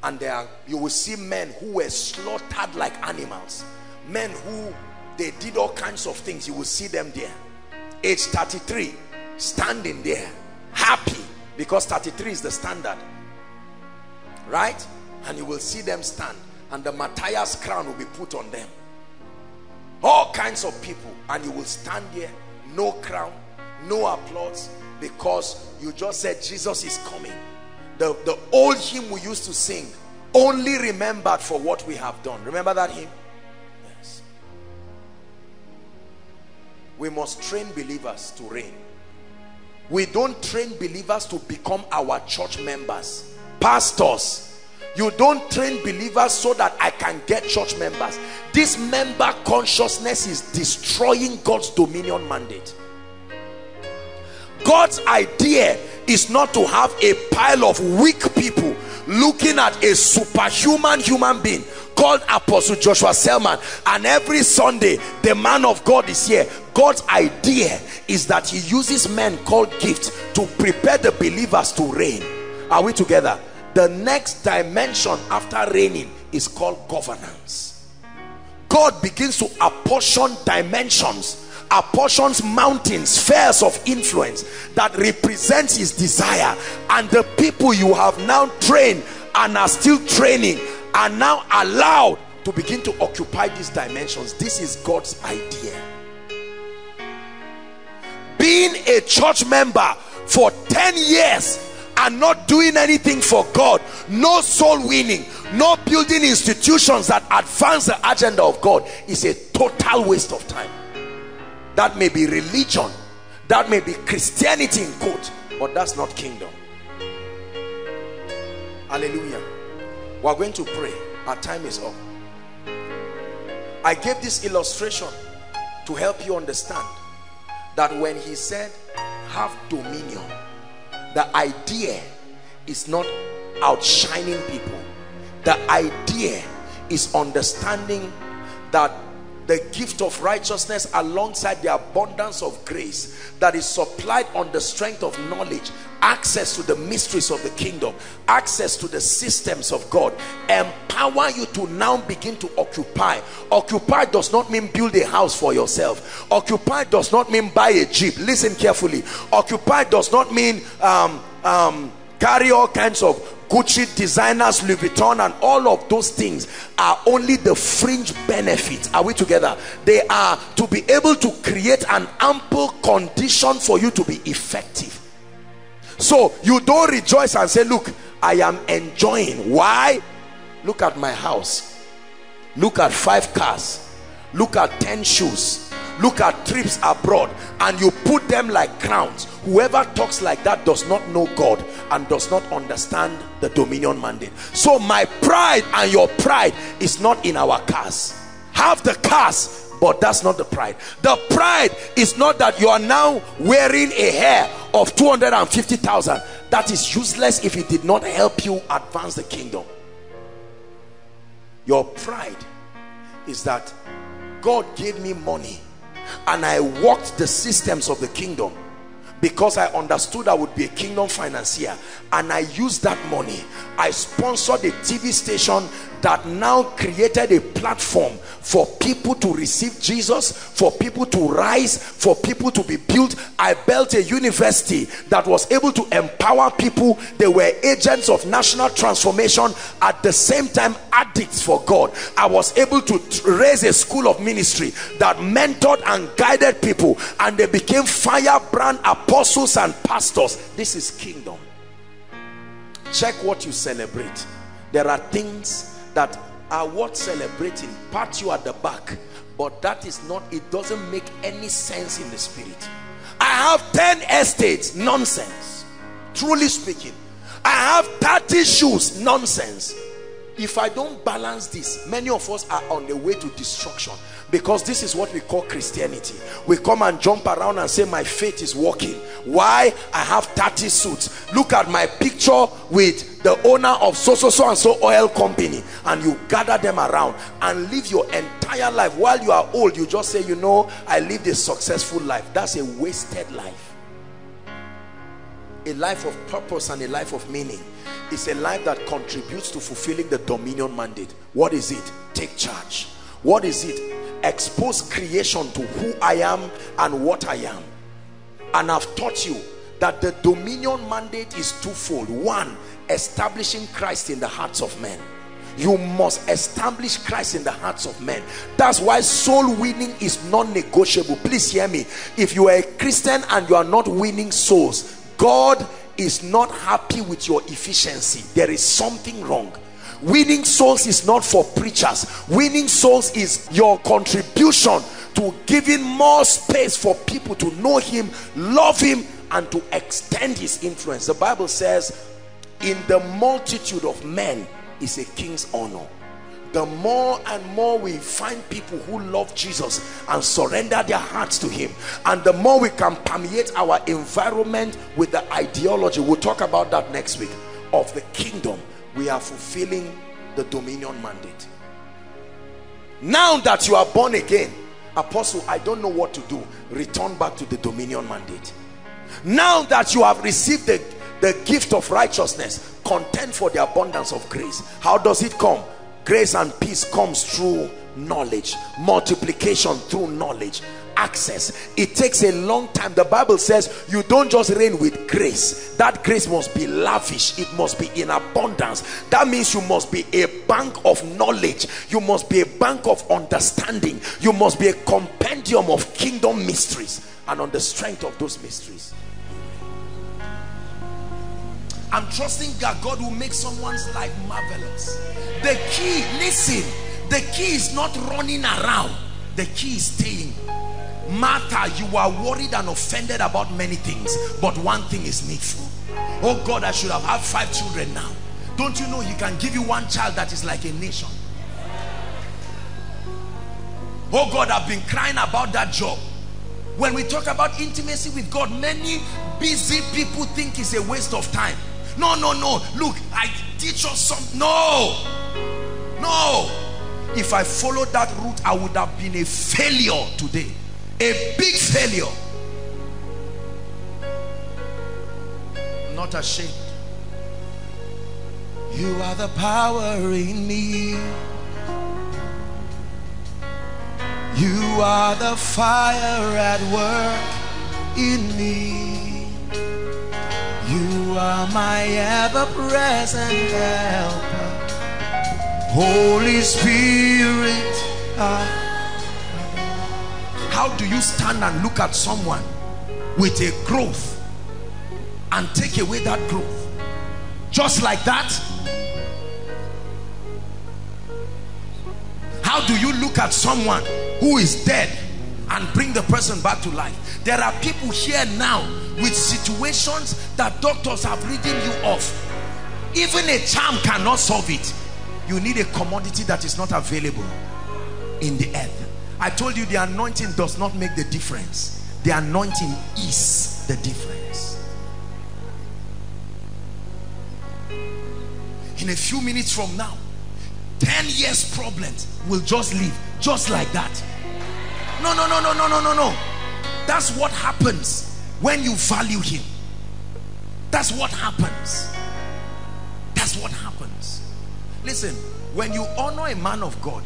And there are, you will see men who were slaughtered like animals. Men who, they did all kinds of things. You will see them there. Age thirty-three, standing there, happy. Because thirty-three is the standard, right? And you will see them stand, and the Matthias crown will be put on them. All kinds of people, and you will stand there, no crown, no applause, because you just said Jesus is coming. The, the old hymn we used to sing, only remembered for what we have done. Remember that hymn? Yes. We must train believers to reign. We don't train believers to become our church members. Pastors, you don't train believers so that I can get church members. This member consciousness is destroying God's dominion mandate. God's idea is not to have a pile of weak people looking at a superhuman human being called Apostle Joshua Selman, and every Sunday the man of God is here. God's idea is that he uses men called gifts to prepare the believers to reign. Are we together? The next dimension after reigning is called governance. God begins to apportion dimensions, apportions mountains, spheres of influence that represents his desire, and the people you have now trained and are still training are now allowed to begin to occupy these dimensions. This is God's idea. Being a church member for ten years and not doing anything for God, no soul winning, no building institutions that advance the agenda of God, is a total waste of time. That may be religion, that may be Christianity in quote, but that's not kingdom. Hallelujah. We're going to pray. Our time is up. I gave this illustration to help you understand that when he said have dominion, the idea is not outshining people. The idea is understanding that the gift of righteousness alongside the abundance of grace that is supplied on the strength of knowledge, access to the mysteries of the kingdom, access to the systems of God, empower you to now begin to occupy. Occupy does not mean build a house for yourself. Occupy does not mean buy a jeep. Listen carefully. Occupy does not mean um, um, carry all kinds of Gucci, designers, Louis Vuitton, and all of those things are only the fringe benefits. Are we together? They are to be able to create an ample condition for you to be effective. So you don't rejoice and say, look, I am enjoying. Why? Look at my house. Look at five cars. Look at ten shoes. Look at trips abroad. And you put them like crowns. Whoever talks like that does not know God and does not understand the dominion mandate. So my pride and your pride is not in our cars. Have the cars, but that's not the pride. The pride is not that you are now wearing a hair of two hundred fifty thousand. that is useless if it did not help you advance the kingdom. Your pride is that God gave me money and I walked the systems of the kingdom because I understood I would be a kingdom financier, and I used that money. I sponsored a T V station that now created a platform for people to receive Jesus, for people to rise, for people to be built. I built a university that was able to empower people. They were agents of national transformation, at the same time addicts for God. I was able to raise a school of ministry that mentored and guided people, and they became firebrand apostles and pastors. This is kingdom. Check what you celebrate. There are things that are worth celebrating. Pat you at the back, but that is not, it doesn't make any sense in the spirit. I have ten estates, nonsense. Truly speaking, I have thirty shoes, nonsense. If I don't balance this, many of us are on the way to destruction, because this is what we call Christianity. We come and jump around and say my faith is working. Why? I have thirty suits. Look at my picture with the owner of so so so and so oil company, and you gather them around and live your entire life. While you are old, you just say, you know, I lived a successful life. That's a wasted life. A life of purpose and a life of meaning is a life that contributes to fulfilling the dominion mandate. What is it? Take charge. What is it? Expose creation to who I am and what I am. And I've taught you that the dominion mandate is twofold. One, establishing Christ in the hearts of men. You must establish Christ in the hearts of men. That's why soul winning is non-negotiable. Please hear me. If you are a Christian and you are not winning souls, God is not happy with your efficiency. There is something wrong. Winning souls is not for preachers. Winning souls is your contribution to giving more space for people to know him, love him, and to extend his influence. The Bible says, in the multitude of men is a king's honor. The more and more we find people who love Jesus and surrender their hearts to him, and the more we can permeate our environment with the ideology, we'll talk about that next week, of the kingdom, we are fulfilling the dominion mandate. Now that you are born again, apostle, I don't know what to do. Return back to the dominion mandate. Now that you have received the, the gift of righteousness, contend for the abundance of grace. How does it come? Grace and peace comes through knowledge, multiplication through knowledge, access. It takes a long time. The Bible says you don't just reign with grace. That grace must be lavish. It must be in abundance. That means you must be a bank of knowledge. You must be a bank of understanding. You must be a compendium of kingdom mysteries. And on the strength of those mysteries, I'm trusting that God will make someone's life marvelous. The key, listen, the key is not running around. The key is staying. Martha, you are worried and offended about many things, but one thing is needful. Oh God, I should have had five children now. Don't you know he can give you one child that is like a nation? Oh God, I've been crying about that job. When we talk about intimacy with God, many busy people think it's a waste of time. No, no, no. Look, I teach us some. No. No. If I followed that route, I would have been a failure today. A big failure. Not ashamed. You are the power in me. You are the fire at work in me. You are my ever-present helper. Holy Spirit. I... How do you stand and look at someone with a growth and take away that growth? Just like that? How do you look at someone who is dead and bring the person back to life? There are people here now with situations that doctors have ridden you off. Even a charm cannot solve it. You need a commodity that is not available in the earth. I told you the anointing does not make the difference. The anointing is the difference. in a few minutes from now, ten years problems will just leave, just like that. No, no, no, no, no, no, no, no. That's what happens when you value him. That's what happens. That's what happens. Listen, when you honor a man of God,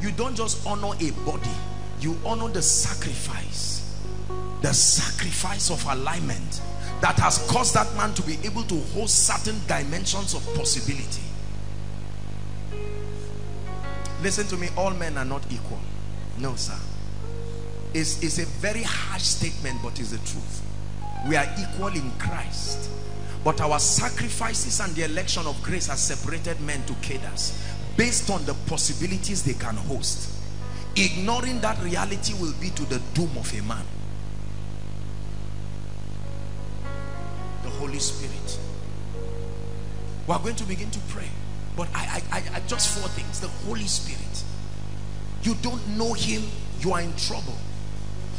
you don't just honor a body, you honor the sacrifice. The sacrifice of alignment that has caused that man to be able to host certain dimensions of possibility. Listen to me, all men are not equal. No, sir. It's, it's a very harsh statement, but it's the truth. We are equal in Christ. But our sacrifices and the election of grace has separated men to cadres based on the possibilities they can host. Ignoring that reality will be to the doom of a man. The Holy Spirit. We are going to begin to pray. But I, I, I, just four things. The Holy Spirit. You don't know him, you are in trouble.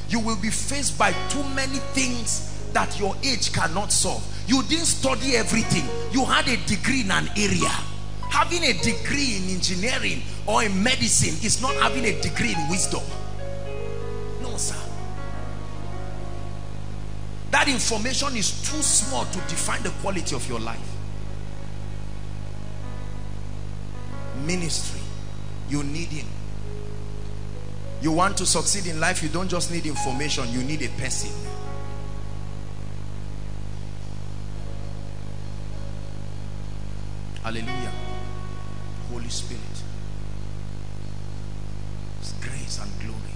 You will be faced by too many things that your age cannot solve. You didn't study everything. You had a degree in an area. Having a degree in engineering or in medicine is not having a degree in wisdom. No, sir. That information is too small to define the quality of your life. Ministry, you need him. You want to succeed in life, you don't just need information, you need a person. Hallelujah. Holy Spirit. His grace and glory.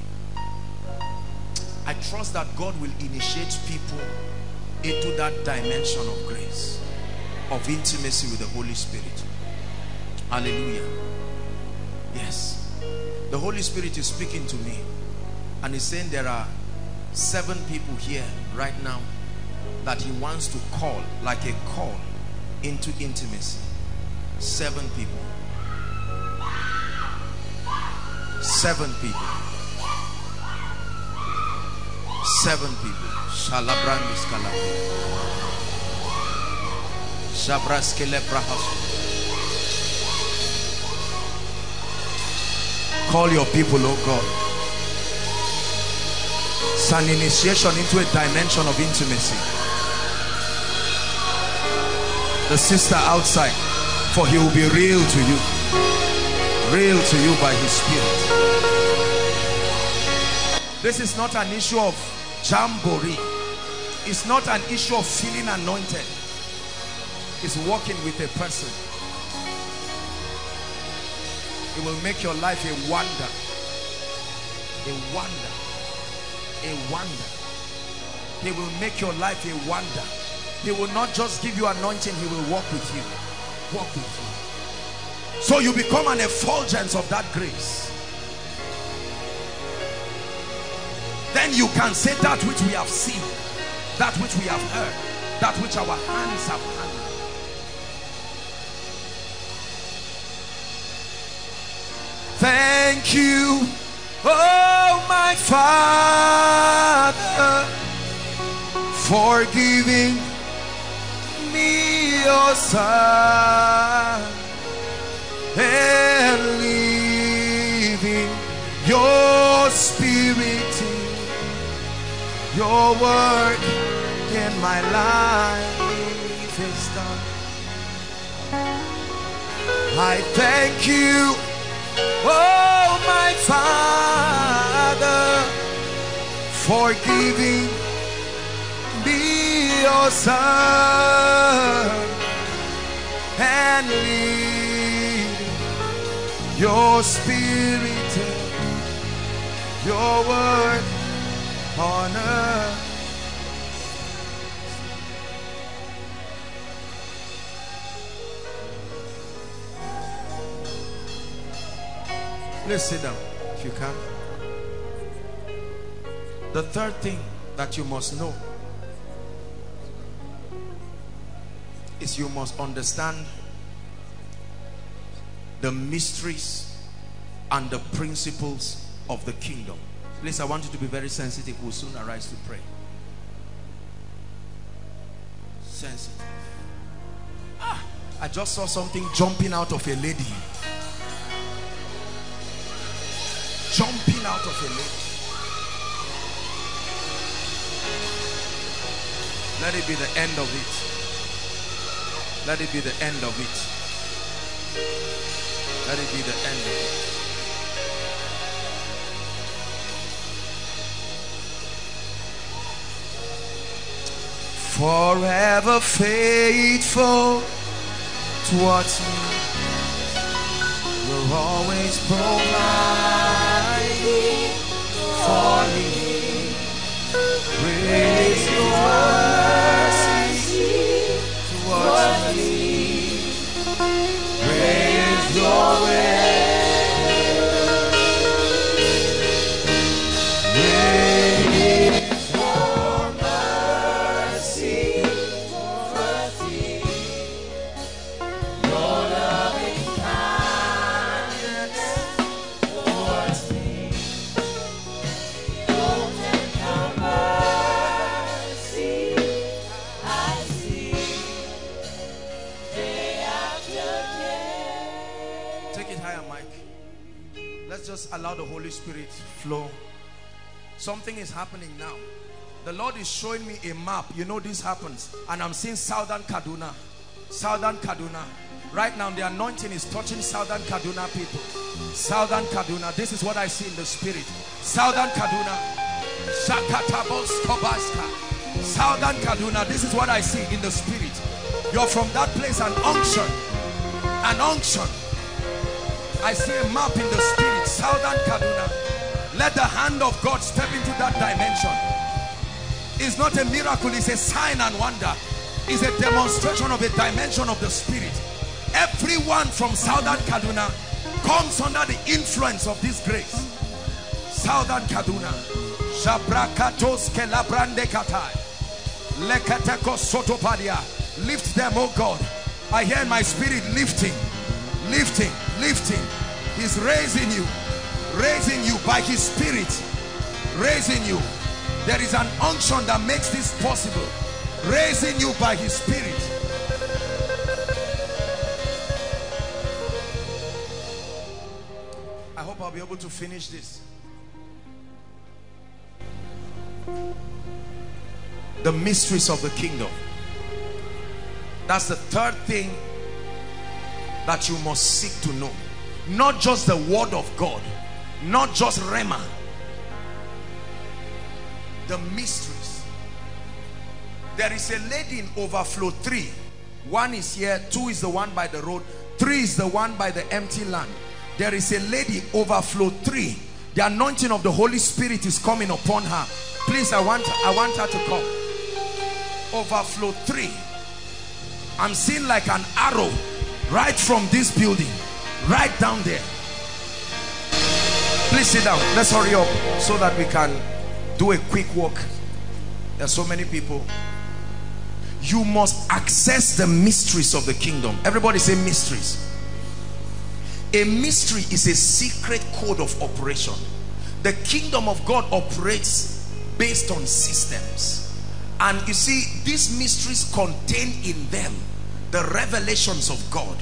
I trust that God will initiate people into that dimension of grace, of intimacy with the Holy Spirit. Hallelujah. Yes. The Holy Spirit is speaking to me and he's saying there are seven people here right now that he wants to call, like a call into intimacy. Seven people. Seven people. Seven people. Shalabrandis Kalabra. Shabraskele Prahas. Call your people, oh God. It's an initiation into a dimension of intimacy. The sister outside, for he will be real to you. Real to you by his spirit. This is not an issue of jamboree. It's not an issue of feeling anointed. It's walking with a person. It will make your life a wonder, a wonder, a wonder. He will make your life a wonder. He will not just give you anointing, he will walk with you, walk with you. So you become an effulgence of that grace. Then you can say that which we have seen, that which we have heard, that which our hands have handled. Thank you, oh my Father, for giving me your Son and leaving your Spirit, your work in my life is done. I thank you, oh my Father, for giving me your Son and leading your Spirit, your word on earth. Please sit down if you can. The third thing that you must know is you must understand the mysteries and the principles of the kingdom. Please, I want you to be very sensitive. We'll soon arise to pray. Sensitive. Ah! I just saw something jumping out of a lady. Jumping out of a lady. Let it be the end of it. Let it be the end of it. Let it be the end of it. Forever faithful towards me, you're always providing for me. Praise your mercy towards me. Praise your way. Allow the Holy Spirit flow. Something is happening now. The Lord is showing me a map. You know this happens, and I'm seeing Southern Kaduna. Southern Kaduna. Right now the anointing is touching Southern Kaduna people. Southern Kaduna. This is what I see in the spirit. Southern Kaduna. Southern Kaduna. This is what I see in the spirit. You're from that place, an unction. An unction. I see a map in the spirit, Southern Kaduna. Let the hand of God step into that dimension. It's not a miracle, it's a sign and wonder. It's a demonstration of a dimension of the spirit. Everyone from Southern Kaduna comes under the influence of this grace. Southern Kaduna. Lift them, oh God. I hear in my spirit lifting. Lifting, lifting. He's raising you, raising you by his spirit, raising you. There is an unction that makes this possible, raising you by his spirit. I hope I'll be able to finish this. The mysteries of the kingdom. That's the third thing that you must seek to know. Not just the word of God, not just Rema, the mysteries. There is a lady in overflow three. One is here, two is the one by the road, three is the one by the empty land. There is a lady, overflow three. The anointing of the Holy Spirit is coming upon her. Please, I want, I want her to come. Overflow three. I'm seeing like an arrow right from this building, right down there. Please sit down. Let's hurry up so that we can do a quick walk. There are so many people. You must access the mysteries of the kingdom. Everybody say mysteries. A mystery is a secret code of operation. The kingdom of God operates based on systems. And you see, these mysteries contain in them the revelations of God,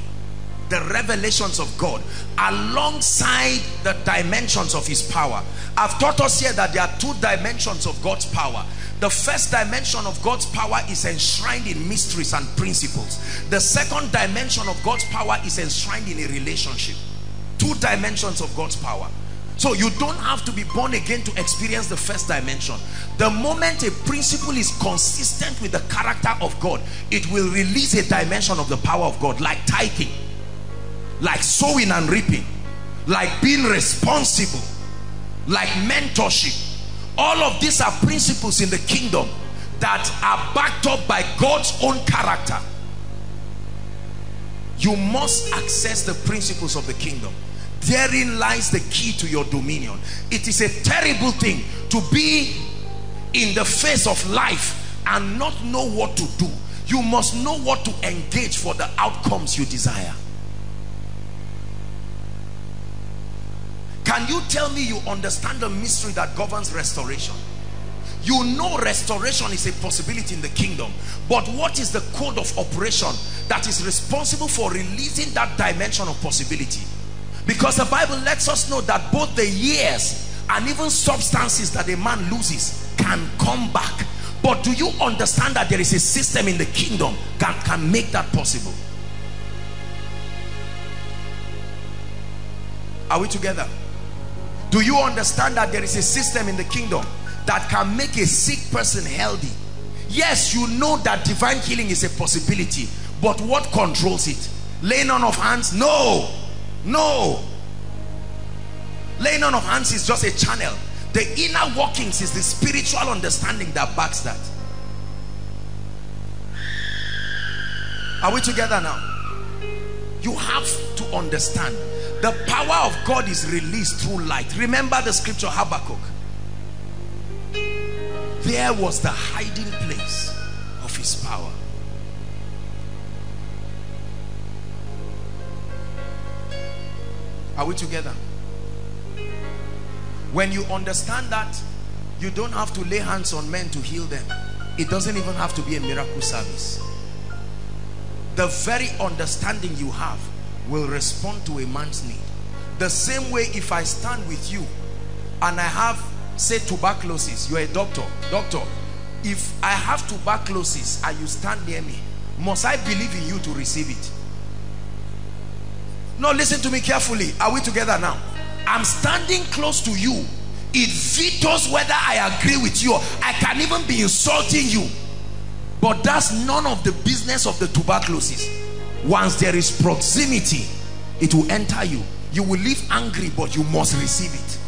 the revelations of God alongside the dimensions of his power. I've taught us here that there are two dimensions of God's power. The first dimension of God's power is enshrined in mysteries and principles. The second dimension of God's power is enshrined in a relationship. Two dimensions of God's power. So you don't have to be born again to experience the first dimension. The moment a principle is consistent with the character of God, it will release a dimension of the power of God, like tithing, like sowing and reaping, like being responsible, like mentorship. All of these are principles in the kingdom that are backed up by God's own character. You must access the principles of the kingdom. Therein lies the key to your dominion. It is a terrible thing to be in the face of life and not know what to do. You must know what to engage for the outcomes you desire. Can you tell me you understand the mystery that governs restoration? You know restoration is a possibility in the kingdom, but what is the code of operation that is responsible for releasing that dimension of possibility? Because the Bible lets us know that both the years and even substances that a man loses can come back. But do you understand that there is a system in the kingdom that can make that possible? Are we together? Do you understand that there is a system in the kingdom that can make a sick person healthy? Yes, you know that divine healing is a possibility, but what controls it? Laying on of hands? No, no. Laying on of hands is just a channel. The inner workings is the spiritual understanding that backs that. Are we together now? You have to understand the power of God is released through light. Remember the scripture, Habakkuk. There was the hiding place of his power. Are we together? When you understand that, you don't have to lay hands on men to heal them. It doesn't even have to be a miracle service. The very understanding you have will respond to a man's need. The same way, if I stand with you and I have, say, tuberculosis, you're a doctor. Doctor, if I have tuberculosis and you stand near me, must I believe in you to receive it? No, listen to me carefully. Are we together now? I'm standing close to you. It vetoes whether I agree with you. I can even be insulting you. But that's none of the business of the tuberculosis. Once there is proximity, it will enter you. You will leave angry, but you must receive it.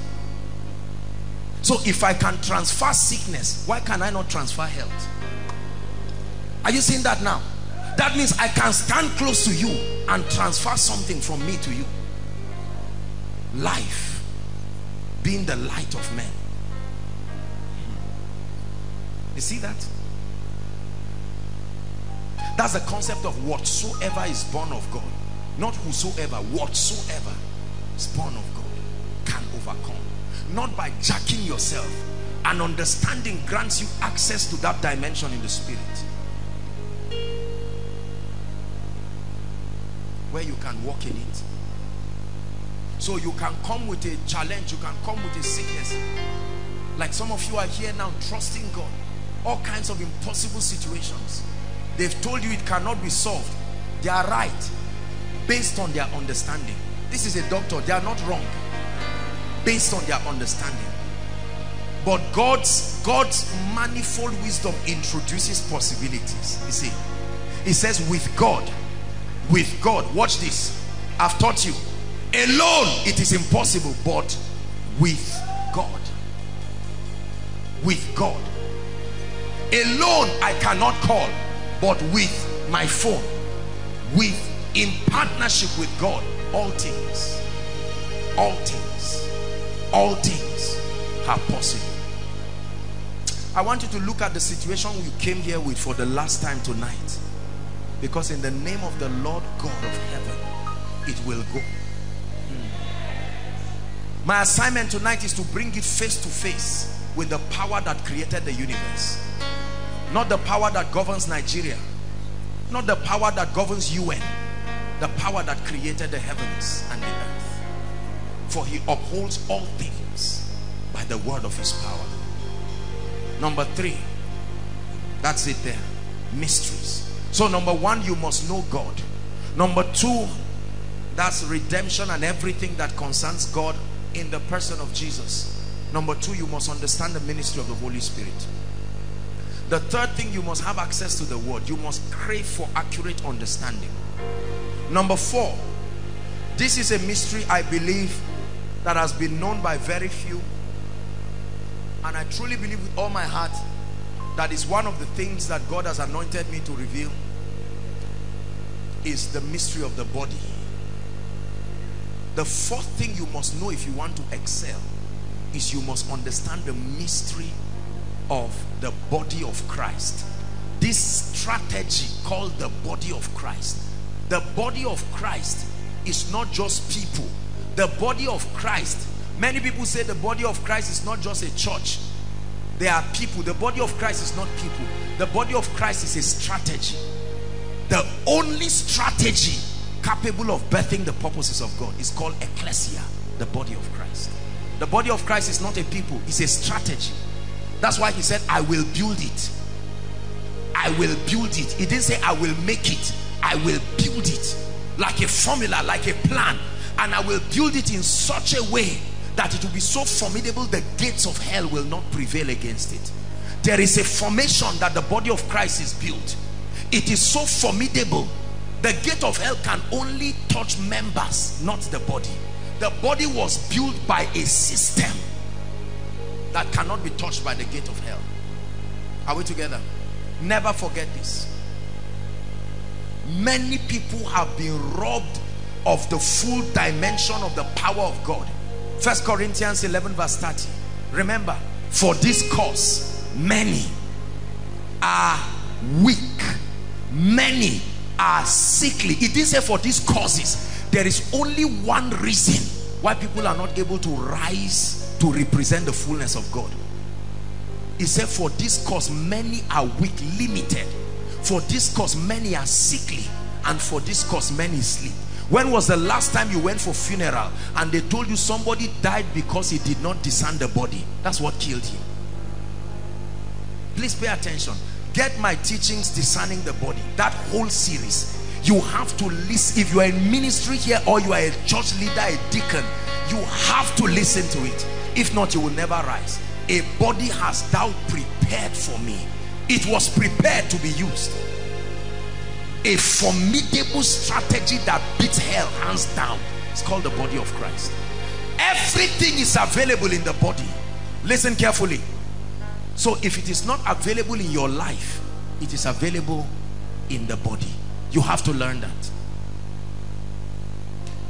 So if I can transfer sickness, why can I not transfer health? Are you seeing that now? That means I can stand close to you and transfer something from me to you. Life, being the light of men. You see that? That's the concept of whatsoever is born of God. Not whosoever, whatsoever is born of God can overcome. Not by jacking yourself. An understanding grants you access to that dimension in the spirit, where you can walk in it. So you can come with a challenge, you can come with a sickness. Like some of you are here now trusting God. All kinds of impossible situations. They've told you it cannot be solved. They are right based on their understanding. This is a doctor. They are not wrong based on their understanding. But God's God's manifold wisdom introduces possibilities. You see, he says, with God, with God, watch this, I've taught you, alone it is impossible, but with God, with God alone I cannot call, but with my phone, with, in partnership with God, all things, all things, all things are possible. I want you to look at the situation you came here with for the last time tonight, because in the name of the Lord God of heaven, it will go. hmm. My assignment tonight is to bring it face to face with the power that created the universe. Not the power that governs Nigeria, not the power that governs U N, the power that created the heavens and the earth. For he upholds all things by the word of his power. Number three, that's it there, mysteries. So number one, you must know God. Number two, that's redemption and everything that concerns God in the person of Jesus. Number two, you must understand the ministry of the Holy Spirit. The third thing, you must have access to the word. You must crave for accurate understanding. Number four, this is a mystery I believe that has been known by very few. And I truly believe with all my heart that is one of the things that God has anointed me to reveal is the mystery of the body. The fourth thing you must know if you want to excel is you must understand the mystery of the body of Christ. This strategy called the body of Christ. The body of Christ is not just people. The body of Christ, many people say the body of Christ is not just a church. They are people. The body of Christ is not people. The body of Christ is a strategy. The only strategy capable of birthing the purposes of God is called ecclesia, the body of Christ. The body of Christ is not a people, it's a strategy. That's why he said, I will build it. I will build it. He didn't say, I will make it. I will build it. Like a formula, like a plan. And I will build it in such a way that it will be so formidable the gates of hell will not prevail against it. There is a formation that the body of Christ is built. It is so formidable. The gate of hell can only touch members, not the body. The body was built by a system that cannot be touched by the gate of hell. Are we together? Never forget this. Many people have been robbed of the full dimension of the power of God. First Corinthians eleven verse thirty. Remember, for this cause many are weak, many are sickly. It didn't say for these causes. There is only one reason why people are not able to rise to represent the fullness of God. He said, for this cause many are weak, limited. For this cause many are sickly, and for this cause many sleep. When was the last time you went for funeral and they told you somebody died because he did not discern the body? That's what killed him. Please pay attention. Get my teachings, Discerning the Body, that whole series. You have to listen. If you are in ministry here, or you are a church leader, a deacon, you have to listen to it. If not, you will never rise. A body hast thou prepared for me. It was prepared to be used. A formidable strategy that beats hell hands down. It's called the body of Christ. Everything is available in the body. Listen carefully. So if it is not available in your life, it is available in the body. You have to learn that.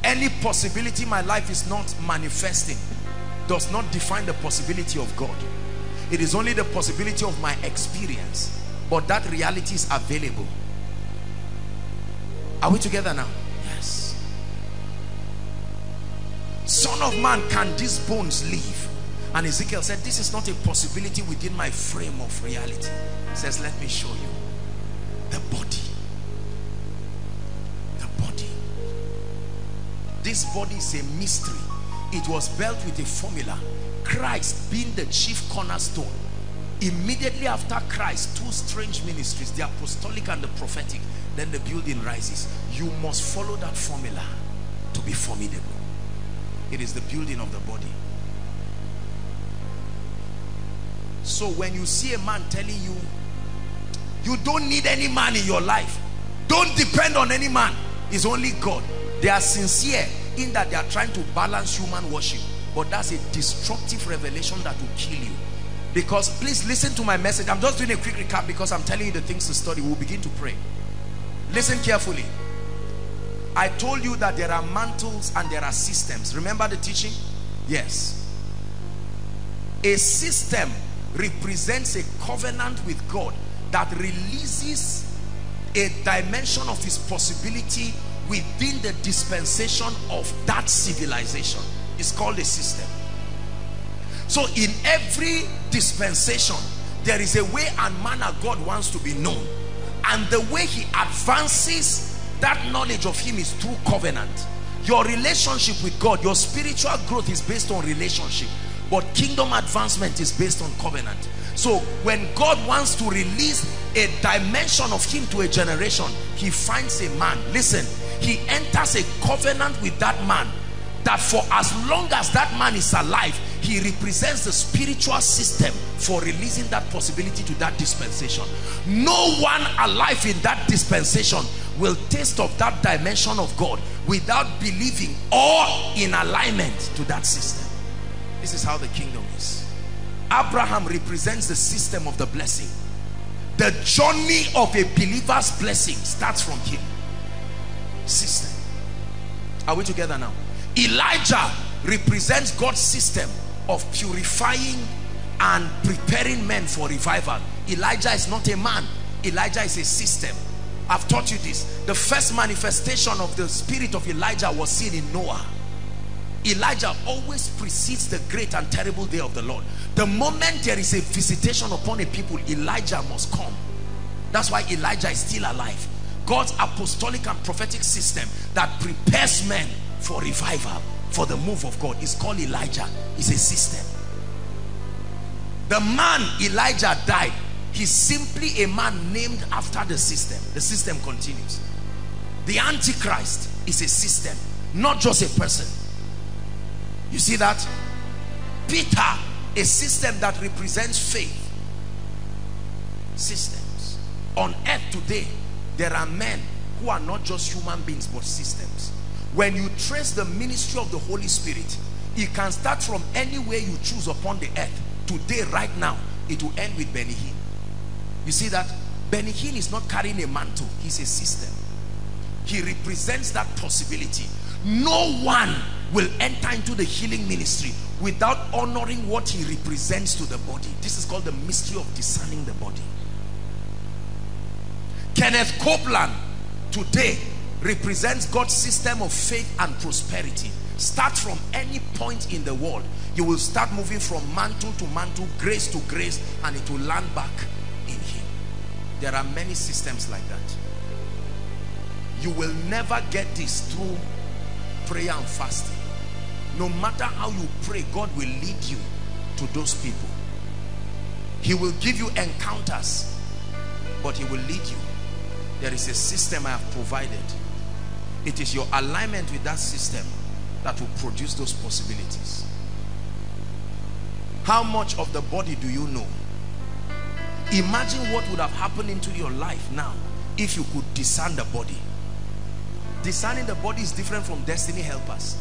Any possibility my life is not manifesting does not define the possibility of God. It is only the possibility of my experience, but that reality is available. Are we together now? Yes. Son of man, can these bones live? And Ezekiel said, this is not a possibility within my frame of reality. He says, let me show you. The body. The body. This body is a mystery. It was built with a formula. Christ being the chief cornerstone. Immediately after Christ, two strange ministries, the apostolic and the prophetic. Then the building rises. You must follow that formula to be formidable. It is the building of the body. So when you see a man telling you, you don't need any man in your life, don't depend on any man, it's only God, they are sincere in that they are trying to balance human worship, but that's a destructive revelation that will kill you. Because please listen to my message. I'm just doing a quick recap because I'm telling you the things to study. We'll begin to pray. Listen carefully. I told you that there are mantles and there are systems. Remember the teaching? Yes. A system represents a covenant with God that releases a dimension of his possibility within the dispensation of that civilization. It's called a system. So in every dispensation, there is a way and manner God wants to be known. And the way he advances that knowledge of him is through covenant. Your relationship with God, your spiritual growth is based on relationship. But kingdom advancement is based on covenant. So when God wants to release a dimension of him to a generation, he finds a man. Listen, he enters a covenant with that man, that for as long as that man is alive, he represents the spiritual system for releasing that possibility to that dispensation. No one alive in that dispensation will taste of that dimension of God without believing or in alignment to that system. This is how the kingdom is. Abraham represents the system of the blessing. The journey of a believer's blessing starts from him. System. Are we together now? Elijah represents God's system of purifying and preparing men for revival. Elijah is not a man. Elijah is a system. I've taught you this. The first manifestation of the spirit of Elijah was seen in Noah. Elijah always precedes the great and terrible day of the Lord. The moment there is a visitation upon a people, Elijah must come. That's why Elijah is still alive. God's apostolic and prophetic system that prepares men for revival, for the move of God, is called Elijah. It's a system. The man Elijah died, he's simply a man named after the system. The system continues. The Antichrist is a system, not just a person. You see that? Peter, a system that represents faith. Systems. On earth today, there are men who are not just human beings but systems. When you trace the ministry of the Holy Spirit, it can start from anywhere you choose upon the earth. Today, right now, it will end with Benny Hinn. You see that? Benny Hinn is not carrying a mantle. He's a system. He represents that possibility. No one will enter into the healing ministry without honoring what he represents to the body. This is called the mystery of discerning the body. Kenneth Copeland today represents God's system of faith and prosperity. Start from any point in the world, you will start moving from mantle to mantle, grace to grace, and it will land back in him. There are many systems like that. You will never get this through prayer and fasting. No matter how you pray, God will lead you to those people. He will give you encounters, but he will lead you. There is a system I have provided. It is your alignment with that system that will produce those possibilities. How much of the body do you know? Imagine what would have happened into your life now if you could discern the body. Discerning the body is different from destiny helpers.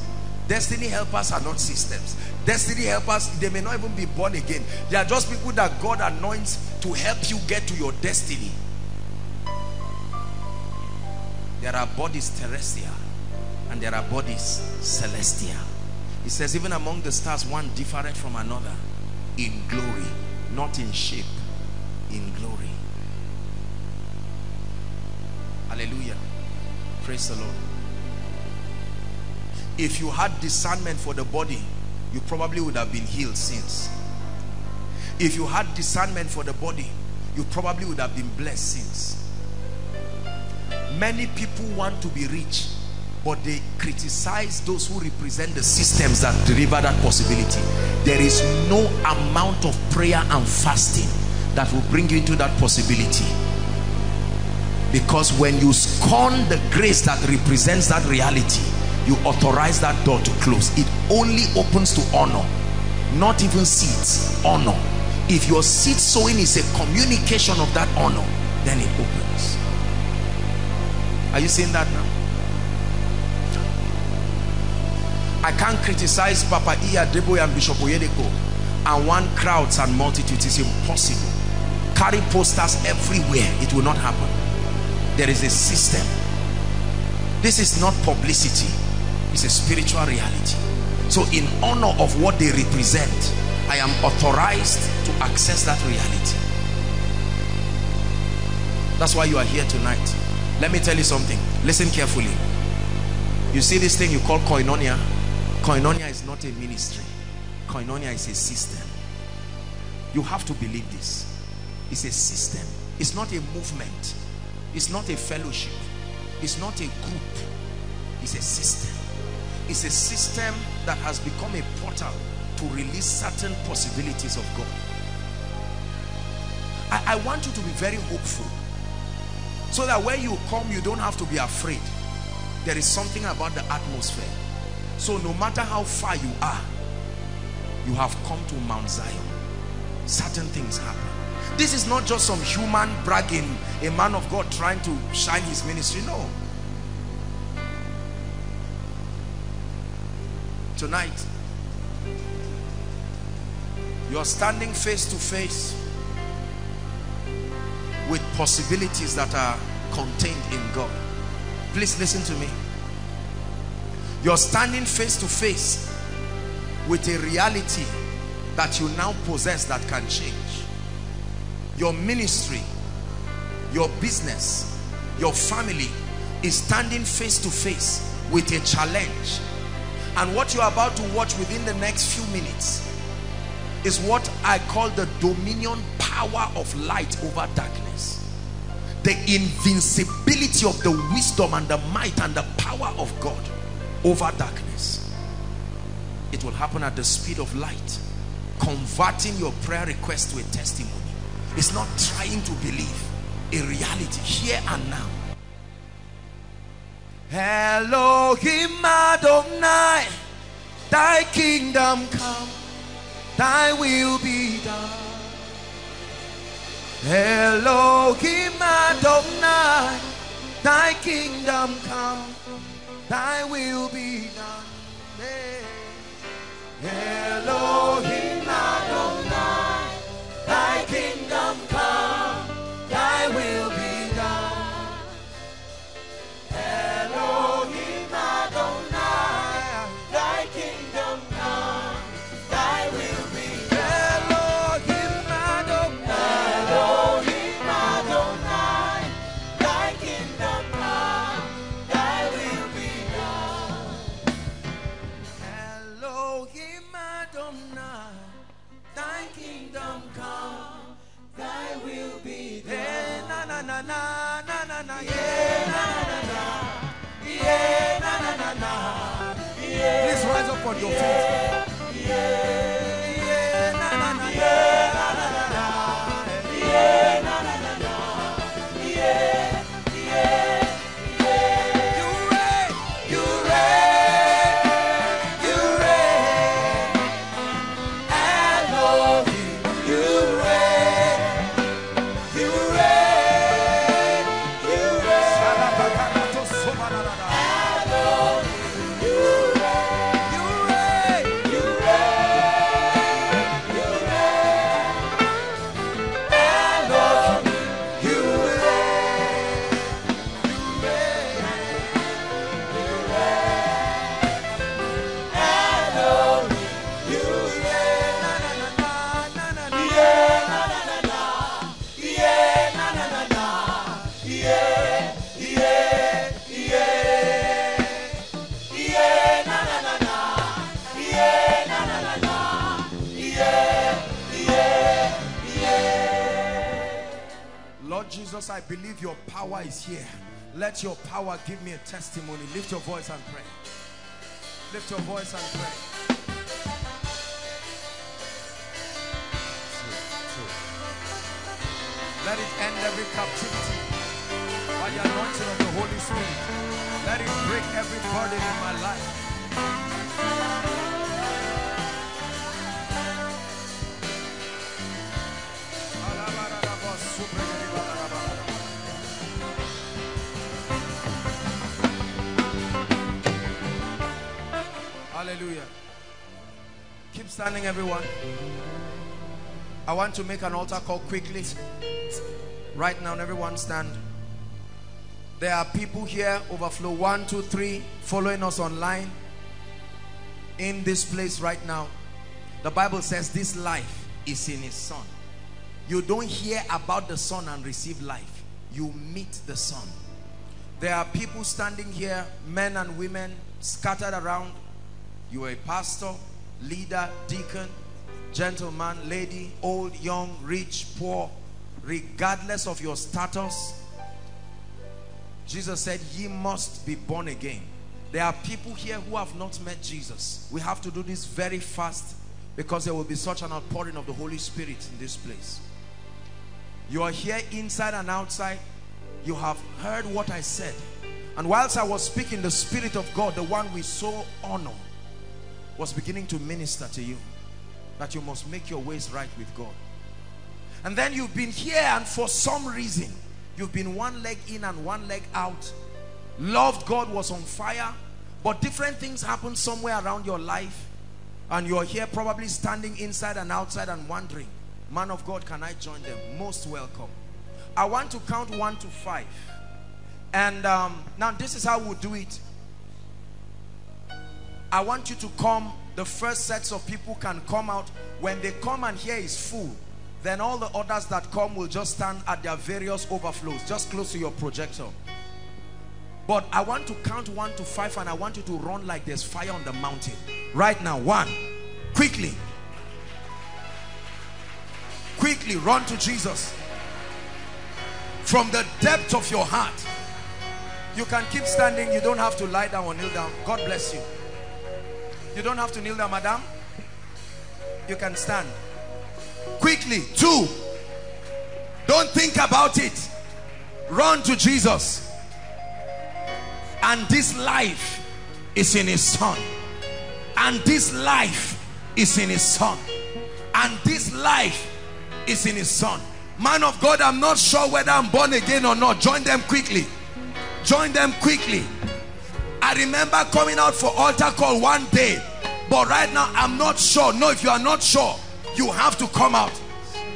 Destiny helpers are not systems. Destiny helpers, they may not even be born again. They are just people that God anoints to help you get to your destiny. There are bodies terrestrial and there are bodies celestial. He says, even among the stars, one differeth from another in glory, not in shape, in glory. Hallelujah. Praise the Lord. If you had discernment for the body, you probably would have been healed since. If you had discernment for the body, you probably would have been blessed since. Many people want to be rich, but they criticize those who represent the systems that deliver that possibility. There is no amount of prayer and fasting that will bring you into that possibility. Because when you scorn the grace that represents that reality, you authorize that door to close. It only opens to honor, not even seeds, honor. If your seed sowing is a communication of that honor, then it opens. Are you seeing that now? I can't criticize Papa Iya Deboye and Bishop Oyedeko and want crowds and multitudes. It's impossible. Carry posters everywhere. It will not happen. There is a system. This is not publicity. It's a spiritual reality. So in honor of what they represent, I am authorized to access that reality. That's why you are here tonight. Let me tell you something. Listen carefully. You see this thing you call Koinonia? Koinonia is not a ministry. Koinonia is a system. You have to believe this. It's a system. It's not a movement. It's not a fellowship. It's not a group. It's a system. It's a system that has become a portal to release certain possibilities of God. I, I want you to be very hopeful, so that when you come, you don't have to be afraid. There is something about the atmosphere. So no matter how far you are, you have come to Mount Zion. Certain things happen. This is not just some human bragging, a man of God trying to shine his ministry. No. Tonight, you are standing face to face with possibilities that are contained in God. Please listen to me. You are standing face to face with a reality that you now possess that can change. Your ministry, your business, your family is standing face to face with a challenge. And what you are about to watch within the next few minutes is what I call the dominion power of light over darkness. The invincibility of the wisdom and the might and the power of God over darkness. It will happen at the speed of light, converting your prayer request to a testimony. It's not trying to believe, a reality here and now. Elohim Adonai, thy kingdom come, thy will be done. Elohim Adonai, thy kingdom come, thy will be done. Elohim Adonai, thy kingdom come, thy will be done. Elohim Adonai, thy kingdom come, thy will be done. Elohim Adonai, Elohim Adonai, thy kingdom come, thy will be done. Elohim Adonai, thy kingdom come, thy will be done. Na na na na na na na, yeah, na na na na. Yeah, na na na na. Yeah, please rise up on your feet. Yeah, yeah, na na na. Yeah, na na na. Yeah, na na na. Yeah, yeah, yeah. You reign, you reign, you reign. I love you. You reign, you reign, you reign. I love you. You reign, you reign, you reign, you reign. I love you. You reign, you reign, you reign. I love you. You reign. Na na na na na na. Yeah, na na na na. Yeah, na na na na. Yeah, yeah, yeah. Yeah, na na na na. Yeah, na na na na. Yeah, yeah, yeah. Lord Jesus, I believe your power is here. Let your power give me a testimony. Lift your voice and pray. Lift your voice and pray. Let it end every captivity by the anointing of the Holy Spirit. Let it break every burden in my life. Hallelujah. Keep standing, everyone. I want to make an altar call quickly. Right now, everyone stand. There are people here, overflow one, two, three, following us online in this place right now. The Bible says this life is in his son. You don't hear about the son and receive life. You meet the son. There are people standing here, men and women scattered around. You are a pastor, leader, deacon, gentleman, lady, old, young, rich, poor. Regardless of your status, Jesus said, ye must be born again. There are people here who have not met Jesus. We have to do this very fast because there will be such an outpouring of the Holy Spirit in this place. You are here inside and outside. You have heard what I said. And whilst I was speaking, the Spirit of God, the one we so honor, was beginning to minister to you that you must make your ways right with God. And then you've been here and for some reason you've been one leg in and one leg out. Loved God, was on fire, but different things happen somewhere around your life and you're here probably standing inside and outside and wondering, man of God, can I join them? Most welcome. I want to count one to five and um, now this is how we'll do it. I want you to come. The first sets of people can come out. When they come and here is full, then all the others that come will just stand at their various overflows. Just close to your projector. But I want to count one to five and I want you to run like there's fire on the mountain. Right now, one. Quickly. Quickly run to Jesus. From the depth of your heart. You can keep standing. You don't have to lie down or kneel down. God bless you. You don't have to kneel down, madam. You can stand. Quickly. Two. Don't think about it. Run to Jesus. And this life is in his son. And this life is in his son. And this life is in his son. Man of God, I'm not sure whether I'm born again or not. Join them quickly. Join them quickly. I remember coming out for altar call one day, but right now I'm not sure. No, if you are not sure, you have to come out.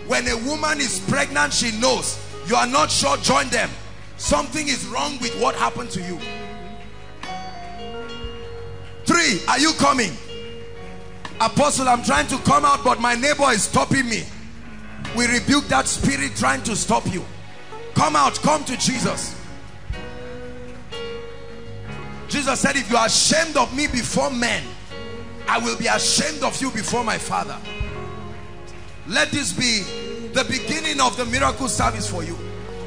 When a woman is pregnant, she knows. You are not sure, join them. Something is wrong with what happened to you. Three, are you coming? Apostle, I'm trying to come out, but my neighbor is stopping me. We rebuke that spirit trying to stop you. Come out, come to Jesus. Jesus said, if you are ashamed of me before men, I will be ashamed of you before my Father. Let this be the beginning of the miracle service for you.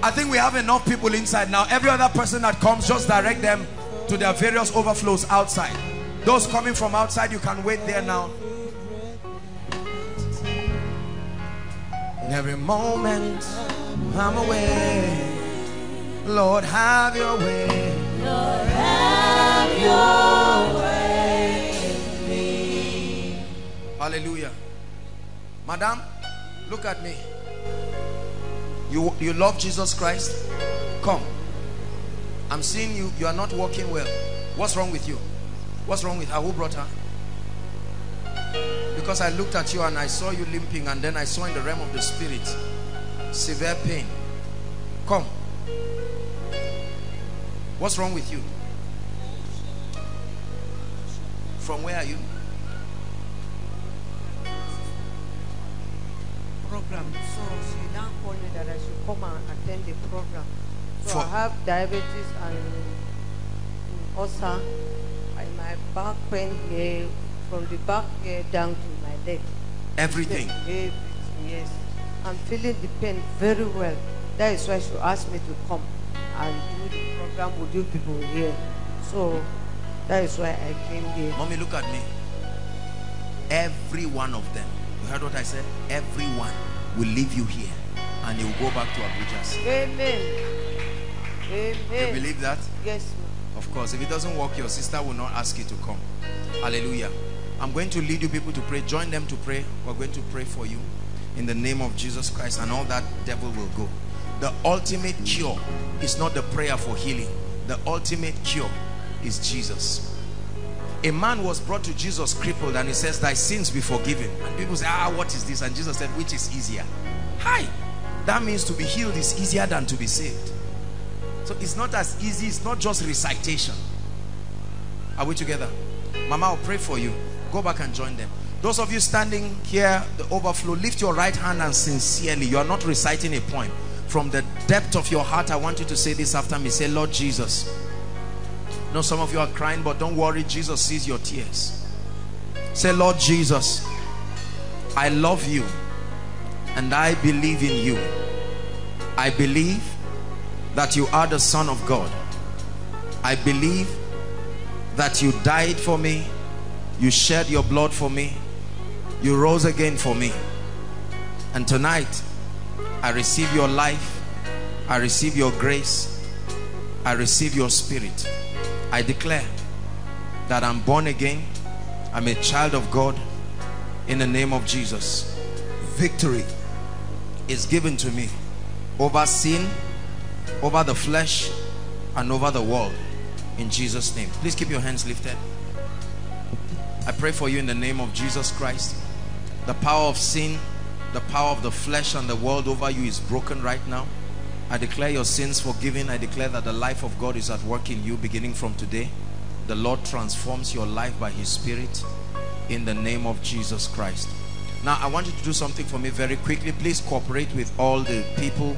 I think we have enough people inside now. Every other person that comes, just direct them to their various overflows outside. Those coming from outside, you can wait there now. Every moment I'm away, Lord, have your way. Lord, have your way in me. Hallelujah. Madam, look at me. You, you love Jesus Christ? Come. I'm seeing you. You are not walking well. What's wrong with you? What's wrong with her? Who brought her? Because I looked at you and I saw you limping, and then I saw in the realm of the spirit severe pain. Come. What's wrong with you? From where are you? Program. So she now called me that I should come and attend the program. So for I have diabetes and ulcer, and my back pain here, from the back here down to my leg. Everything. Everything, yes. I'm feeling the pain very well. That is why she asked me to come and do the program with you people here. So that is why I came here. Mommy, look at me. Every one of them. You heard what I said? Everyone will leave you here and you will go back to Abuja. Amen. Amen. You believe that? Yes, ma'am. Of course. If it doesn't work, your sister will not ask you to come. Hallelujah. I'm going to lead you people to pray. Join them to pray. We're going to pray for you in the name of Jesus Christ, and all that devil will go. The ultimate cure is not the prayer for healing. The ultimate cure is Jesus. A man was brought to Jesus crippled, and he says, thy sins be forgiven. And people say, ah, what is this? And Jesus said, which is easier? Hi! That means to be healed is easier than to be saved. So it's not as easy. It's not just recitation. Are we together? Mama, I'll pray for you. Go back and join them. Those of you standing here, the overflow, lift your right hand and sincerely. You are not reciting a poem. From the depth of your heart, I want you to say this after me. Say, Lord Jesus. No, some of you are crying, but don't worry, Jesus sees your tears. Say, Lord Jesus, I love you and I believe in you. I believe that you are the Son of God. I believe that you died for me, you shed your blood for me, you rose again for me. And tonight, I receive your life, I receive your grace, I receive your spirit. I declare that I'm born again. I'm a child of God in the name of Jesus. Victory is given to me over sin, over the flesh, and over the world in Jesus' name. Please keep your hands lifted. I pray for you in the name of Jesus Christ. The power of sin, the power of the flesh and the world over you is broken right now. I declare your sins forgiven. I declare that the life of God is at work in you beginning from today. The Lord transforms your life by his spirit in the name of Jesus Christ. Now, I want you to do something for me very quickly. Please cooperate with all the people,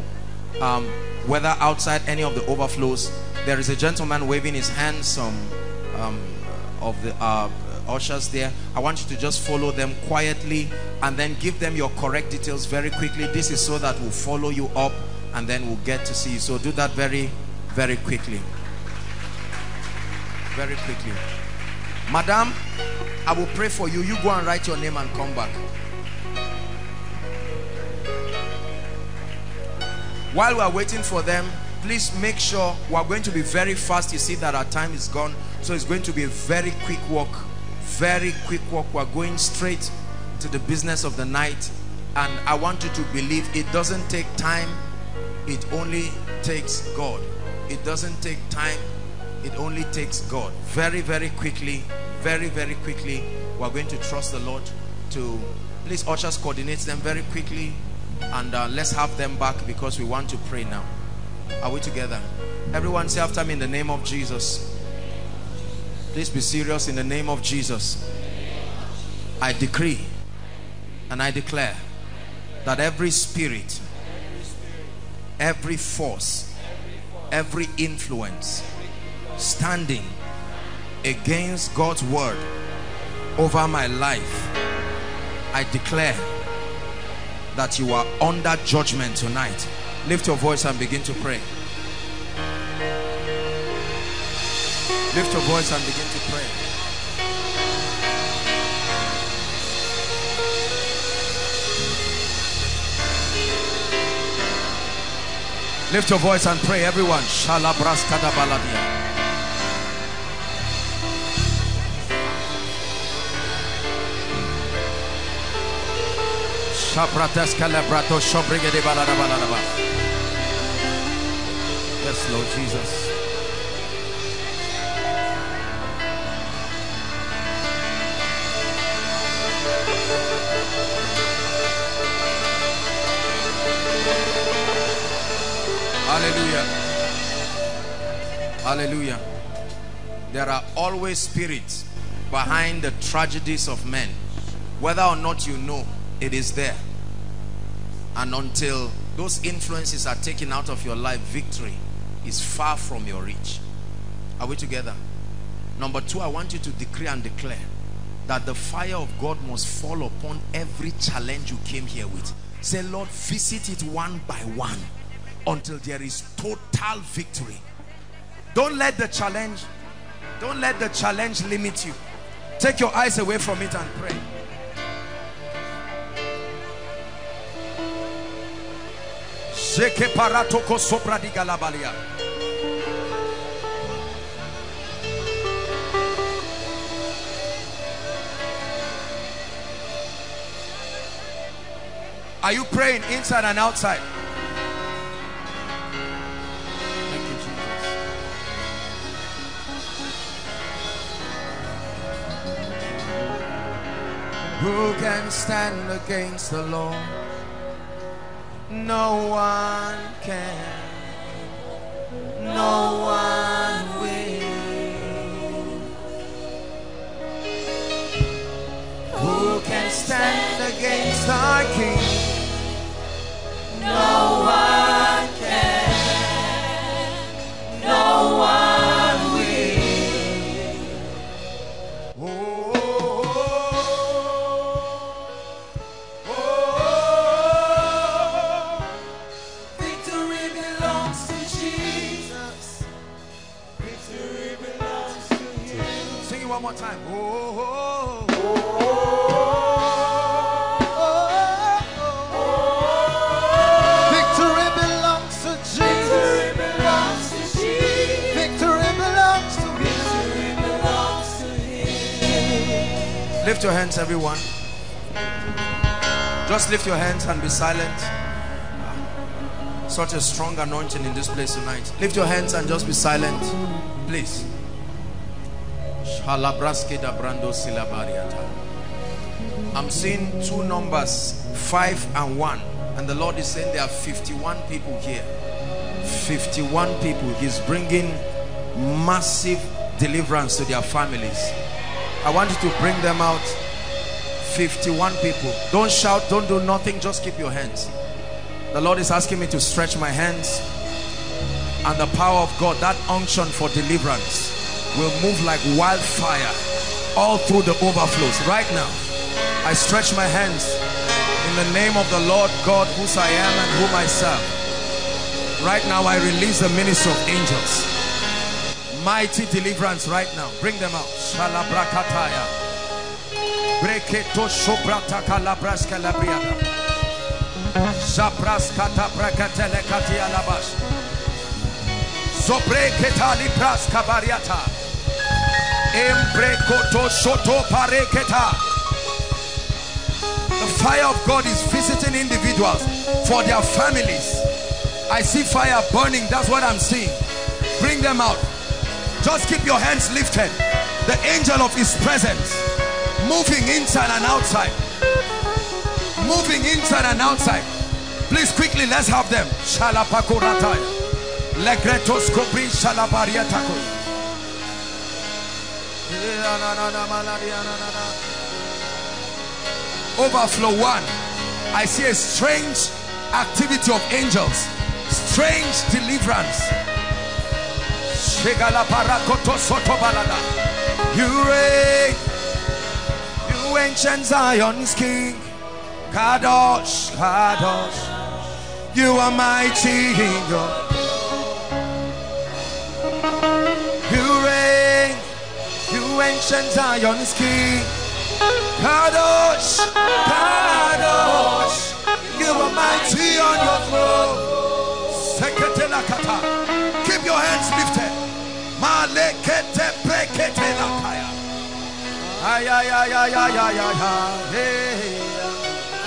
um, whether outside any of the overflows. There is a gentleman waving his hand, some um, of the uh, ushers there. I want you to just follow them quietly and then give them your correct details very quickly. This is so that we'll follow you up and then we'll get to see you. So do that very, very quickly. Very quickly. Madam, I will pray for you. You go and write your name and come back. While we are waiting for them, please make sure we are going to be very fast. You see that our time is gone, so it's going to be a very quick walk. Very quick walk. We are going straight to the business of the night, and I want you to believe it doesn't take time. It only takes God. It doesn't take time. It only takes God. Very, very quickly. Very, very quickly. We are going to trust the Lord to please ushers coordinate them very quickly. And uh, let's have them back because we want to pray now. Are we together? Everyone say after me, in the name of Jesus. Please be serious. In the name of Jesus, I decree and I declare that every spirit, every force, every influence standing against God's word over my life, I declare that you are under judgment tonight. Lift your voice and begin to pray. Lift your voice and begin to pray. Lift your voice and pray, everyone. Shalabraskada baladia. Yes, Lord Jesus. Hallelujah. Hallelujah. There are always spirits behind the tragedies of men. Whether or not you know, it is there. And until those influences are taken out of your life, victory is far from your reach. Are we together? Number two, I want you to decree and declare that the fire of God must fall upon every challenge you came here with. Say, Lord, visit it one by one until there is total victory. Don't let the challenge, don't let the challenge limit you. Take your eyes away from it and pray. Are you praying inside and outside? Thank you, Jesus. Who can stand against the Lord? No one can, no one will. Who can stand against our King? No one can, no one will. Oh. One more time. Oh, oh, oh, oh, oh. Victory belongs to Jesus. Victory belongs to Jesus. Victory belongs to Victory belongs to Him. Lift your hands, everyone. Just lift your hands and be silent. Such a strong anointing in this place tonight. Lift your hands and just be silent, please. I'm seeing two numbers, five and one, and the Lord is saying there are fifty-one people here. fifty-one people. He's bringing massive deliverance to their families. I want you to bring them out. fifty-one people. Don't shout, don't do nothing, just keep your hands. The Lord is asking me to stretch my hands and the power of God, that unction for deliverance will move like wildfire all through the overflows. Right now, I stretch my hands in the name of the Lord God, whose I am and whom I serve. Right now, I release the ministry of angels. Mighty deliverance right now. Bring them out. Shalabrakataya. Breketo shobratakalabraskalabriada. Shabraskatabrakatalekatialabash. Sobreketalibraskabariata. Embrekoto shoto pareketa. The fire of God is visiting individuals for their families. I see fire burning. That's what I'm seeing. Bring them out. Just keep your hands lifted. The angel of his presence moving inside and outside. Moving inside and outside. Please quickly, let's have them. Overflow one. I see a strange activity of angels, strange deliverance. You reign, you ancient Zion's king. Kadosh, Kadosh, you are mighty in God. You reign, you ancient Zion's king. Kadosh, Kadosh, you are mighty on your throne. Seketela kata. Keep your hands lifted. Malekete prekete lakaya. Ay ay ay ay ay ay ay. Hey,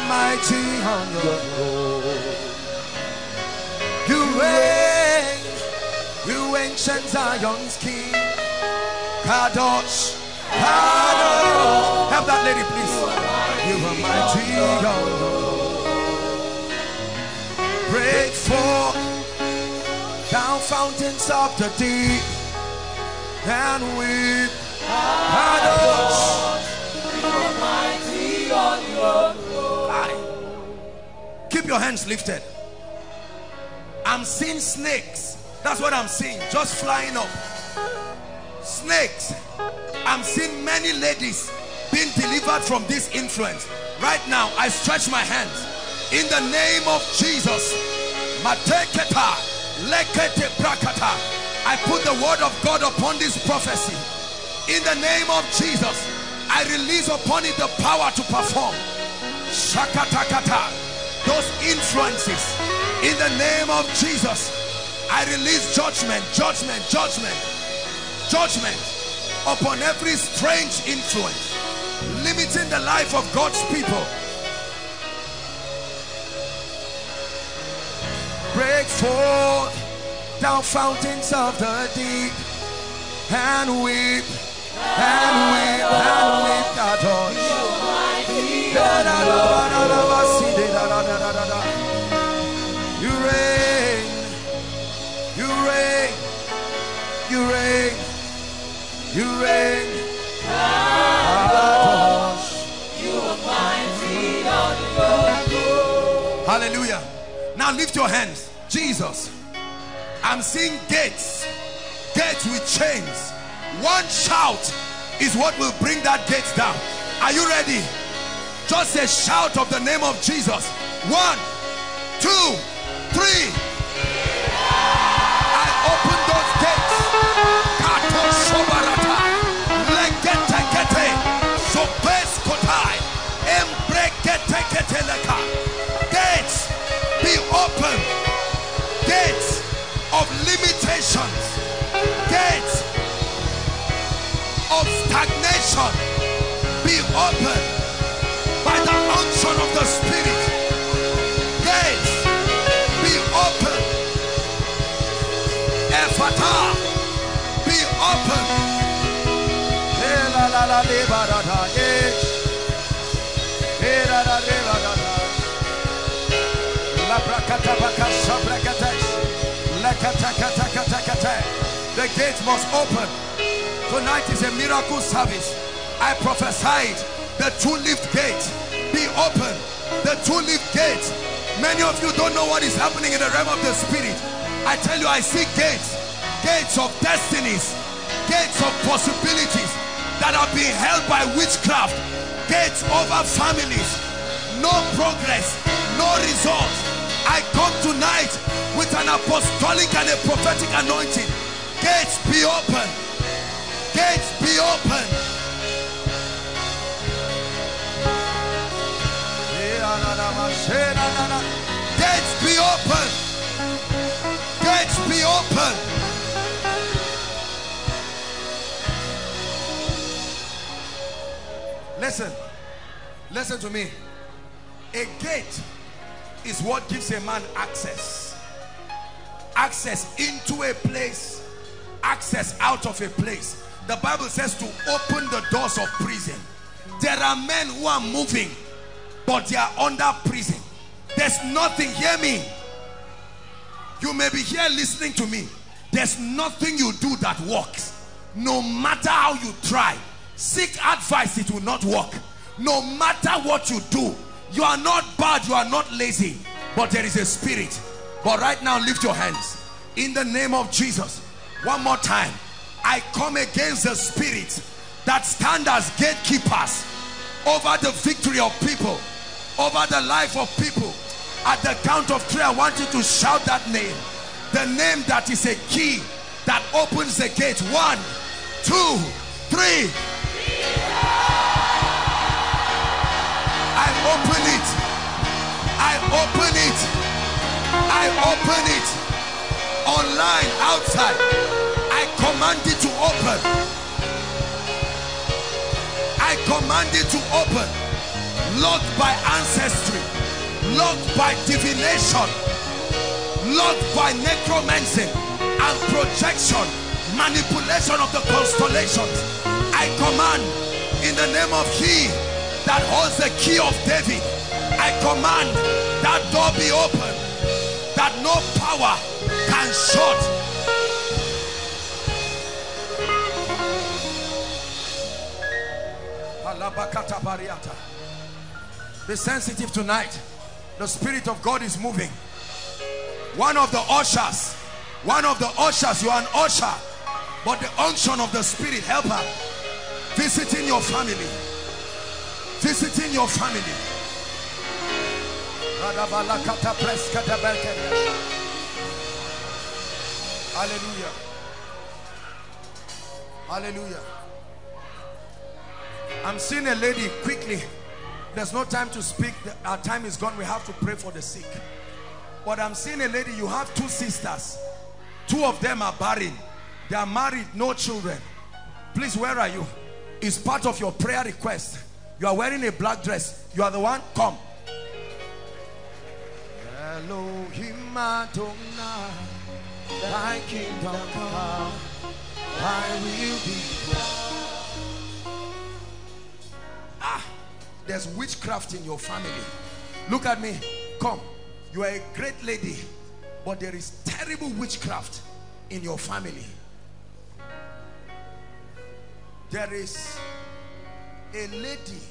mighty on your throne. You reign, you ancient Zion's king. Kadosh, Kadosh. Help that lady, please. You are mighty, oh. Break forth, down fountains of the deep, and weep. Kadosh, you are mighty on your throne. Keep your hands lifted. I'm seeing snakes. That's what I'm seeing. Just flying up. Snakes. I'm seeing many ladies being delivered from this influence. Right now, I stretch my hands in the name of Jesus. I put the word of God upon this prophecy. In the name of Jesus, I release upon it the power to perform. Those influences, in the name of Jesus, I release judgment, judgment, judgment, judgment upon every strange influence limiting the life of God's people. Break forth, down fountains of the deep, and weep, and weep, and weep, Kadosh. You reign, you reign, you reign, you reign. Hallelujah. Now lift your hands. Jesus, I'm seeing gates, gates with chains. One shout is what will bring that gate down. Are you ready? Just a shout of the name of Jesus. One, two, three. I open those gates. Kato Shobarata. Lekete kete. Sopes kotai. Embrekete kete leka. Gates be open, gates of limitations, gates of stagnation be open by the unction of the Spirit. Gates be open, Ephata be open. The gates must open. Tonight is a miracle service. I prophesied the two lift gate be open. The two lift gate. Many of you don't know what is happening in the realm of the Spirit. I tell you, I see gates, gates of destinies, gates of possibilities that have been held by witchcraft, gates over families, no progress, no results. I come tonight with an apostolic and a prophetic anointing. Gates be open, gates be open. Gates be open, gates be open. Listen, listen to me. A gate is what gives a man access. Access into a place, access out of a place. The Bible says to open the doors of prison. There are men who are moving, but they are under prison. There's nothing, hear me. You may be here listening to me. There's nothing you do that works. No matter how you try, seek advice, it will not work. No matter what you do, you are not bad, you are not lazy, but there is a spirit. But right now, lift your hands. In the name of Jesus, one more time, I come against the spirit that stand as gatekeepers over the victory of people, over the life of people. At the count of three, I want you to shout that name. The name that is a key that opens the gate. One, two, three. I open it. I open it. I open it. Online, outside. I command it to open. I command it to open. Locked by ancestry, locked by divination, locked by necromancy and projection, manipulation of the constellations. I command in the name of He that holds the key of David, I command that door be open, that no power can shut. Alabakata bariata. Be sensitive tonight. The Spirit of God is moving. One of the ushers, one of the ushers, you are an usher, but the unction of the Spirit, help her. Visiting your family. Visiting your family. Hallelujah. Hallelujah. I'm seeing a lady quickly. There's no time to speak. Our time is gone. We have to pray for the sick. But I'm seeing a lady. You have two sisters. Two of them are barren. They are married, no children. Please, where are you? It's part of your prayer request. You are wearing a black dress. You are the one. Come. Elohim Adonai, thy kingdom come, thy will be done. Ah. There's witchcraft in your family. Look at me. Come. You are a great lady, but there is terrible witchcraft in your family. There is a lady.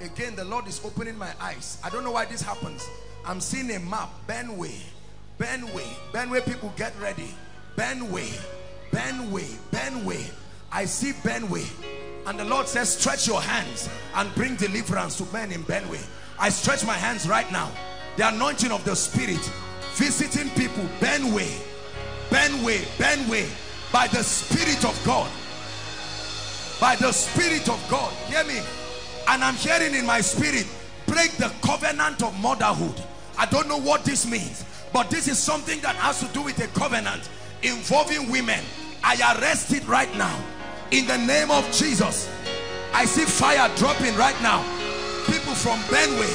Again, the Lord is opening my eyes. I don't know why this happens. I'm seeing a map. Benway. Benway. Benway people, get ready. Benway. Benway. Benway. I see Benway. And the Lord says, stretch your hands and bring deliverance to men in Benway. I stretch my hands right now. The anointing of the Spirit, visiting people, Benway, Benway, Benway, by the Spirit of God. By the Spirit of God. Hear me. And I'm hearing in my spirit, break the covenant of motherhood. I don't know what this means, but this is something that has to do with a covenant involving women. I arrest it right now. In the name of Jesus, I see fire dropping right now. People from Benway,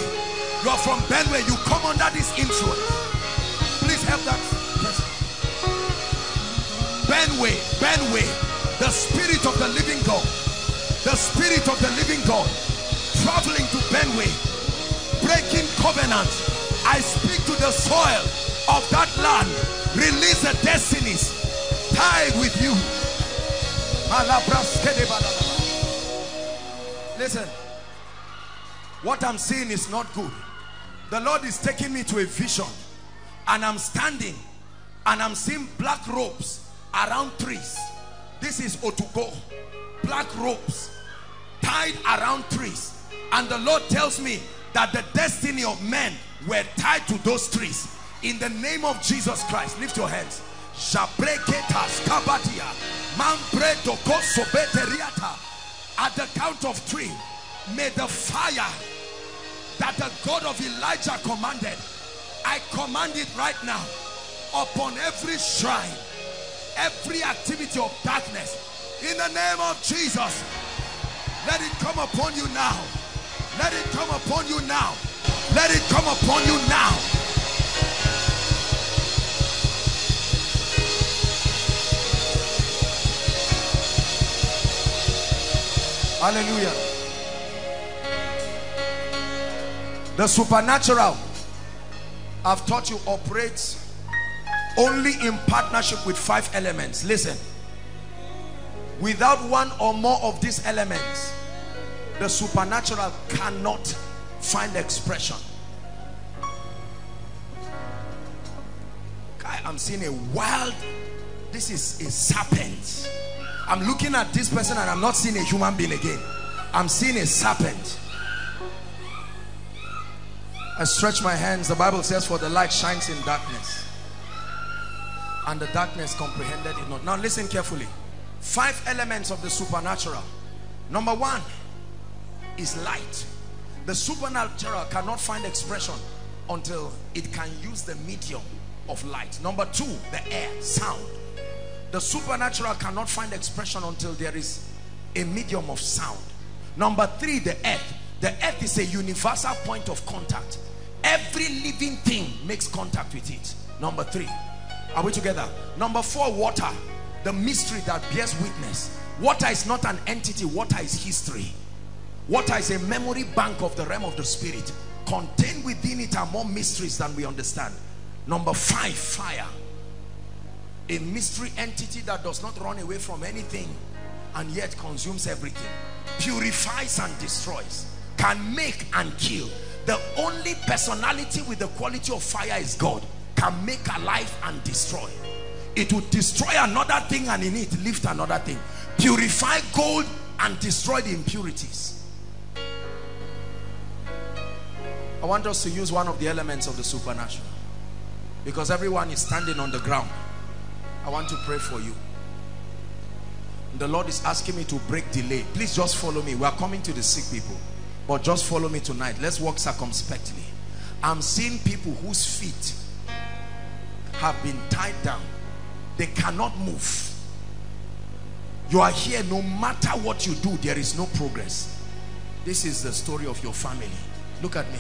you are from Benway, you come under this influence. Please help that person. Benway, Benway, the Spirit of the living God, the Spirit of the living God, traveling to Benway, breaking covenant. I speak to the soil of that land, release the destinies tied with you. Listen, what I'm seeing is not good. The Lord is taking me to a vision, and I'm standing And I'm seeing black robes around trees. This is Otuko. Black robes tied around trees. And the Lord tells me that the destiny of men were tied to those trees. In the name of Jesus Christ, lift your hands. At the count of three, may the fire that the God of Elijah commanded, I command it right now upon every shrine, every activity of darkness. In the name of Jesus, let it come upon you now. Let it come upon you now. Let it come upon you now. Hallelujah. The supernatural, I've taught you, operates only in partnership with five elements. Listen. Without one or more of these elements, the supernatural cannot find expression. I am seeing a wild, this is a serpent. I'm looking at this person and I'm not seeing a human being again. I'm seeing a serpent. I stretch my hands. The Bible says, for the light shines in darkness, and the darkness comprehended it not. Now listen carefully. Five elements of the supernatural. Number one is light. The supernatural cannot find expression until it can use the medium of light. Number two, the air, sound. The supernatural cannot find expression until there is a medium of sound. Number three, the earth. The earth is a universal point of contact. Every living thing makes contact with it. Number three. Are we together? Number four, water. The mystery that bears witness. Water is not an entity. Water is history. Water is a memory bank of the realm of the spirit. Contained within it are more mysteries than we understand. Number five, fire. A mystery entity that does not run away from anything and yet consumes everything. Purifies and destroys. Can make and kill. The only personality with the quality of fire is God. Can make alive and destroy. It would destroy another thing and in it lift another thing. Purify gold and destroy the impurities. I want us to use one of the elements of the supernatural, because everyone is standing on the ground. I want to pray for you. The Lord is asking me to break delay. Please just follow me. We are coming to the sick people, but just follow me tonight. Let's walk circumspectly. I'm seeing people whose feet have been tied down. They cannot move. You are here. No matter what you do, there is no progress. This is the story of your family. Look at me.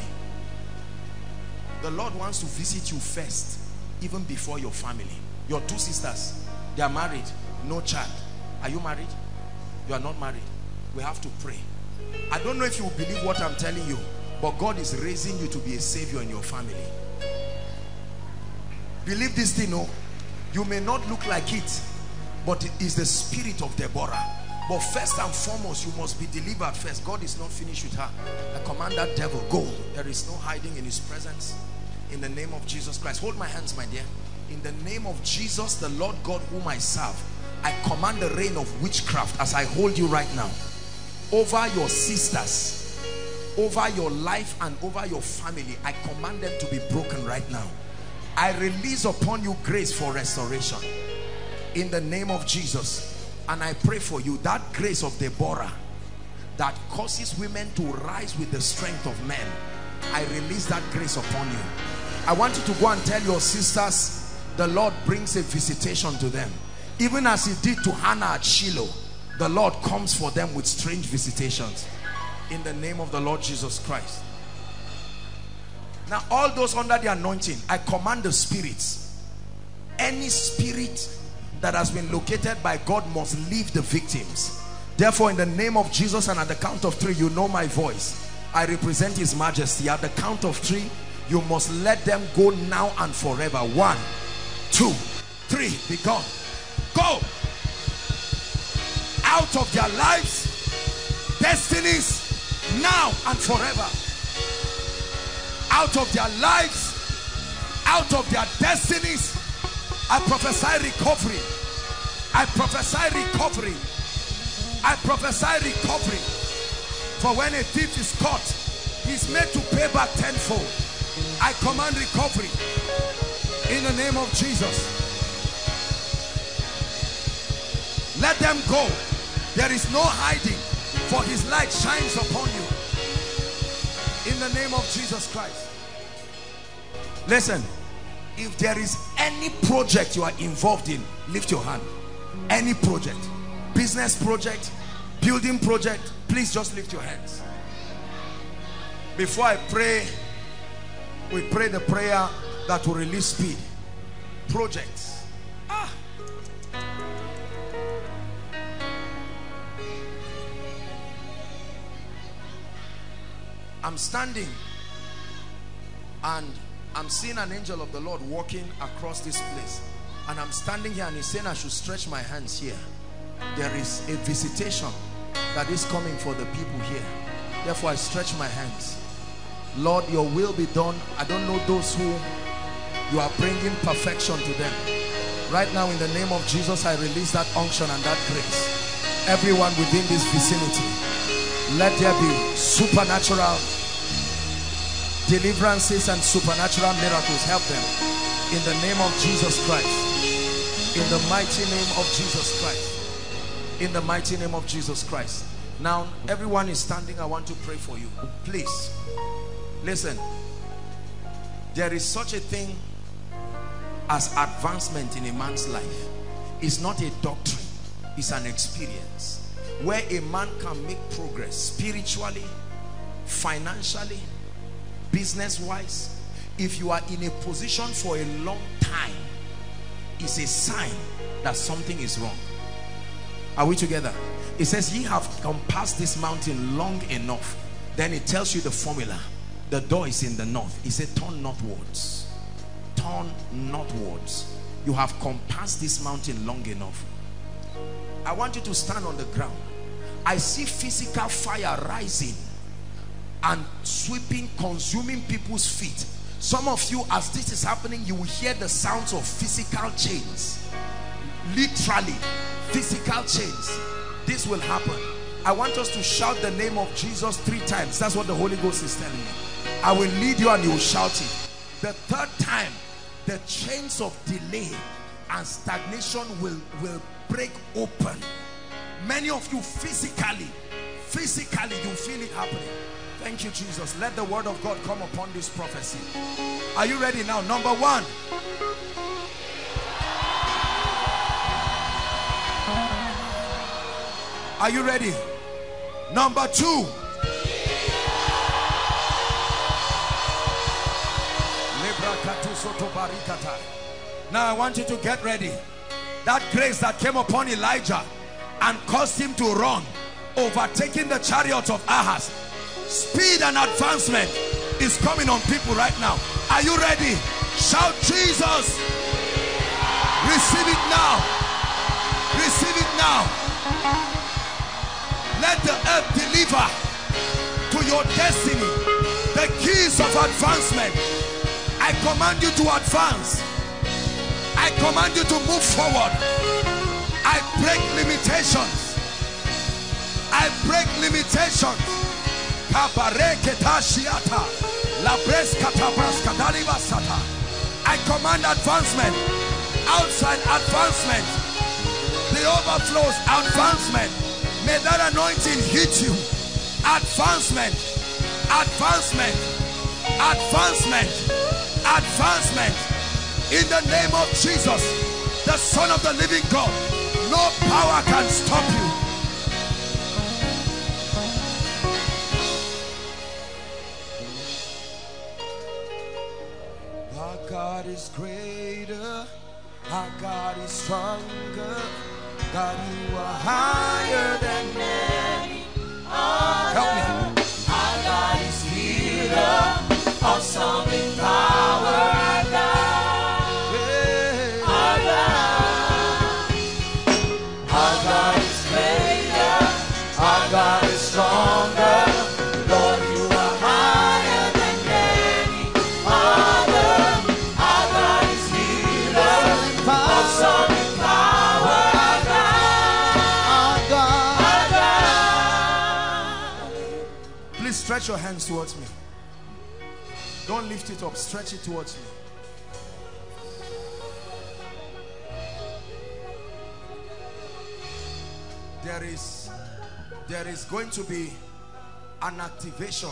The Lord wants to visit you first, even before your family. Your two sisters, they are married, no child. Are you married? You are not married. We have to pray. I don't know if you believe what I'm telling you, but God is raising you to be a savior in your family. Believe this thing, no? You may not look like it, but it is the spirit of Deborah. But first and foremost, you must be delivered first. God is not finished with her. I command that devil, go. There is no hiding in his presence. In the name of Jesus Christ. Hold my hands, my dear. In the name of Jesus, the Lord God whom I serve, I command the reign of witchcraft as I hold you right now over your sisters, over your life, and over your family. I command them to be broken right now. I release upon you grace for restoration in the name of Jesus. And I pray for you that grace of Deborah that causes women to rise with the strength of men. I release that grace upon you. I want you to go and tell your sisters, the Lord brings a visitation to them. Even as he did to Hannah at Shiloh, the Lord comes for them with strange visitations. In the name of the Lord Jesus Christ. Now all those under the anointing, I command the spirits. Any spirit that has been located by God must leave the victims. Therefore, in the name of Jesus and at the count of three, you know my voice. I represent his majesty. At the count of three, you must let them go now and forever. One, two, three, be gone. Go out of their lives, destinies, now and forever. Out of their lives, out of their destinies, I prophesy recovery. I prophesy recovery. I prophesy recovery. For when a thief is caught, he's made to pay back tenfold. I command recovery in the name of Jesus. Let them go. There is no hiding, for his light shines upon you. In the name of Jesus Christ. Listen, if there is any project you are involved in, lift your hand. Any project, business project, building project, please just lift your hands. Before I pray, we pray the prayer that will release speed. Projects. Ah. I'm standing and I'm seeing an angel of the Lord walking across this place, and I'm standing here and he's saying I should stretch my hands here. There is a visitation that is coming for the people here. Therefore I stretch my hands. Lord, your will be done. I don't know those who you are bringing perfection to them. Right now in the name of Jesus, I release that unction and that grace. Everyone within this vicinity, let there be supernatural deliverances and supernatural miracles. Help them in the name of Jesus Christ, in the mighty name of Jesus Christ, in the mighty name of Jesus Christ. Now everyone is standing, I want to pray for you. Please listen, there is such a thing as advancement in a man's life. It's not a doctrine, it's an experience where a man can make progress spiritually, financially, business wise. If you are in a position for a long time, it's a sign that something is wrong. Are we together? It says ye have come past this mountain long enough. Then it tells you the formula. The door is in the north. It says turn northwards, turn northwards. You have come past this mountain long enough. I want you to stand on the ground. I see physical fire rising and sweeping, consuming people's feet. Some of you, as this is happening, you will hear the sounds of physical chains. Literally, physical chains. This will happen. I want us to shout the name of Jesus three times. That's what the Holy Ghost is telling me. I will lead you and you will shout it. The third time, the chains of delay and stagnation will, will break open. Many of you physically, physically, you feel it happening. Thank you, Jesus. Let the word of God come upon this prophecy. Are you ready now? Number one. Are you ready? Number two. Now I want you to get ready. That grace that came upon Elijah and caused him to run, overtaking the chariot of Ahaz. Speed and advancement is coming on people right now. Are you ready? Shout Jesus. Receive it now. Receive it now. Let the earth deliver to your destiny the keys of advancement. I command you to advance. I command you to move forward. I break limitations. I break limitations. I command advancement, outside advancement, the overflows, advancement. May that anointing hit you. Advancement, advancement, advancement, advancement. In the name of Jesus, the Son of the living God, no power can stop you. God is greater, our God is stronger, God, you are higher than any other. Help me. Our God is healer, awesome in power. Stretch your hands towards me. Don't lift it up. Stretch it towards me. There is, there is going to be an activation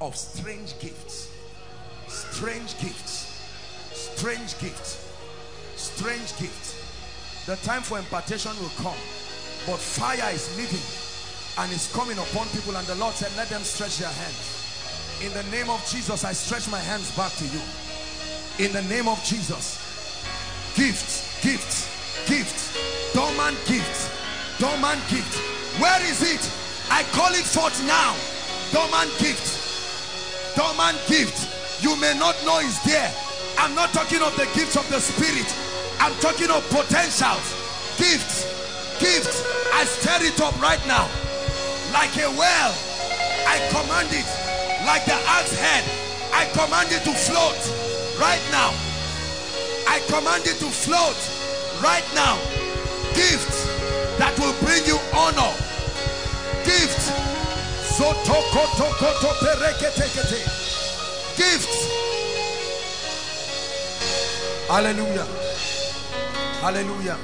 of strange gifts. Strange gifts. Strange gifts. Strange gifts. The time for impartation will come. But fire is living and is coming upon people. And the Lord said, let them stretch their hands. In the name of Jesus, I stretch my hands back to you. In the name of Jesus. Gifts, gifts, gifts. Dormant gifts. Dormant gifts. Where is it? I call it forth now. Dormant gift. Dormant gift. You may not know it's there. I'm not talking of the gifts of the Spirit. I'm talking of potentials. Gifts, gifts. I stir it up right now. Like a well, I command it. Like the axe head, I command it to float right now. I command it to float right now. Gifts that will bring you honor. Gifts. Gifts. Hallelujah. Hallelujah.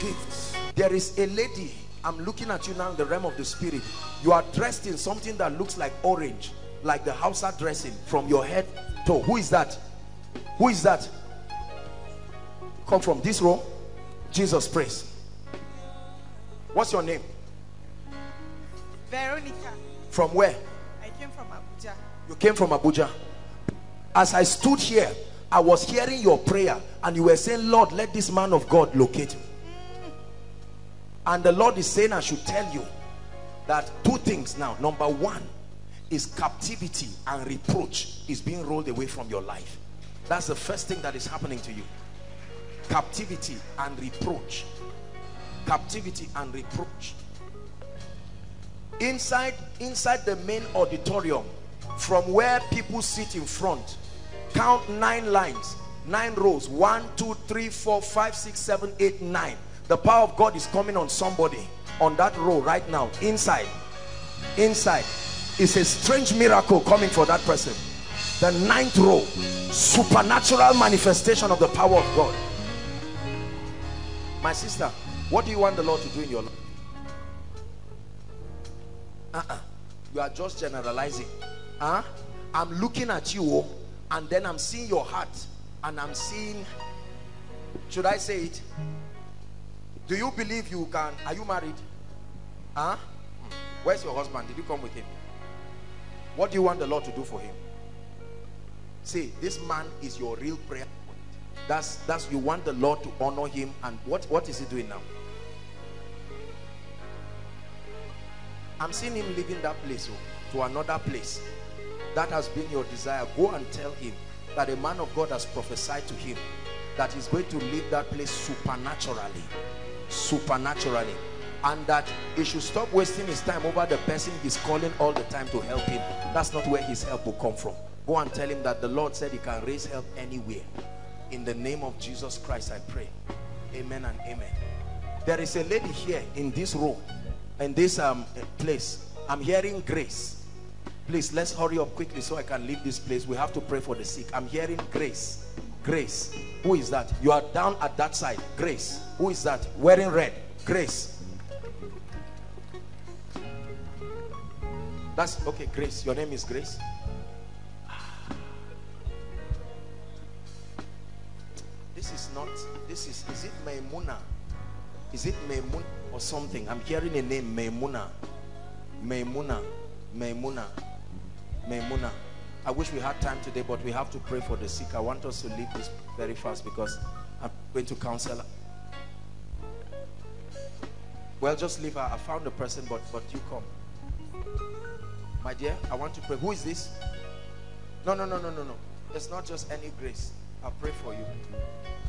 Gifts. There is a lady. I'm looking at you now in the realm of the spirit. You are dressed in something that looks like orange, like the Hausa dressing, from your head to. Who is that? Who is that? Come from this room. Jesus, praise. What's your name? Veronica. From where? I came from Abuja. You came from Abuja. As I stood here, I was hearing your prayer, and you were saying, Lord, let this man of God locate me. And the Lord is saying, I should tell you that two things now. Number one is captivity and reproach is being rolled away from your life. That's the first thing that is happening to you. Captivity and reproach. Captivity and reproach. Inside, inside the main auditorium, from where people sit in front, count nine lines, nine rows. One, two, three, four, five, six, seven, eight, nine. The power of God is coming on somebody on that row right now. Inside, inside, it's a strange miracle coming for that person. The ninth row, supernatural manifestation of the power of God. My sister, what do you want the Lord to do in your life? Uh-uh. You are just generalizing. Huh? I'm looking at you, and then I'm seeing your heart, and I'm seeing. Should I say it? Do you believe you can? Are you married? Huh? Where's your husband? Did you come with him? What do you want the Lord to do for him? See, this man is your real prayer. That's, that's, you want the Lord to honor him. And what, what is he doing now? I'm seeing him leaving that place to another place. That has been your desire. Go and tell him that a man of God has prophesied to him that he's going to leave that place supernaturally. Supernaturally, and that he should stop wasting his time over the person he's calling all the time to help him. That's not where his help will come from. Go and tell him that the Lord said he can raise help anywhere. In the name of Jesus Christ, I pray. Amen and amen. There is a lady here in this room, in this um place. I'm hearing grace. Please, let's hurry up quickly so I can leave this place. We have to pray for the sick. I'm hearing grace. Grace. Who is that? You are down at that side. Grace. Who is that? Wearing red. Grace. That's okay. Grace. Your name is Grace. This is not. This is. Is it Maimuna? Is it Maimuna or something? I'm hearing a name. Maimuna. Maimuna. Maimuna. Maimuna. I wish we had time today, but we have to pray for the sick. I want us to leave this very fast because I'm going to counsel. Well, just leave her. I found the person, but but you come. My dear, I want to pray. Who is this? No, no, no, no, no, no. It's not just any grace. I'll pray for you.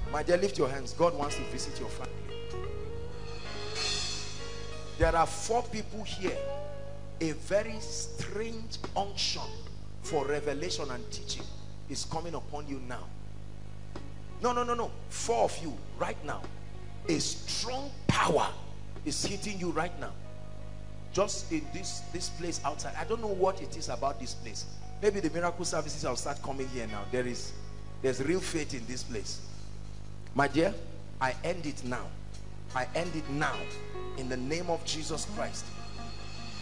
My dear, lift your hands. God wants to visit your family. There are four people here. A very strange unction for revelation and teaching is coming upon you now. No, no, no, no. Four of you right now. A strong power is hitting you right now. just in this this place outside. I don't know what it is about this place. Maybe the miracle services will start coming here now. There is there's real faith in this place. My dear, I end it now. I end it now in the name of Jesus Christ.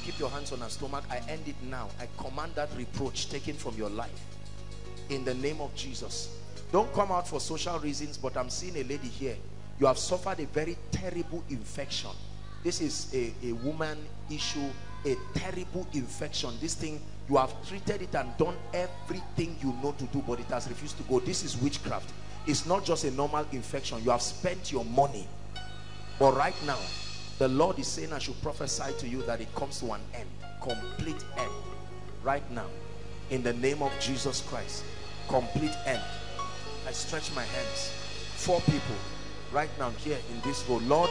Keep your hands on her stomach. I end it now. I command that reproach taken from your life in the name of Jesus. Don't come out for social reasons, but I'm seeing a lady here. You have suffered a very terrible infection. This is a, a woman issue, a terrible infection. This thing, you have treated it and done everything you know to do, but it has refused to go. This is witchcraft. It's not just a normal infection. You have spent your money. But right now, the Lord is saying I should prophesy to you that it comes to an end, complete end. Right now, in the name of Jesus Christ, complete end. I stretch my hands. Four people right now here in this row. Lord,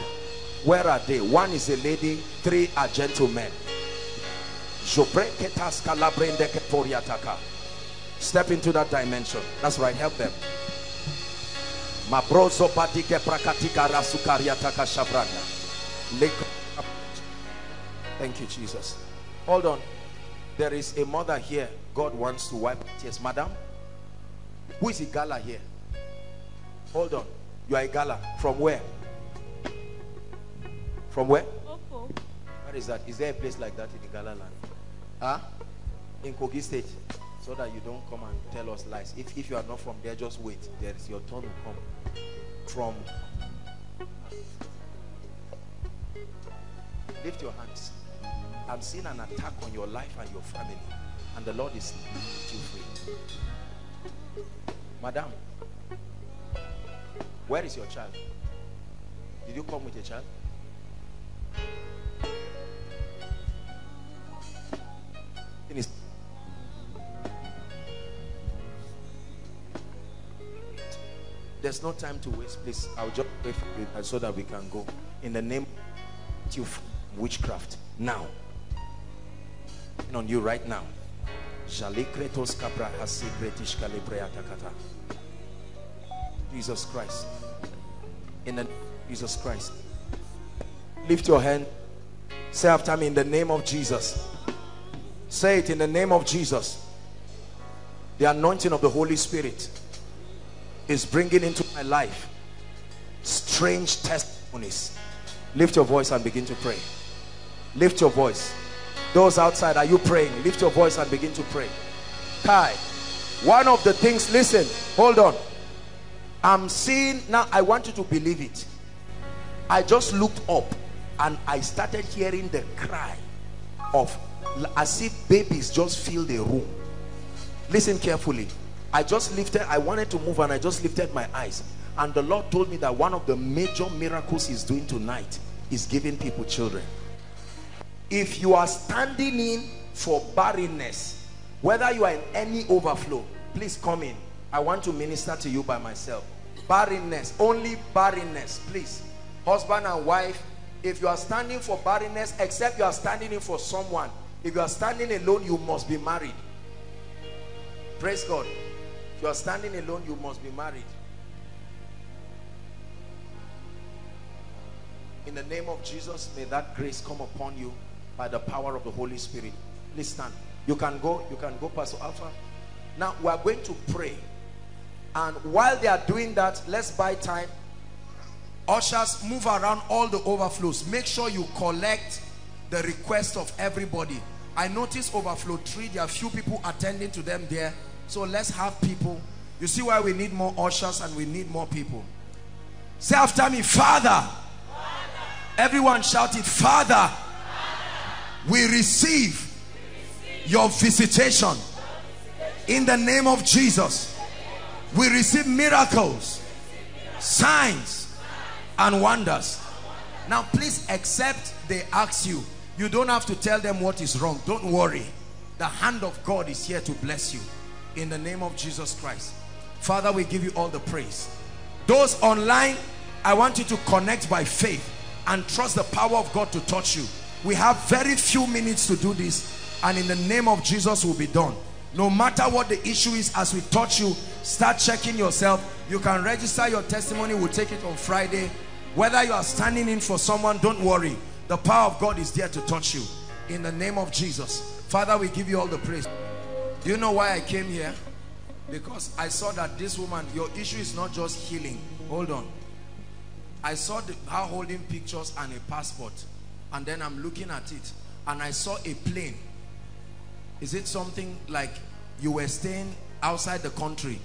where are they? One is a lady, three are gentlemen. Step into that dimension. That's right, help them. Thank you, Jesus. Hold on. There is a mother here. God wants to wipe tears. Madam, who is Igala here? Hold on. You are Igala. From where? From where? Oko. Where is that? Is there a place like that in Igala land? Huh? In Kogi State. So that you don't come and tell us lies. If, if you are not from there, just wait. There is your turn to come. From. Lift your hands. I'm seeing an attack on your life and your family. And the Lord is set you free. Madam, where is your child? Did you come with a child? Finish. There's no time to waste, please. I'll just pray for you so that we can go. In the name of witchcraft, now. And on you right now. Jesus Christ. In the Jesus Christ. Lift your hand. Say after me, in the name of Jesus. Say it in the name of Jesus. The anointing of the Holy Spirit is bringing into my life strange testimonies. Lift your voice and begin to pray. Lift your voice. Those outside, are you praying? Lift your voice and begin to pray. Kai, one of the things, listen, hold on. I'm seeing, now I want you to believe it. I just looked up and I started hearing the cry of, as if babies just filled the room. Listen carefully. I just lifted, I wanted to move and I just lifted my eyes. And the Lord told me that one of the major miracles he's doing tonight is giving people children. If you are standing in for barrenness, whether you are in any overflow, please come in. I want to minister to you by myself. Barrenness, only barrenness, please. Husband and wife, if you are standing for barrenness, except you are standing in for someone. If you are standing alone, you must be married. Praise God. If you are standing alone, you must be married. In the name of Jesus, may that grace come upon you. By the power of the Holy Spirit, please stand. You can go, you can go, Pastor Alpha. Now we are going to pray, and while they are doing that, let's buy time. Ushers, move around all the overflows. Make sure you collect the request of everybody. I notice overflow three, there are few people attending to them there, so let's have people. You see why we need more ushers and we need more people. Say after me, Father, Father. Everyone shouted, Father, we receive your visitation in the name of Jesus. We receive miracles, signs, and wonders. Now, please accept they ask you. You don't have to tell them what is wrong. Don't worry. The hand of God is here to bless you in the name of Jesus Christ. Father, we give you all the praise. Those online, I want you to connect by faith and trust the power of God to touch you. We have very few minutes to do this, and in the name of Jesus will be done. No matter what the issue is, as we touch you, start checking yourself. You can register your testimony. We'll take it on Friday. Whether you are standing in for someone, don't worry. The power of God is there to touch you. in the name of Jesus. Father, we give you all the praise. Do you know why I came here? Because I saw that this woman, your issue is not just healing. Hold on. I saw the, her holding pictures and a passport. And then I'm looking at it. And I saw a plane. Is it something like you were staying outside the country?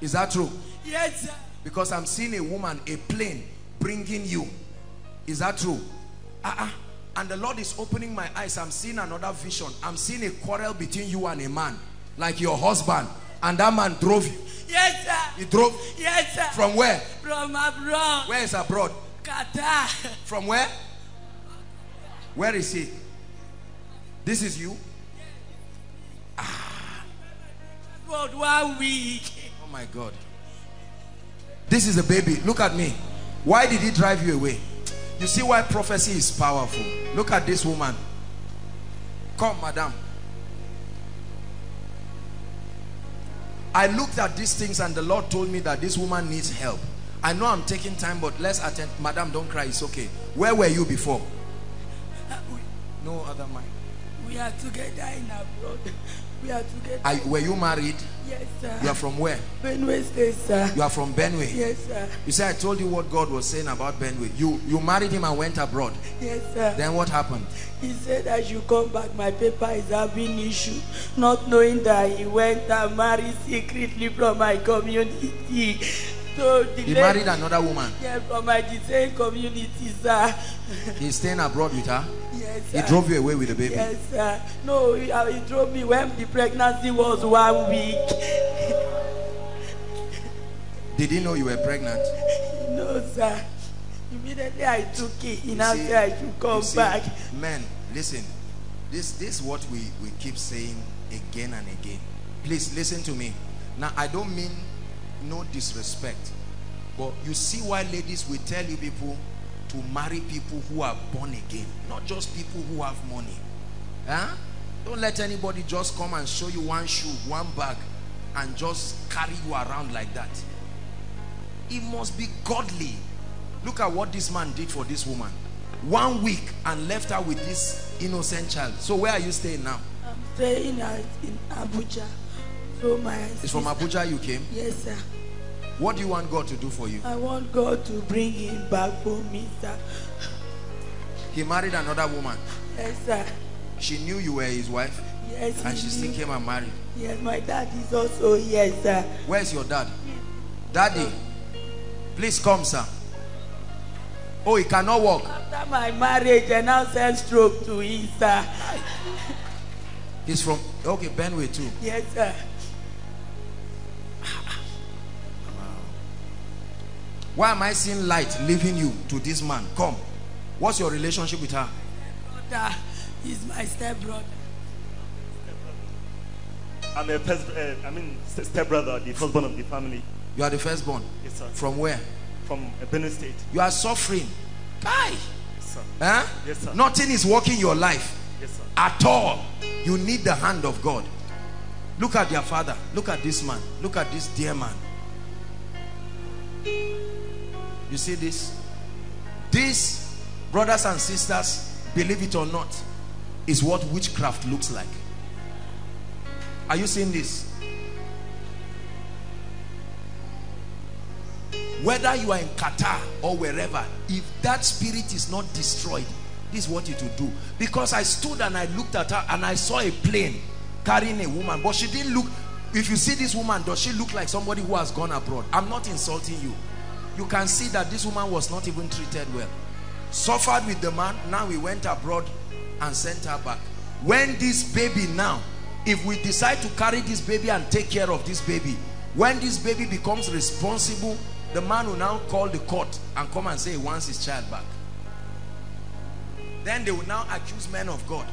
Is that true? Yes, sir. Because I'm seeing a woman, a plane, bringing you. Is that true? Uh-uh. And the Lord is opening my eyes. I'm seeing another vision. I'm seeing a quarrel between you and a man. Like your husband. And that man drove you. Yes, sir. He drove? Yes, sir. From where? From abroad. Where is abroad? Qatar. From where? Where is he? This is you? Ah. About one week. Oh my God. This is a baby. Look at me. Why did he drive you away? You see why prophecy is powerful. Look at this woman. Come, madam. I looked at these things and the Lord told me that this woman needs help. I know I'm taking time, but let's attend. Madam, don't cry. It's okay. Where were you before? No other man. We are together in abroad. We are together. I, were you married? Yes, sir. You are from where? Benway State, sir. You are from Benway? Yes, sir. You see, I told you what God was saying about Benway. You, you married him and went abroad? Yes, sir. Then what happened? He said I should come back. My paper is having issue. Not knowing that he went and married secretly from my community. So he lady, married another woman? Yeah, from my detained community, sir. He's staying abroad with her? Yes, sir. He drove you away with the baby? Yes, sir. No, he, he drove me when the pregnancy was one week. Did he know you were pregnant? No, sir. Immediately I took it. He now said I should come back. Man, listen. This, this is what we, we keep saying again and again. Please listen to me. Now, I don't mean no disrespect, but you see why ladies will tell you people to marry people who are born again, not just people who have money. Huh? Don't let anybody just come and show you one shoe, one bag, and just carry you around like that. It must be godly. Look at what this man did for this woman. One week and left her with this innocent child. So where are you staying now? I'm staying in Abuja. So my it's sister. From Abuja you came? Yes, sir. What do you want God to do for you? I want God to bring him back for me, sir. He married another woman? Yes, sir. She knew you were his wife? Yes. And she still came and married? Yes, my dad is also here, sir. Where's your dad? Daddy, please come, sir. Oh, he cannot walk? After my marriage, I now sent stroke to him, sir. He's from, okay, Benway too? Yes, sir. Why am I seeing light leaving you to this man? Come. What's your relationship with her? Daughter is my stepbrother. I'm a first, uh, I mean, stepbrother, the firstborn of the family. You are the firstborn? Yes, sir. From where? From Benue State. You are suffering. Bye. Yes, sir. Huh? Yes, sir. Nothing is working your life. Yes, sir. At all. You need the hand of God. Look at your father. Look at this man. Look at this dear man. You see this? This, brothers and sisters, believe it or not, is what witchcraft looks like. Are you seeing this? Whether you are in Qatar or wherever, if that spirit is not destroyed, this is what you to do. Because I stood and I looked at her and I saw a plane carrying a woman, but she didn't look. If you see this woman, does she look like somebody who has gone abroad? I'm not insulting you. You can see that this woman was not even treated well. Suffered with the man. Now we went abroad and sent her back. When this baby now, if we decide to carry this baby and take care of this baby, when this baby becomes responsible, the man will now call the court and come and say he wants his child back. Then they will now accuse men of God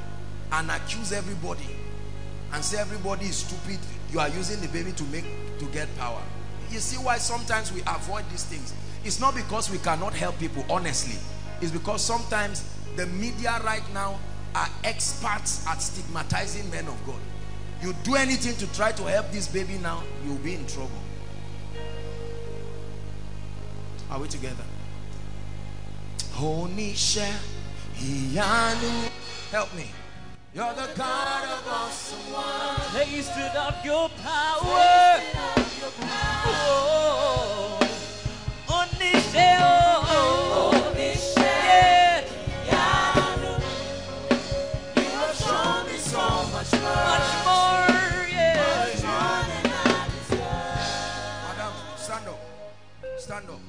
and accuse everybody and say everybody is stupid. You are using the baby to make to get power. You see why sometimes we avoid these things. It's not because we cannot help people, honestly. It's because sometimes the media right now are experts at stigmatizing men of God. You do anything to try to help this baby now, you'll be in trouble. Are we together? Help me. You're the God of awesome one. Placed it on your power. Oh, Onisheo. Stand up.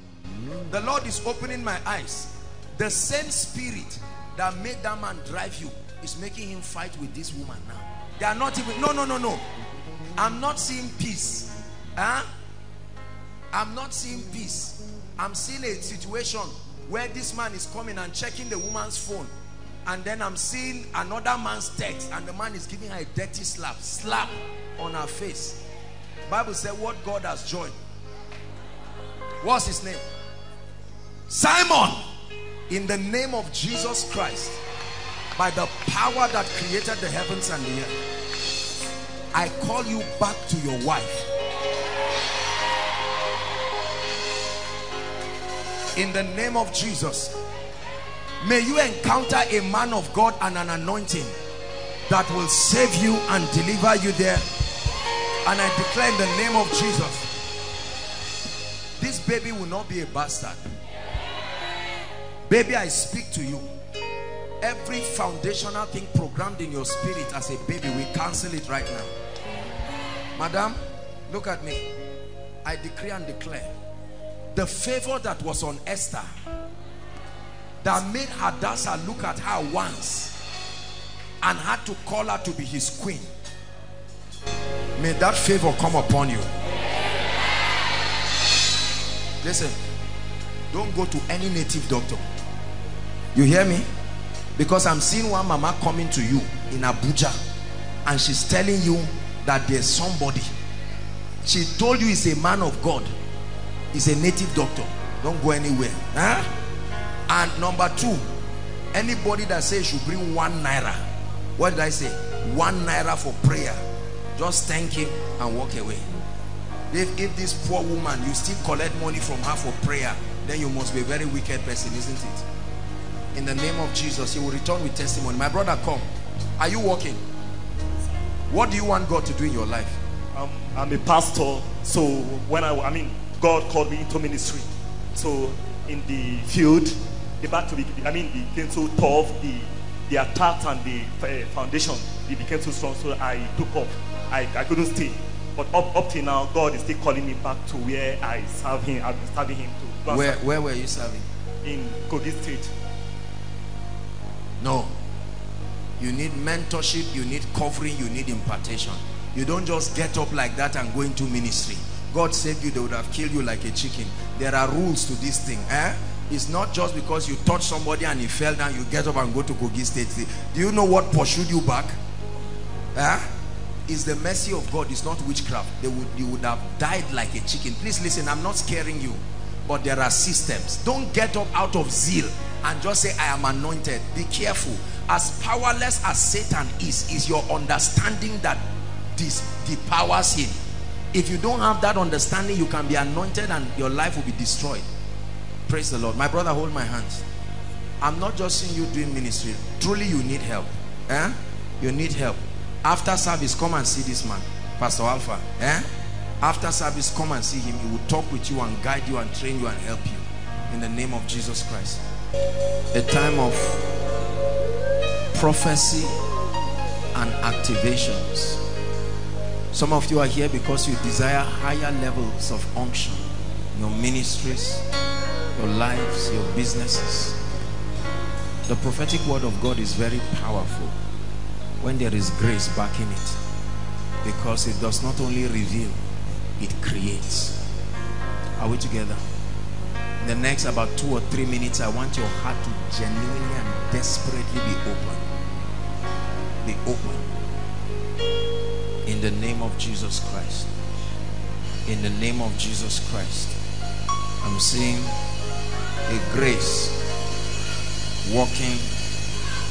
The Lord is opening my eyes. The same spirit that made that man drive you is making him fight with this woman now. They are not even, no, no, no, no. I'm not seeing peace. Huh? I'm not seeing peace. I'm seeing a situation where this man is coming and checking the woman's phone. And then I'm seeing another man's text. And the man is giving her a dirty slap. Slap on her face. Bible said what God has joined. What's his name? Simon, in the name of Jesus Christ, by the power that created the heavens and the earth, I call you back to your wife. In the name of Jesus, may you encounter a man of God and an anointing that will save you and deliver you there. And I declare in the name of Jesus, this baby will not be a bastard. Baby, I speak to you. Every foundational thing programmed in your spirit as a baby, we cancel it right now. Madam, look at me. I decree and declare the favor that was on Esther that made Hadassah look at her once and had to call her to be his queen. May that favor come upon you. Listen, don't go to any native doctor. You hear me? Because I'm seeing one mama coming to you in Abuja and she's telling you that there's somebody. She told you he's a man of God. He's a native doctor. Don't go anywhere. Huh? And number two, anybody that says you bring one naira. What did I say? One naira for prayer. Just thank him and walk away. If, if this poor woman, you still collect money from her for prayer, then you must be a very wicked person, isn't it? In the name of Jesus, you will return with testimony. My brother, come. Are you walking? What do you want God to do in your life? Um, I'm a pastor, so when I, I mean, God called me into ministry. So in the field, the battle, I mean, it became so tough, the, the attacks and the foundation, they became so strong, so I took up. I, I couldn't stay. But up, up till now, God is still calling me back to where I serve him. I've been serving him too. Where, where were you serving? In Kogi State. No. You need mentorship, you need covering, you need impartation. You don't just get up like that and go into ministry. God saved you, they would have killed you like a chicken. There are rules to this thing. Eh? It's not just because you touched somebody and he fell down, you get up and go to Kogi State. Do you know what pursued you back? Eh? Is the mercy of God. It's not witchcraft. They would, you would have died like a chicken. Please listen, I'm not scaring you, but there are systems. Don't get up out of zeal and just say, I am anointed. Be careful. As powerless as Satan is, is your understanding that this depowers him. If you don't have that understanding, you can be anointed and your life will be destroyed. Praise the Lord. My brother, hold my hands. I'm not just seeing you doing ministry. Truly, you need help. Eh? You need help. After service, come and see this man, Pastor Alpha. Eh? After service, come and see him. He will talk with you and guide you and train you and help you. In the name of Jesus Christ. A time of prophecy and activations. Some of you are here because you desire higher levels of unction. Your ministries, your lives, your businesses. The prophetic word of God is very powerful when there is grace backing it, because it does not only reveal, it creates. Are we together? In the next about two or three minutes, I want your heart to genuinely and desperately be open. Be open. In the name of Jesus Christ. In the name of Jesus Christ. I'm seeing a grace walking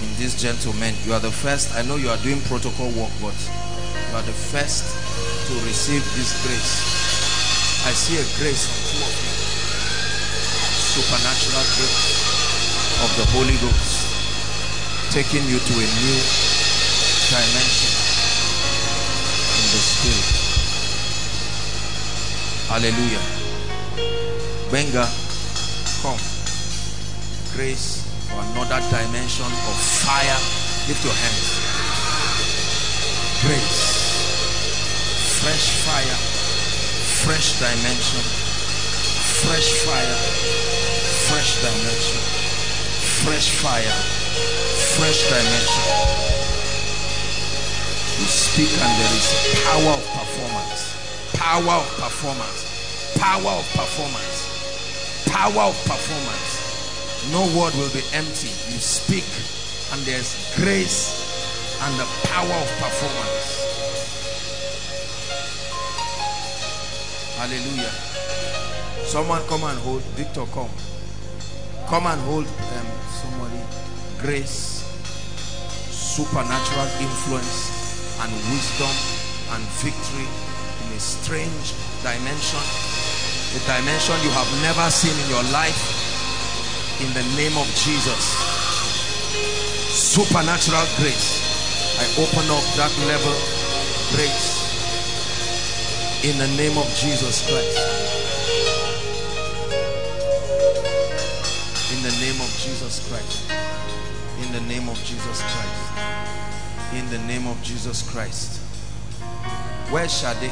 in this gentleman. You are the first. I know you are doing protocol work, but you are the first to receive this grace. I see a grace on two of you. Supernatural grace of the Holy Ghost taking you to a new dimension in the spirit. Hallelujah. Benga, come. Grace for another dimension of fire. Lift your hands. Grace. Fresh fire. Fresh dimension. Fresh fire. Fresh dimension. Fresh fire. Fresh dimension. You speak and there is power of performance. Power of performance. Power of performance. Power of performance. No word will be empty. You speak and there's grace and the power of performance. Hallelujah. Someone come and hold. Victor, come. Come and hold them. Somebody. Grace, supernatural influence, and wisdom and victory in a strange dimension. A dimension you have never seen in your life. In the name of Jesus. Supernatural grace. I open up that level. Grace. In the name of Jesus Christ. In the name of Jesus Christ. In the name of Jesus Christ. In the name of Jesus Christ. Where shall they?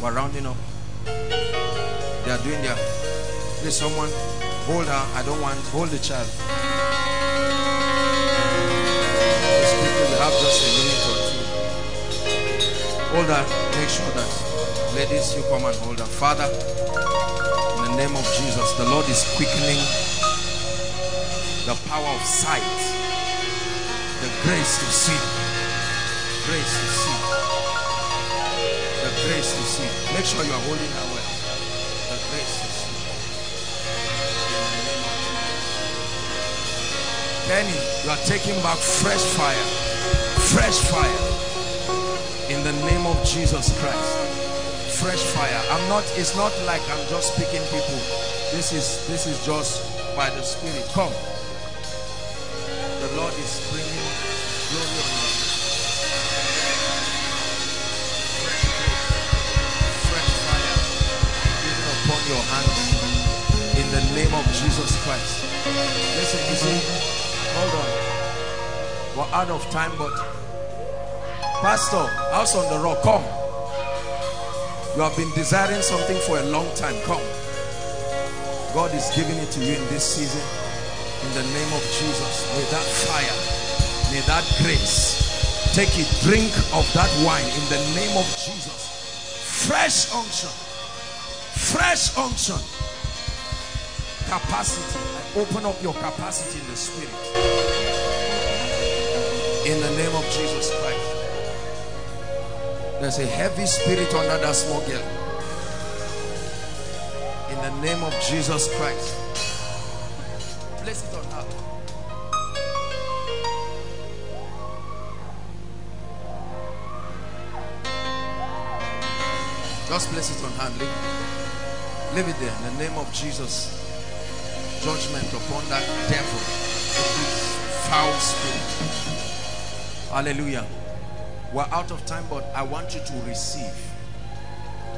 We're rounding up. They are doing their... Please, someone hold her. I don't want... Hold the child. These people will have just a minute or two. Hold her. Make sure that... Ladies, you come and hold her. Father, in the name of Jesus, the Lord is quickening the power of sight, the grace to see, grace to see, the grace to see. Make sure you are holding her well. The grace to see. Penny, you are taking back fresh fire, fresh fire, in the name of Jesus Christ. Fresh fire. I'm not, it's not like I'm just picking people. This is, this is just by the Spirit. Come. The Lord is bringing glory on you. Fresh fire. Even upon your hands. In the name of Jesus Christ. Listen, you see. Hold on. We're out of time, but Pastor, house on the rock, come. You have been desiring something for a long time. Come. God is giving it to you in this season. In the name of Jesus. May that fire. May that grace. Take a drink of that wine. In the name of Jesus. Fresh unction. Fresh unction. Capacity. I open up your capacity in the spirit. In the name of Jesus Christ. There's a heavy spirit under that small girl. In the name of Jesus Christ. Place it on her. Just place it on her. Leave, leave it there. In the name of Jesus. Judgment upon that devil. Foul spirit. Hallelujah. We're out of time, but I want you to receive.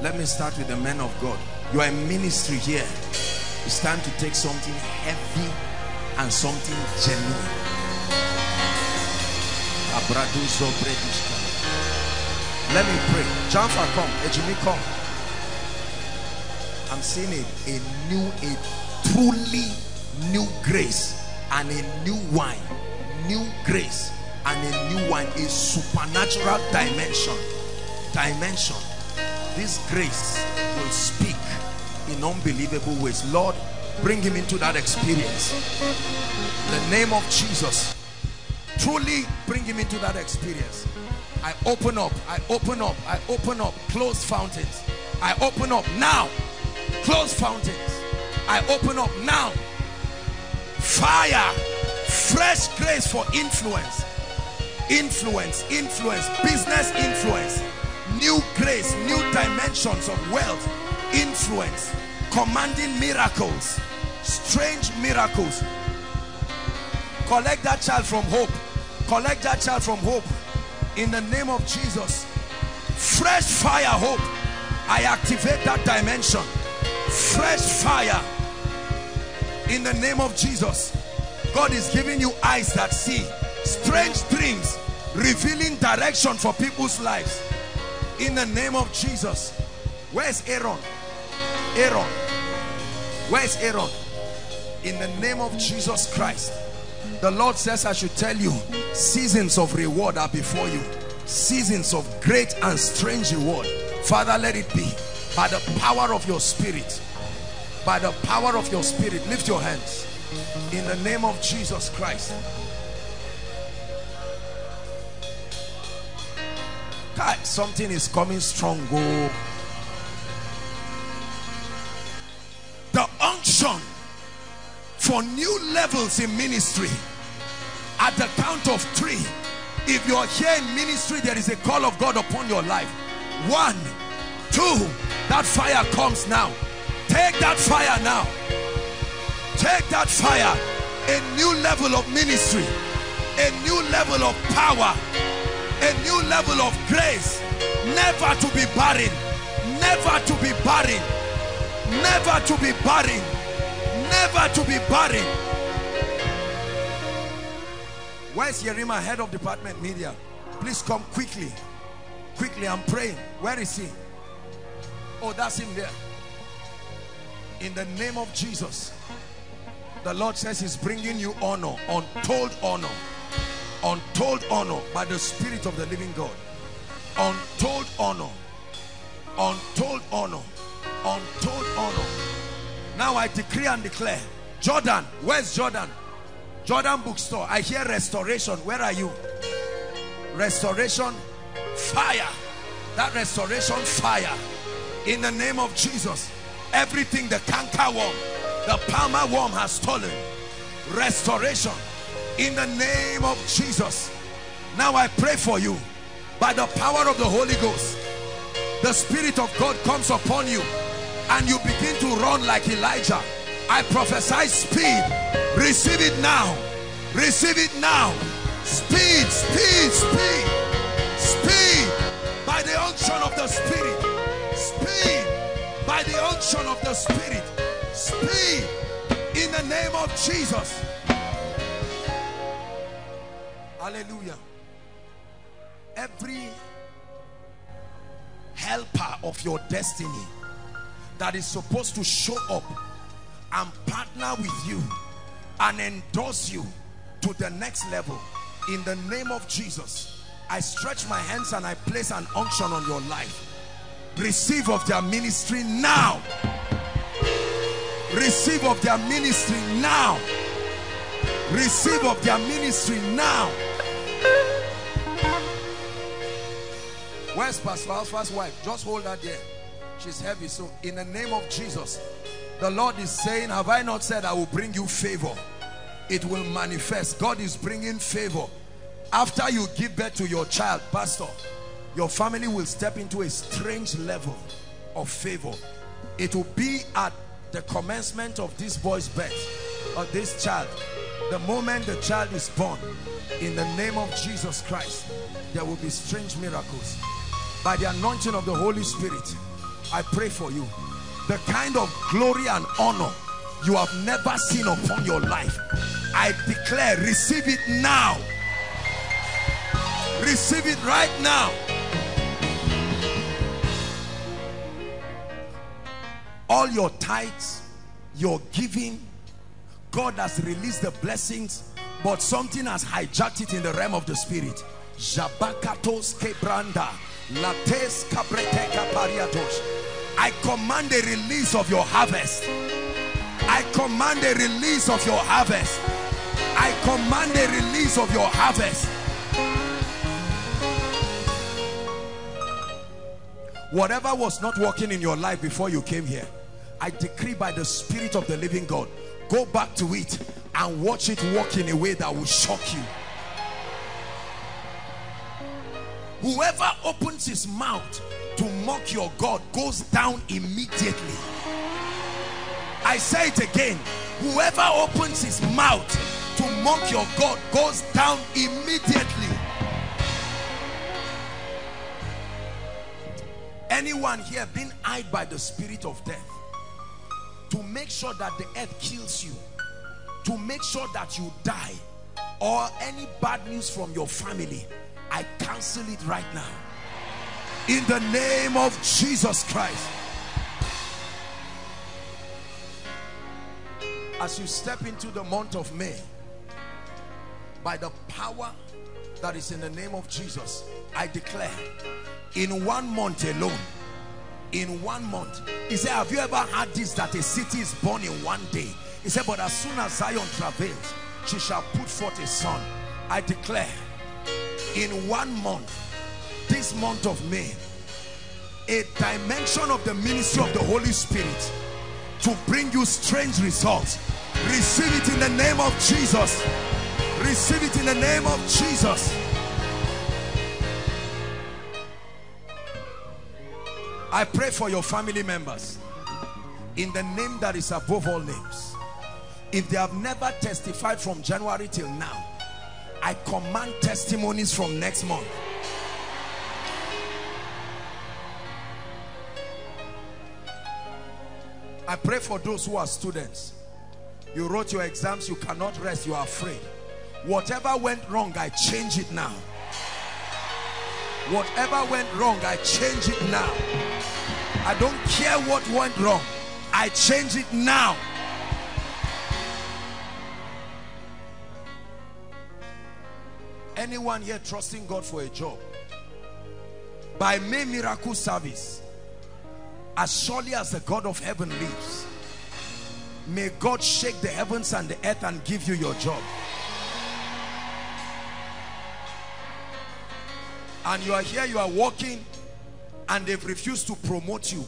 Let me start with the men of God. You are in ministry here. It's time to take something heavy and something genuine. Let me pray. Jamfa, come. Ejimi, come. I'm seeing a, a new, a truly new grace and a new wine. New grace. And a new one is supernatural dimension. Dimension. This grace will speak in unbelievable ways. Lord, bring him into that experience. In the name of Jesus. Truly bring him into that experience. I open up. I open up. I open up. Close fountains. I open up now. Close fountains. I open up now. Fire. Fresh grace for influence. Influence, influence, business influence, new grace, new dimensions of wealth, influence, commanding miracles, strange miracles. Collect that child from hope. Collect that child from hope. in the name of Jesus. Fresh fire hope. I activate that dimension. Fresh fire in the name of Jesus. God is giving you eyes that see. Strange dreams revealing direction for people's lives in the name of Jesus. Where's Aaron? Aaron. Where's Aaron? In the name of Jesus Christ. The Lord says I should tell you, seasons of reward are before you. Seasons of great and strange reward. Father, let it be. By the power of your spirit. By the power of your spirit. Lift your hands. In the name of Jesus Christ. God, something is coming strong. Oh. The unction for new levels in ministry. At the count of three, if you are here in ministry, there is a call of God upon your life. One, two, that fire comes now. Take that fire now. Take that fire. A new level of ministry, a new level of power, a new level of grace, never to be barren, never to be barren, never to be barren, never to be barren. Where's Yerima, head of department media? Please come quickly, quickly. I'm praying. Where is he? Oh, that's him there. In the name of Jesus, the Lord says he's bringing you honor, untold honor. Untold honor by the Spirit of the living God. Untold honor. Untold honor. Untold honor. Now I decree and declare. Jordan, where's Jordan? Jordan bookstore. I hear restoration. Where are you? Restoration fire. That restoration fire. In the name of Jesus. Everything the canker worm, the palmer worm has stolen. Restoration. In the name of Jesus. Now I pray for you by the power of the Holy Ghost. The Spirit of God comes upon you and you begin to run like Elijah. I prophesy speed. Receive it now. Receive it now. Speed, speed, speed. Speed by the unction of the Spirit. Speed by the unction of the Spirit. Speed in the name of Jesus. Hallelujah. Every helper of your destiny that is supposed to show up and partner with you and endorse you to the next level, in the name of Jesus, I stretch my hands and I place an unction on your life. Receive of their ministry now. Receive of their ministry now. Receive of their ministry now. Where's Pastor Alpha's wife? Just hold her there. She's heavy. So in the name of Jesus, the Lord is saying, have I not said I will bring you favor? It will manifest. God is bringing favor. After you give birth to your child, Pastor, your family will step into a strange level of favor. It will be at the commencement of this boy's birth, or this child. The moment the child is born, in the name of Jesus Christ, there will be strange miracles. By the anointing of the Holy Spirit, I pray for you. The kind of glory and honor you have never seen upon your life, I declare, receive it now. Receive it right now. All your tithes, your giving, God has released the blessings, but something has hijacked it in the realm of the spirit. I command a release of your harvest. I command a release of your harvest. I command a release of your harvest. Whatever was not working in your life before you came here, I decree by the Spirit of the living God, go back to it and watch it work in a way that will shock you. Whoever opens his mouth to mock your God goes down immediately. I say it again. Whoever opens his mouth to mock your God goes down immediately. Anyone here being eyed by the spirit of death to make sure that the earth kills you, to make sure that you die, or any bad news from your family, I cancel it right now in the name of Jesus Christ. As you step into the month of May, by the power that is in the name of Jesus, I declare, in one month alone, in one month, he said, have you ever heard this, that a city is born in one day? He said, but as soon as Zion travails, she shall put forth a son. I declare, in one month, this month of May, a dimension of the ministry of the Holy Spirit to bring you strange results. Receive it in the name of Jesus. Receive it in the name of Jesus. I pray for your family members in the name that is above all names. If they have never testified from January till now, I command testimonies from next month. I pray for those who are students. You wrote your exams, you cannot rest, you are afraid. Whatever went wrong, I change it now. Whatever went wrong, I change it now. I don't care what went wrong, I change it now. Anyone here trusting God for a job? By May miracle service, as surely as the God of heaven lives, may God shake the heavens and the earth and give you your job. And you are here, you are working, and they've refused to promote you.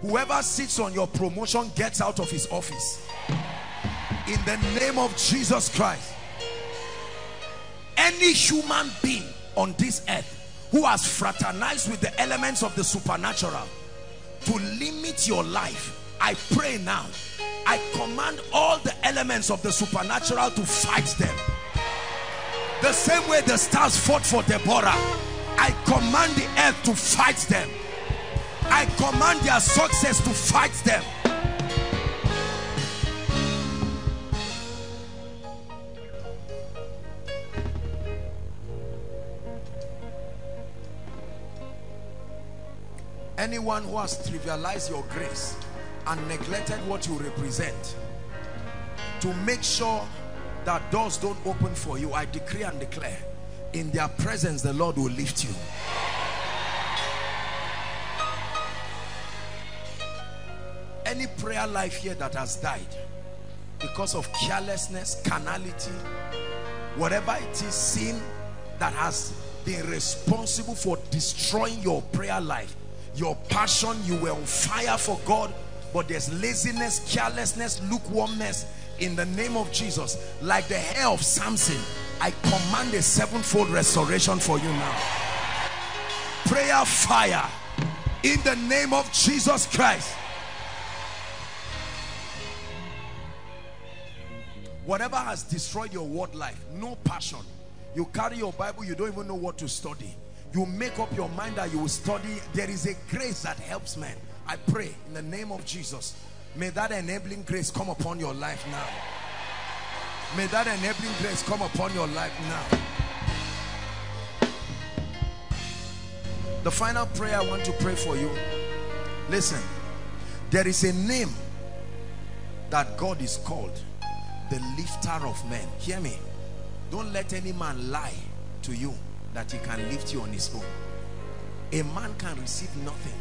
Whoever sits on your promotion gets out of his office in the name of Jesus Christ. Any human being on this earth who has fraternized with the elements of the supernatural to limit your life, I pray now, I command all the elements of the supernatural to fight them. The same way the stars fought for Deborah, I command the earth to fight them. I command their success to fight them. Anyone who has trivialized your grace and neglected what you represent to make sure that doors don't open for you, I decree and declare, in their presence the Lord will lift you. Any prayer life here that has died because of carelessness, carnality, whatever it is, sin that has been responsible for destroying your prayer life, your passion, you were on fire for God, but there's laziness, carelessness, lukewarmness, in the name of Jesus, like the hair of Samson, I command a sevenfold restoration for you now. Prayer fire in the name of Jesus Christ. Whatever has destroyed your word life, no passion, you carry your Bible, you don't even know what to study, you make up your mind that you will study. There is a grace that helps men. I pray in the name of Jesus, may that enabling grace come upon your life now. May that enabling grace come upon your life now. The final prayer I want to pray for you. Listen, there is a name that God is called, the lifter of men. Hear me. Don't let any man lie to you that he can lift you on his own. A man can receive nothing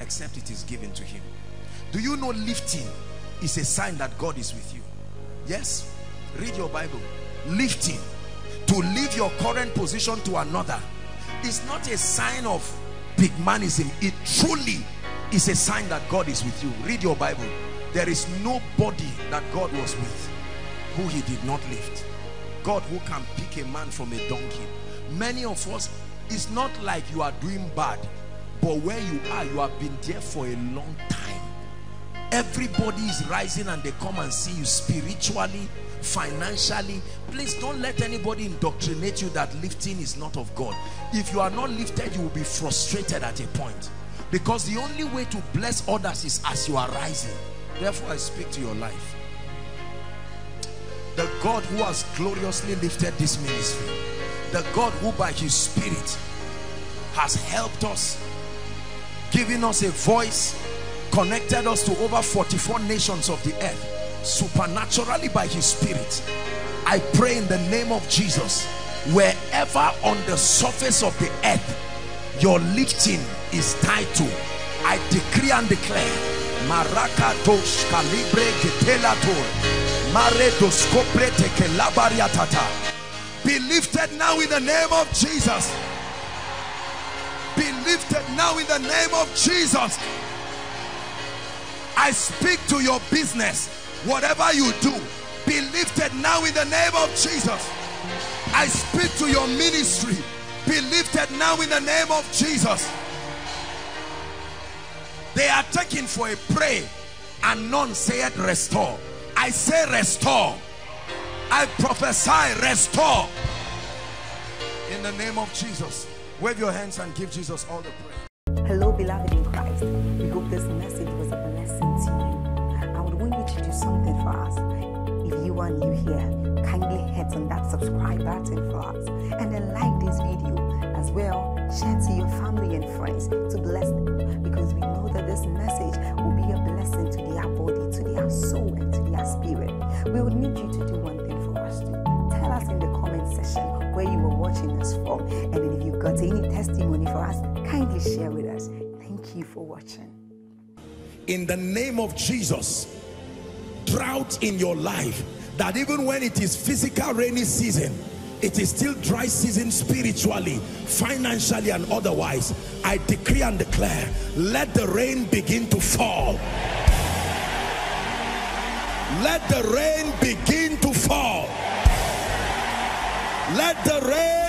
except it is given to him. Do you know lifting is a sign that God is with you? Yes. Read your Bible. Lifting, to leave your current position to another, is not a sign of big manism. It truly is a sign that God is with you. Read your Bible. There is nobody that God was with who he did not lift. God who can pick a man from a donkey. Many of us, it's not like you are doing bad, but where you are, you have been there for a long time. Everybody is rising and they come and see you spiritually, financially. Please don't let anybody indoctrinate you that lifting is not of God. If you are not lifted, you will be frustrated at a point. Because the only way to bless others is as you are rising. Therefore, I speak to your life. The God who has gloriously lifted this ministry, the God who by his Spirit has helped us, giving us a voice, connected us to over forty-four nations of the earth, supernaturally by his Spirit, I pray in the name of Jesus, wherever on the surface of the earth your lifting is tied to, I decree and declare, Marakatos Calibre Getelator, Maretos Coprete Kelabariatata, be lifted now in the name of Jesus. Be lifted now in the name of Jesus. I speak to your business. Whatever you do, be lifted now in the name of Jesus. I speak to your ministry. Be lifted now in the name of Jesus. They are taken for a prey, and none said restore. I say restore. I prophesy restore. In the name of Jesus. Wave your hands and give Jesus all the praise. Hello, beloved in Christ. We hope this message was a blessing to you. I would want you to do something for us. If you are new here, kindly hit on that subscribe button for us. And then like this video as well. Share to your family and friends to bless them. Because we know that this message will be a blessing to their body, to their soul, and to their spirit. We would need you to do one thing for us too. Tell us in the comment section where you were watching us from, and if you got any testimony for us, kindly share with us. Thank you for watching. In the name of Jesus, drought in your life, that even when it is physical rainy season, it is still dry season spiritually, financially, and otherwise, I decree and declare, let the rain begin to fall. Let the rain begin to fall. Let the rain